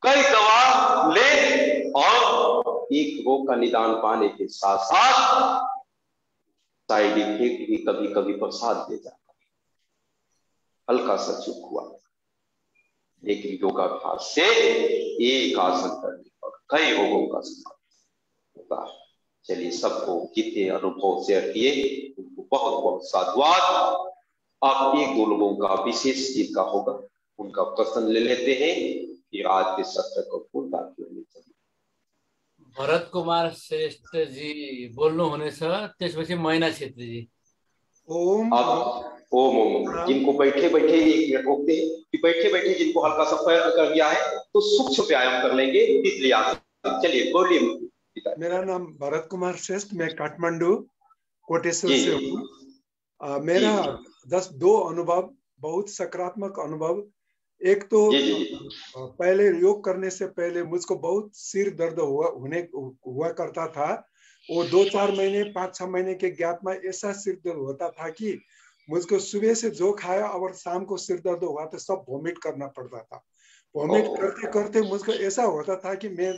कई दवा ले और एक रोग का निदान पाने के साथ साथ साइड इफेक्ट भी कभी कभी प्रसाद दे जाता है, हल्का सा चुप हुआ। लेकिन योगाभ्यास से एक आसन करने पर कई रोगों का समाधान। होता है। चलिए सबको कितने अनुभव शेयर किए, उनको बहुत बहुत साधुवाद। आप एक दो लोगों का विशेष जीत का होगा, उनका प्रश्न ले लेते हैं कि आज के सत्र को पूरा क्यों नहीं चले। भरत कुमार श्रेष्ठ जी बोल्नु हुनेछ, त्यसपछि मैना छेत्री जी। ओम ओम ओम। जिनको बैठे बैठे एक मिनट रोकते हैं कि बैठे बैठे जिनको हल्का सा पैर कर दिया है तो सूक्ष्म व्यायाम कर लेंगे। चलिए बोलिए। मेरा नाम भरत कुमार श्रेष्ठ, मैं काठमांडू कोटेश्वर से हूँ। मेरा दस दो अनुभव, बहुत सकारात्मक अनुभव। एक तो जी जी। पहले योग करने से पहले मुझको बहुत सिर दर्द हुआ होने हुआ करता था। वो दो चार महीने पाँच छह महीने के गैप में ऐसा सिर दर्द होता था कि मुझको सुबह से जो खाया और शाम को सिर दर्द हुआ तो सब वॉमिट करना पड़ता था। वॉमिट करते करते मुझको ऐसा होता था कि मैं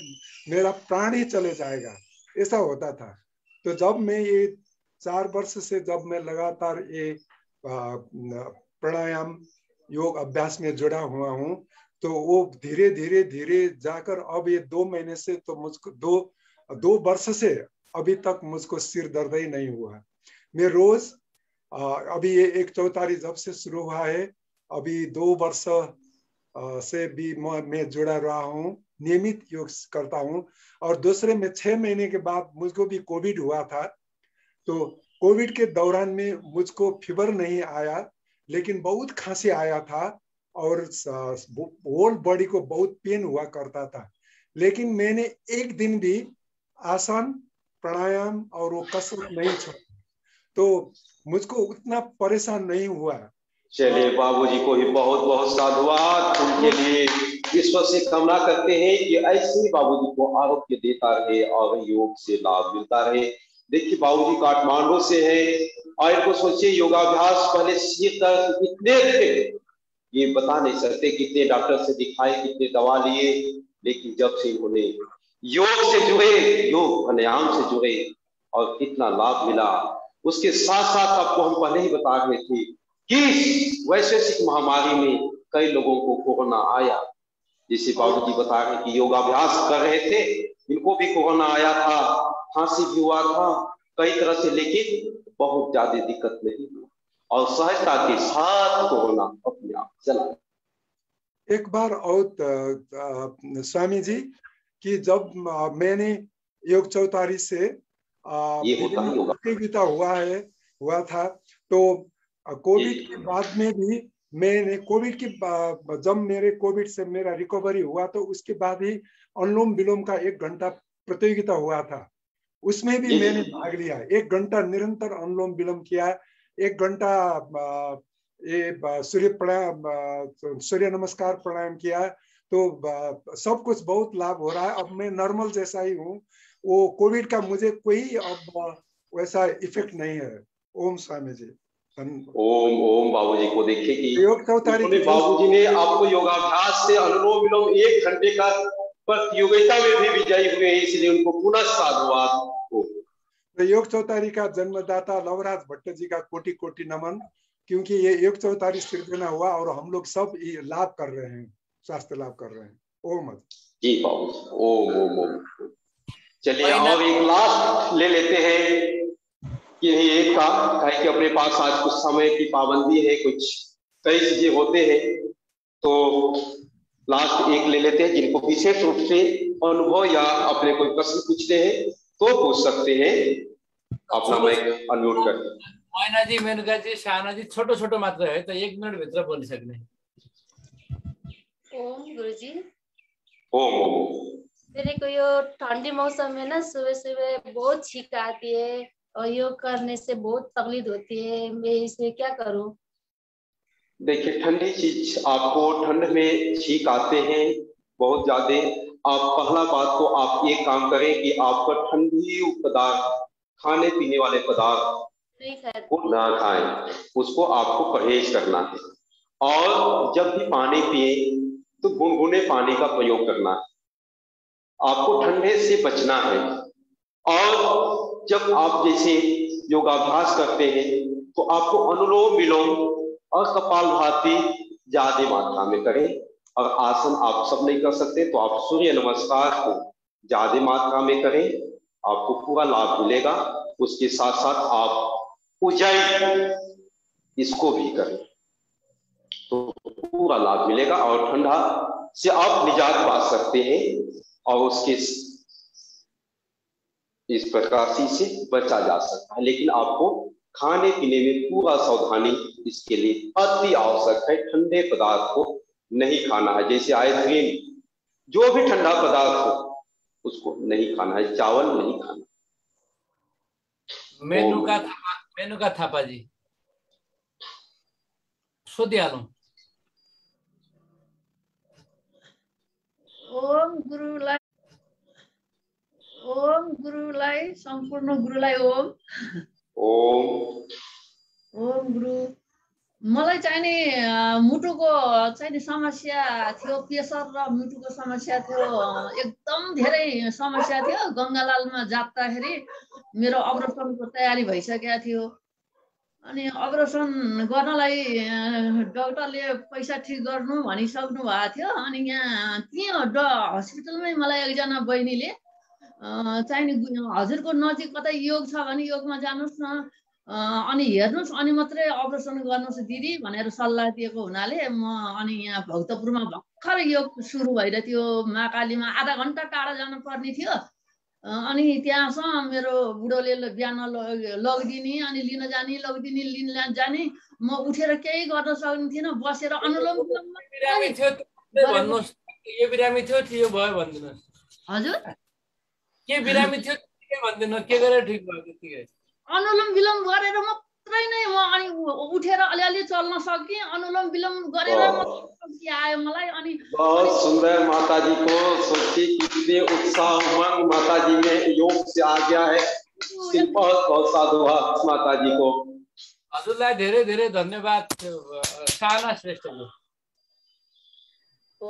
मेरा प्राण ही चले जाएगा, ऐसा होता था। तो जब मैं ये चार वर्ष से जब मैं लगातार ये प्राणायाम योग अभ्यास में जुड़ा हुआ हूँ तो वो धीरे धीरे धीरे जाकर अब ये दो महीने से तो मुझको दो दो वर्ष से अभी तक मुझको सिर दर्द ही नहीं हुआ। मैं रोज अभी ये एक चौतारी जब से शुरू हुआ है अभी दो वर्ष से भी मैं जुड़ा रहा हूँ, नियमित योग करता हूँ। और दूसरे में छह महीने के बाद मुझको भी कोविड हुआ था, तो कोविड के दौरान में मुझको फीवर नहीं आया लेकिन बहुत खांसी आया था और होल बॉडी को बहुत पेन हुआ करता था। लेकिन मैंने एक दिन भी आसन प्राणायाम और वो कसरत नहीं छोड़ी, तो मुझको उतना परेशान नहीं हुआ। चलिए बाबूजी को भी बहुत बहुत साधुवाद। उनके लिए ईश्वर से कामना करते हैं कि ऐसे बाबूजी को आरोग्य देता रहे और योग से लाभ मिलता रहे। देखिए बाबूजी काठमांडू से है और इनको सोचिए योगाभ्यास पहले सीख कर इतने ये बता नहीं सकते, कितने डॉक्टर से दिखाए, कितने दवा लिए, लेकिन जब से इन्होंने योग से जुड़े, योग प्राणायाम से जुड़े और कितना लाभ मिला। उसके साथ साथ आपको हम पहले ही बता रहे थे कि वैश्विक महामारी में कई लोगों को कोरोना आया, जिसे बाबू जी बता रहे कि योगाभ्यास कर रहे थे, इनको भी कोरोना आया था, खांसी भी हुआ था कई तरह से, लेकिन बहुत ज्यादा दिक्कत नहीं हुआ और सहजता के साथ कोरोना अपने आप चला। एक बार और स्वामी जी कि जब मैंने योग चौतारी से प्रतियोगिता हुआ है हुआ था तो कोविड के बाद में भी मैंने कोविड की जब मेरे कोविड से मेरा रिकवरी हुआ तो उसके बाद ही अनुलोम विलोम का एक घंटा प्रतियोगिता हुआ था, उसमें भी मैंने भाग लिया। एक घंटा निरंतर अनुलोम विलोम किया, एक घंटा ये सूर्य प्राणायाम सूर्य नमस्कार प्राणायाम किया, तो सब कुछ बहुत लाभ हो रहा है। अब मैं नॉर्मल जैसा ही हूँ, वो कोविड का मुझे कोई अब वैसा इफेक्ट नहीं है। ओम स्वामी जी। ओम ओम। बाबूजी को देखिए कि योग चौतारी बाबूजी ने आपको योगाभ्यास से अनुलोम विलोम एक घंटे का प्रतियोगिता में भी विजयी हुए, इसलिए उनको पुनः साधुवाद। योग चौतारी का जन्मदाता लवराज भट्ट जी का कोटि कोटि नमन, क्योंकि ये योग चौतारी सृजना हुआ और हम लोग सब लाभ कर रहे हैं, स्वास्थ्य लाभ कर रहे हैं। ओम जी बाबू। ओम ओम ओम। चलिए और एक लास्ट ले लेते हैं कि एक का है कि अपने पास आज कुछ समय की पाबंदी है, कुछ कई चीजें होते हैं, तो लास्ट एक ले लेते हैं। जिनको विशेष रूप से अनुभव या अपने कोई प्रश्न पूछते हैं तो पूछ सकते हैं। अपना माइक अनम्यूट कर। मैना जी, मेनका जी, शाना जी, छोटो छोटो मात्र है तो एक मिनट भित्र बोल सकने। ओम गुरुजी। ओम ओम। मेरे को यो ठंडी मौसम है ना, सुबह सुबह बहुत छींक आती है और योग करने से बहुत तकलीफ होती है, मैं इसमें क्या करूँ? देखिए ठंडी चीज आपको ठंड में छींक आते हैं बहुत ज्यादा, आप पहला बात तो आप ये काम करें कि आपका ठंडी पदार्थ खाने पीने वाले पदार्थ को ना खाएं, उसको आपको परहेज करना है। और जब भी पानी पिए तो गुनगुने पानी का प्रयोग करना है, आपको ठंडे से बचना है। और जब आप जैसे योगाभ्यास करते हैं तो आपको अनुलोम विलोम और कपालभाति ज्यादा मात्रा में करें, और आसन आप सब नहीं कर सकते तो आप सूर्य नमस्कार को ज्यादा मात्रा में करें। आपको पूरा लाभ मिलेगा। उसके साथ साथ आप उजाई इसको भी करें तो पूरा लाभ मिलेगा और ठंडा से आप निजात पा सकते हैं और उसके इस प्रकाशी से बचा जा सकता है। लेकिन आपको खाने पीने में पूरा सावधानी इसके लिए अति आवश्यक है। ठंडे पदार्थ को नहीं खाना है, जैसे आइसक्रीम, जो भी ठंडा पदार्थ हो उसको नहीं खाना है, चावल नहीं खाना। मेनू का थापा, मेनू का थापा जी सुध्यालू। ओम गुरुलाई, ओम गुरुलाई, संपूर्ण गुरुलाई ओम। ओम ओम गुरु। मलाई चाहिने मुटुको चाहिने समस्या थियो, प्रेसर र मुटुको समस्या थियो, एकदम धेरै समस्या थियो। गंगालालमा जाँदाखेरि मेरो अपरेसनको तयारी भइसकेको थियो अनि अपरेसन गर्नलाई डाक्टरले पैसा ठीक गर्नु भनिसक्नु भएको थियो। अनि यहाँ त्यहाँ हस्पिटलमै मलाई एकजना बहिनीले चाहिने हजुरको नजिक कतै योग छ भने योगमा जानुस् न, अनि हेर्नुस्, अनि मात्रै अपरेसन गर्नुस् दिदी भनेर सल्लाह दिएको हुनाले म अनि यहाँ भक्तपुरमा भर्खर योग सुरु भइरहेको थियो। महाकालीमा आधा घन्टा टाढा जानुपर्ने थियो अनि त्यहाँसम्म मेरो बुढोले बिहान लगिदिने अनि लिन जाने, लगिदिने लिन जाने। म उठेर केही गर्न सक्ने थिएन, बसेर अनुलोम विलोम। हजुर के बिरामी थियो भन्दिनँ, के गरेर ठिक भएको थियो? अनुलोम विलोम गरेर मात्रै नै म अनि उठेर अलिअलि चल्न सकेँ। अनुलोम विलोम गरेर आयो मलाई। अनि बहुत सुंदर माताजी को सोची कितने उत्साह उमंग माताजी में योग से आ गया है। बहुत बहुत साधुवाद माताजी को। हजुरलाई धेरै धेरै धन्यवाद साना श्रेष्ठ को।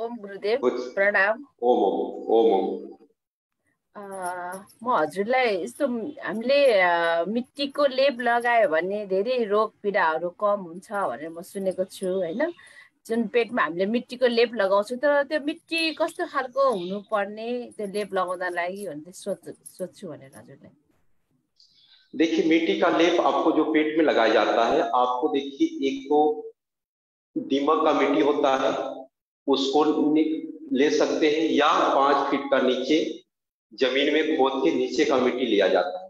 ओम गुरुदेव प्रणाम। ओम ओम ओम। म हजुरलाई यस्तो हामीले मिट्टीको लेप लगायो भने धेरै रोग पीडाहरू कम हुन्छ भनेर म सुनेको छु हैन। जुन पेटमा हामीले मिट्टीको लेप लगाउँछौँ तर त्यो मिट्टी कस्तो खालको हुनुपर्ने त्यो लेप लगाउन लागि भनेर सोच सोच्छु भनेर हजुरलाई। देखिए मिट्टी का लेप आपको जो पेट में लगाया जाता है, आपको देखिए एक तो दिमाग का मिट्टी होता है उसको ले सकते हैं या पाँच फीट का नीचे जमीन में खोद के नीचे का मिट्टी लिया जाता है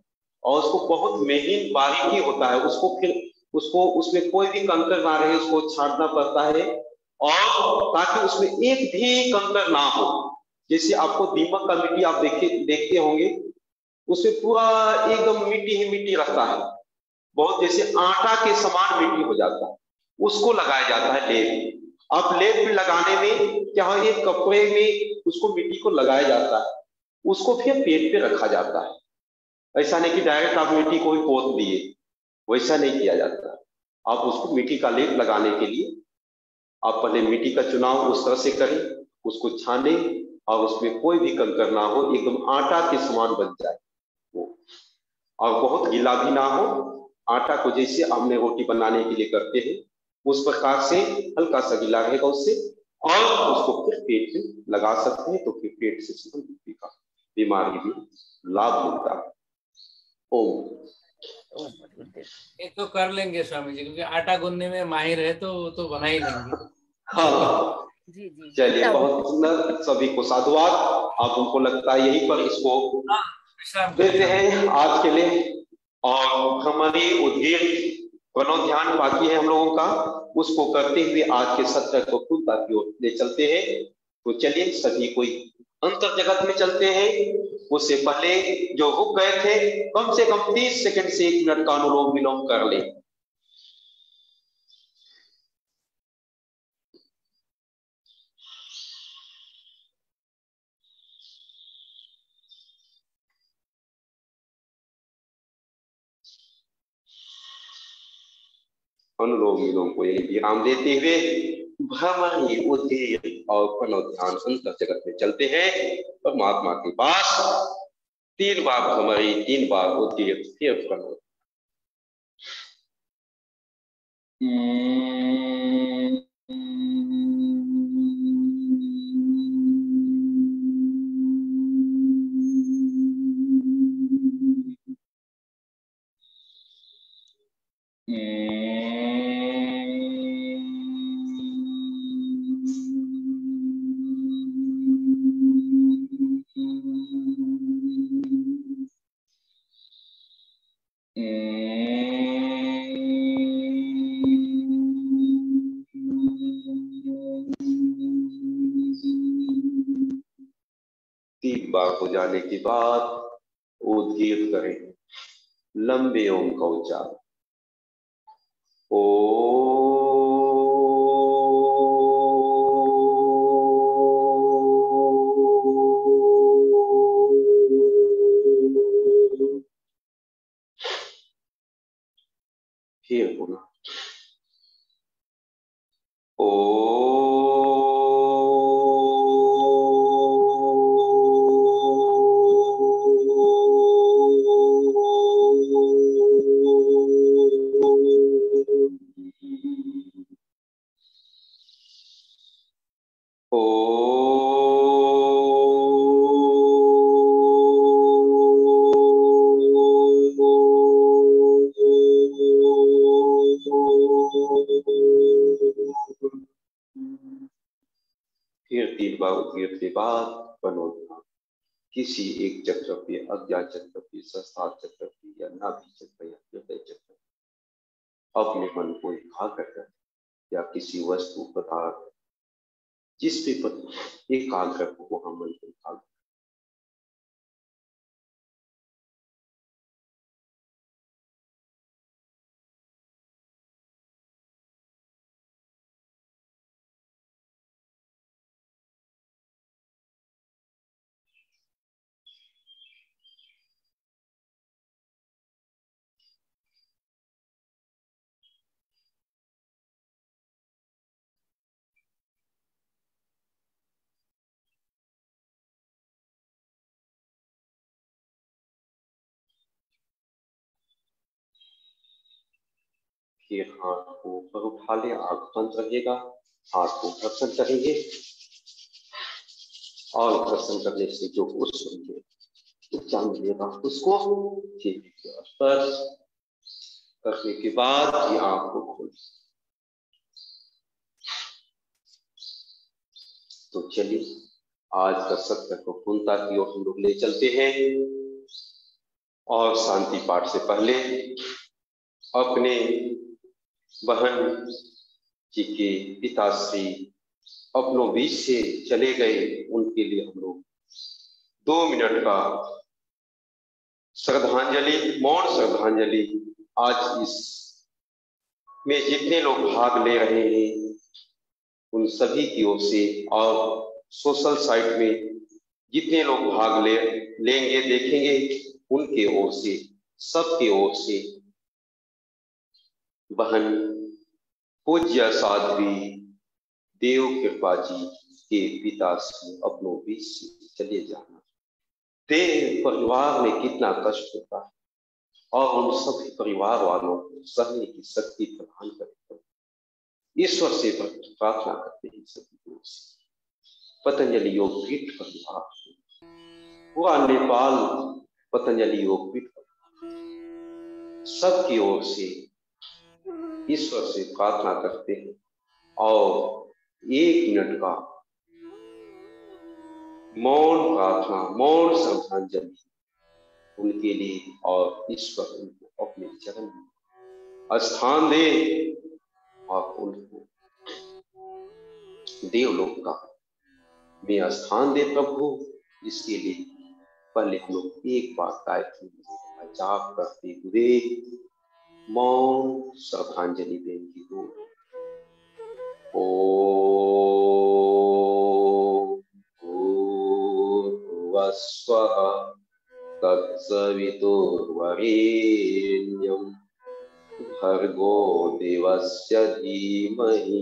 और उसको बहुत महीन बारीकी होता है, उसको फिर उसको उसमें कोई भी कंकर ना रहे उसको छांटना पड़ता है और ताकि उसमें एक भी कंकर ना हो। जैसे आपको दीमक का मिट्टी आप देखे देखते होंगे उसमें पूरा एकदम मिट्टी ही मिट्टी रहता है, बहुत जैसे आटा के समान मिट्टी हो जाता है, उसको लगाया जाता है लेप। अब लेप लगाने में क्या है, एक कपड़े में उसको मिट्टी को लगाया जाता है, उसको फिर पेट पे रखा जाता है। ऐसा नहीं कि डायरेक्ट आप मिट्टी को ही पोत दिए, वैसा नहीं किया जाता। आप उसको मिट्टी का लेप लगाने के लिए आप पहले मिट्टी का चुनाव उस तरह से करें, उसको छाने और उसमें कोई भी कंकर ना हो, एकदम आटा के समान बन जाए वो और बहुत गीला भी ना हो। आटा को जैसे हमने रोटी बनाने के लिए करते हैं उस प्रकार से हल्का सा गीला रहेगा उससे और उसको फिर पेट में लगा सकते हैं तो फिर पेट से मिट्टी का बीमारी भी लाभ मिलता है। ओम ये तो कर लेंगे स्वामी जी क्योंकि आटा गूंदने में माहिर है तो तो बना ही लेंगे। हाँ जी जी चलिए बहुत सुंदर, सभी को साधुवाद। आप उनको लगता है यहीं पर इसको देते हैं आज के लिए और हमारी उद्गीर बनो ध्यान बाकी है हम लोगों का, उसको करते हुए आज के सत्र को पूर्णता की ओर ले चलते हैं। तो चलिए सभी कोई अंतर जगत में चलते हैं। उससे पहले जो रुक गए थे कम से कम तीस सेकंड से एक मिनट का अनुलोम विलोम कर ले। अनुलोम विलोम को यही विराम देते हुए भ्रमरी उद्गीर और प्रणोध्यान अंतर जगत में चलते हैं। परमात्मा के पास तीन बार भ्रमरी, तीन बार उद्गीर, फिर प्रणोध्यान। तीन बार हो जाने के बाद उद्गीर करें लंबे ओम का उच्चारण ओ किसी एक चक्र पे अज्ञात चक्र पे संस्थान चक्र पे या नाभि चक्र या हृदय चक्र अपने मन को एकाग्र कर या किसी वस्तु पदार्थ जिस पे एकाग्र हो वहां मन को एकाग्र के हाथ को ऊपर उठा ले, आंख बंद रहेगा, हाथ को घर्षण करेंगे और घर्षण करने से जो उस क्या मिलेगा उसको स्पर्श करने के बाद ये आंख को खोल। तो चलिए आज का सत्र को पूर्णता की ओर हम लोग ले चलते हैं और शांति पाठ से पहले अपने बहन जी के पिताश्री अपनों बीच से चले गए उनके लिए हम लोग दो मिनट का श्रद्धांजलि मौन श्रद्धांजलि आज इस में जितने लोग भाग ले रहे हैं उन सभी की ओर से और सोशल साइट में जितने लोग भाग ले लेंगे देखेंगे उनके ओर से सबके ओर से बहन पूज्य साध्वी देव कृपा जी के पिता से अपनों बीच से चले जाना देव परिवार में कितना कष्ट होता है और उन सभी परिवार वालों को सहने की शक्ति प्रदान करते ईश्वर से प्रार्थना करते हैं। सभी लोग पतंजलि योगपीठ परिवार पूरा नेपाल पतंजलि योगपीठ सबकी ओर से ईश्वर से प्रार्थना करते हैं और एक मिनट का मौन प्रार्थना मौन श्रद्धांजलि उनके लिए और ईश्वर उनको अपने चरण में स्थान दे और उनको देवलोक का में स्थान दे प्रभु। इसके लिए पहले हम लोग एक बार गायत्री जाप करते हुए मौन श्रद्धांजलि देंगे। दो ओ भूर्भुवः स्वः तत्सवितुर्वरेण्यं भर्गो देवस्य धीमहि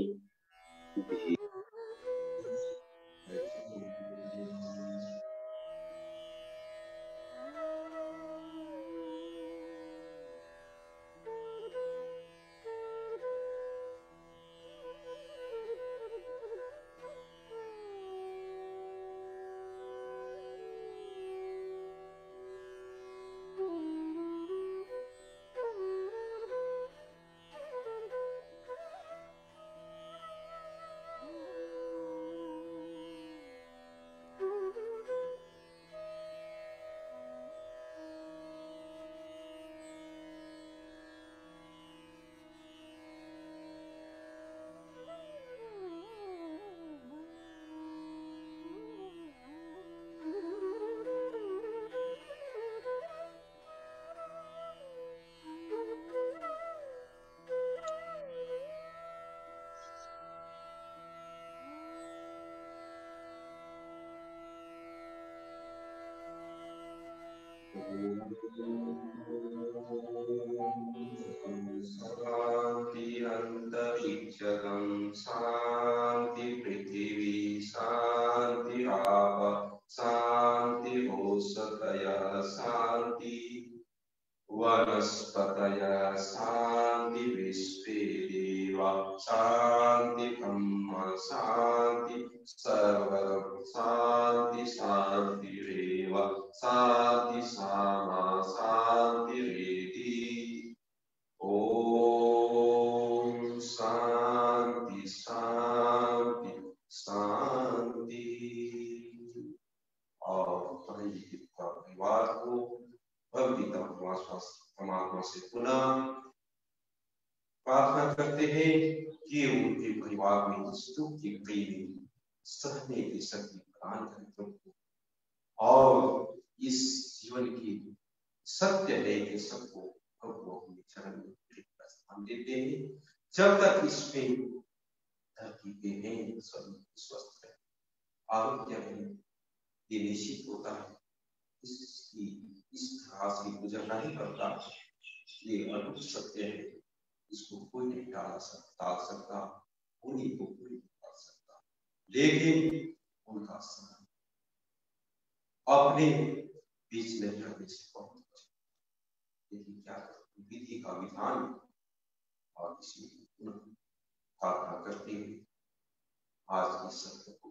शांति अंतरिक्षं शांति पृथ्वी शांति आप शांति ओषधयः शांति वनस्पतयः शांति विश्वे देवा शांति ब्रह्मा शांति सर्वं शांति शांति रेवा शांति सामा शांति रेति ओम शांति शांति शांति। और परिवार को भगवता परमात्मा से पुनः प्रार्थना करते हैं कि उनके परिवार में दुख की पीड़ा सहने की शक्ति प्रदान करें और इस जीवन की सत्य है कि सबको अपने चरण में स्थान देते हैं। जब तक इसमें धरती पे हैं सभी स्वस्थ है आरोग्य है ये निश्चित होता है। इसकी इस घास की गुजरना ही पड़ता ये अद्भुत सत्य है, इसको कोई नहीं टाल सकता सकता उन्हीं को कोई नहीं टाल सकता। लेकिन उनका समय अपने बीच नहीं रखने से बहुत लेकिन क्या विधि का विधान और इसमें प्रार्थना करते हैं आज के सत्य को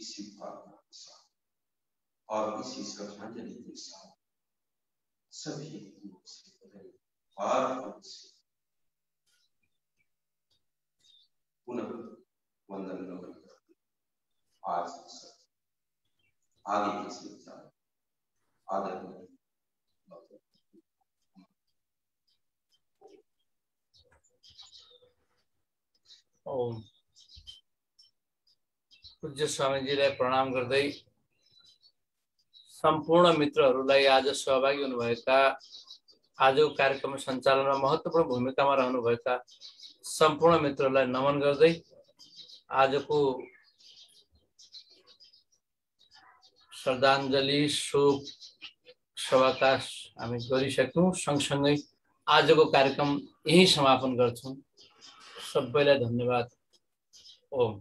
इसी प्रार्थना के साथ और इसी श्रद्धांजलि के साथ सभी से पुनः वंदन नमन करते आज आगे के संचार आदरणीय पूज्य स्वामीजीलाई प्रणाम गर्दै संपूर्ण मित्रहरूलाई आज सहभागी हुनुभएका आजको कार्यक्रम सञ्चालनमा महत्त्वपूर्ण भूमिकामा रहनुभएका सम्पूर्ण मित्रहरूलाई नमन गर्दै आजको श्रद्धाञ्जली शोक सभाका हामी गरिसक्यौं। सँगसँगै आजको कार्यक्रम यही समापन गर्छौं। सबैलाई धन्यवाद। ओम।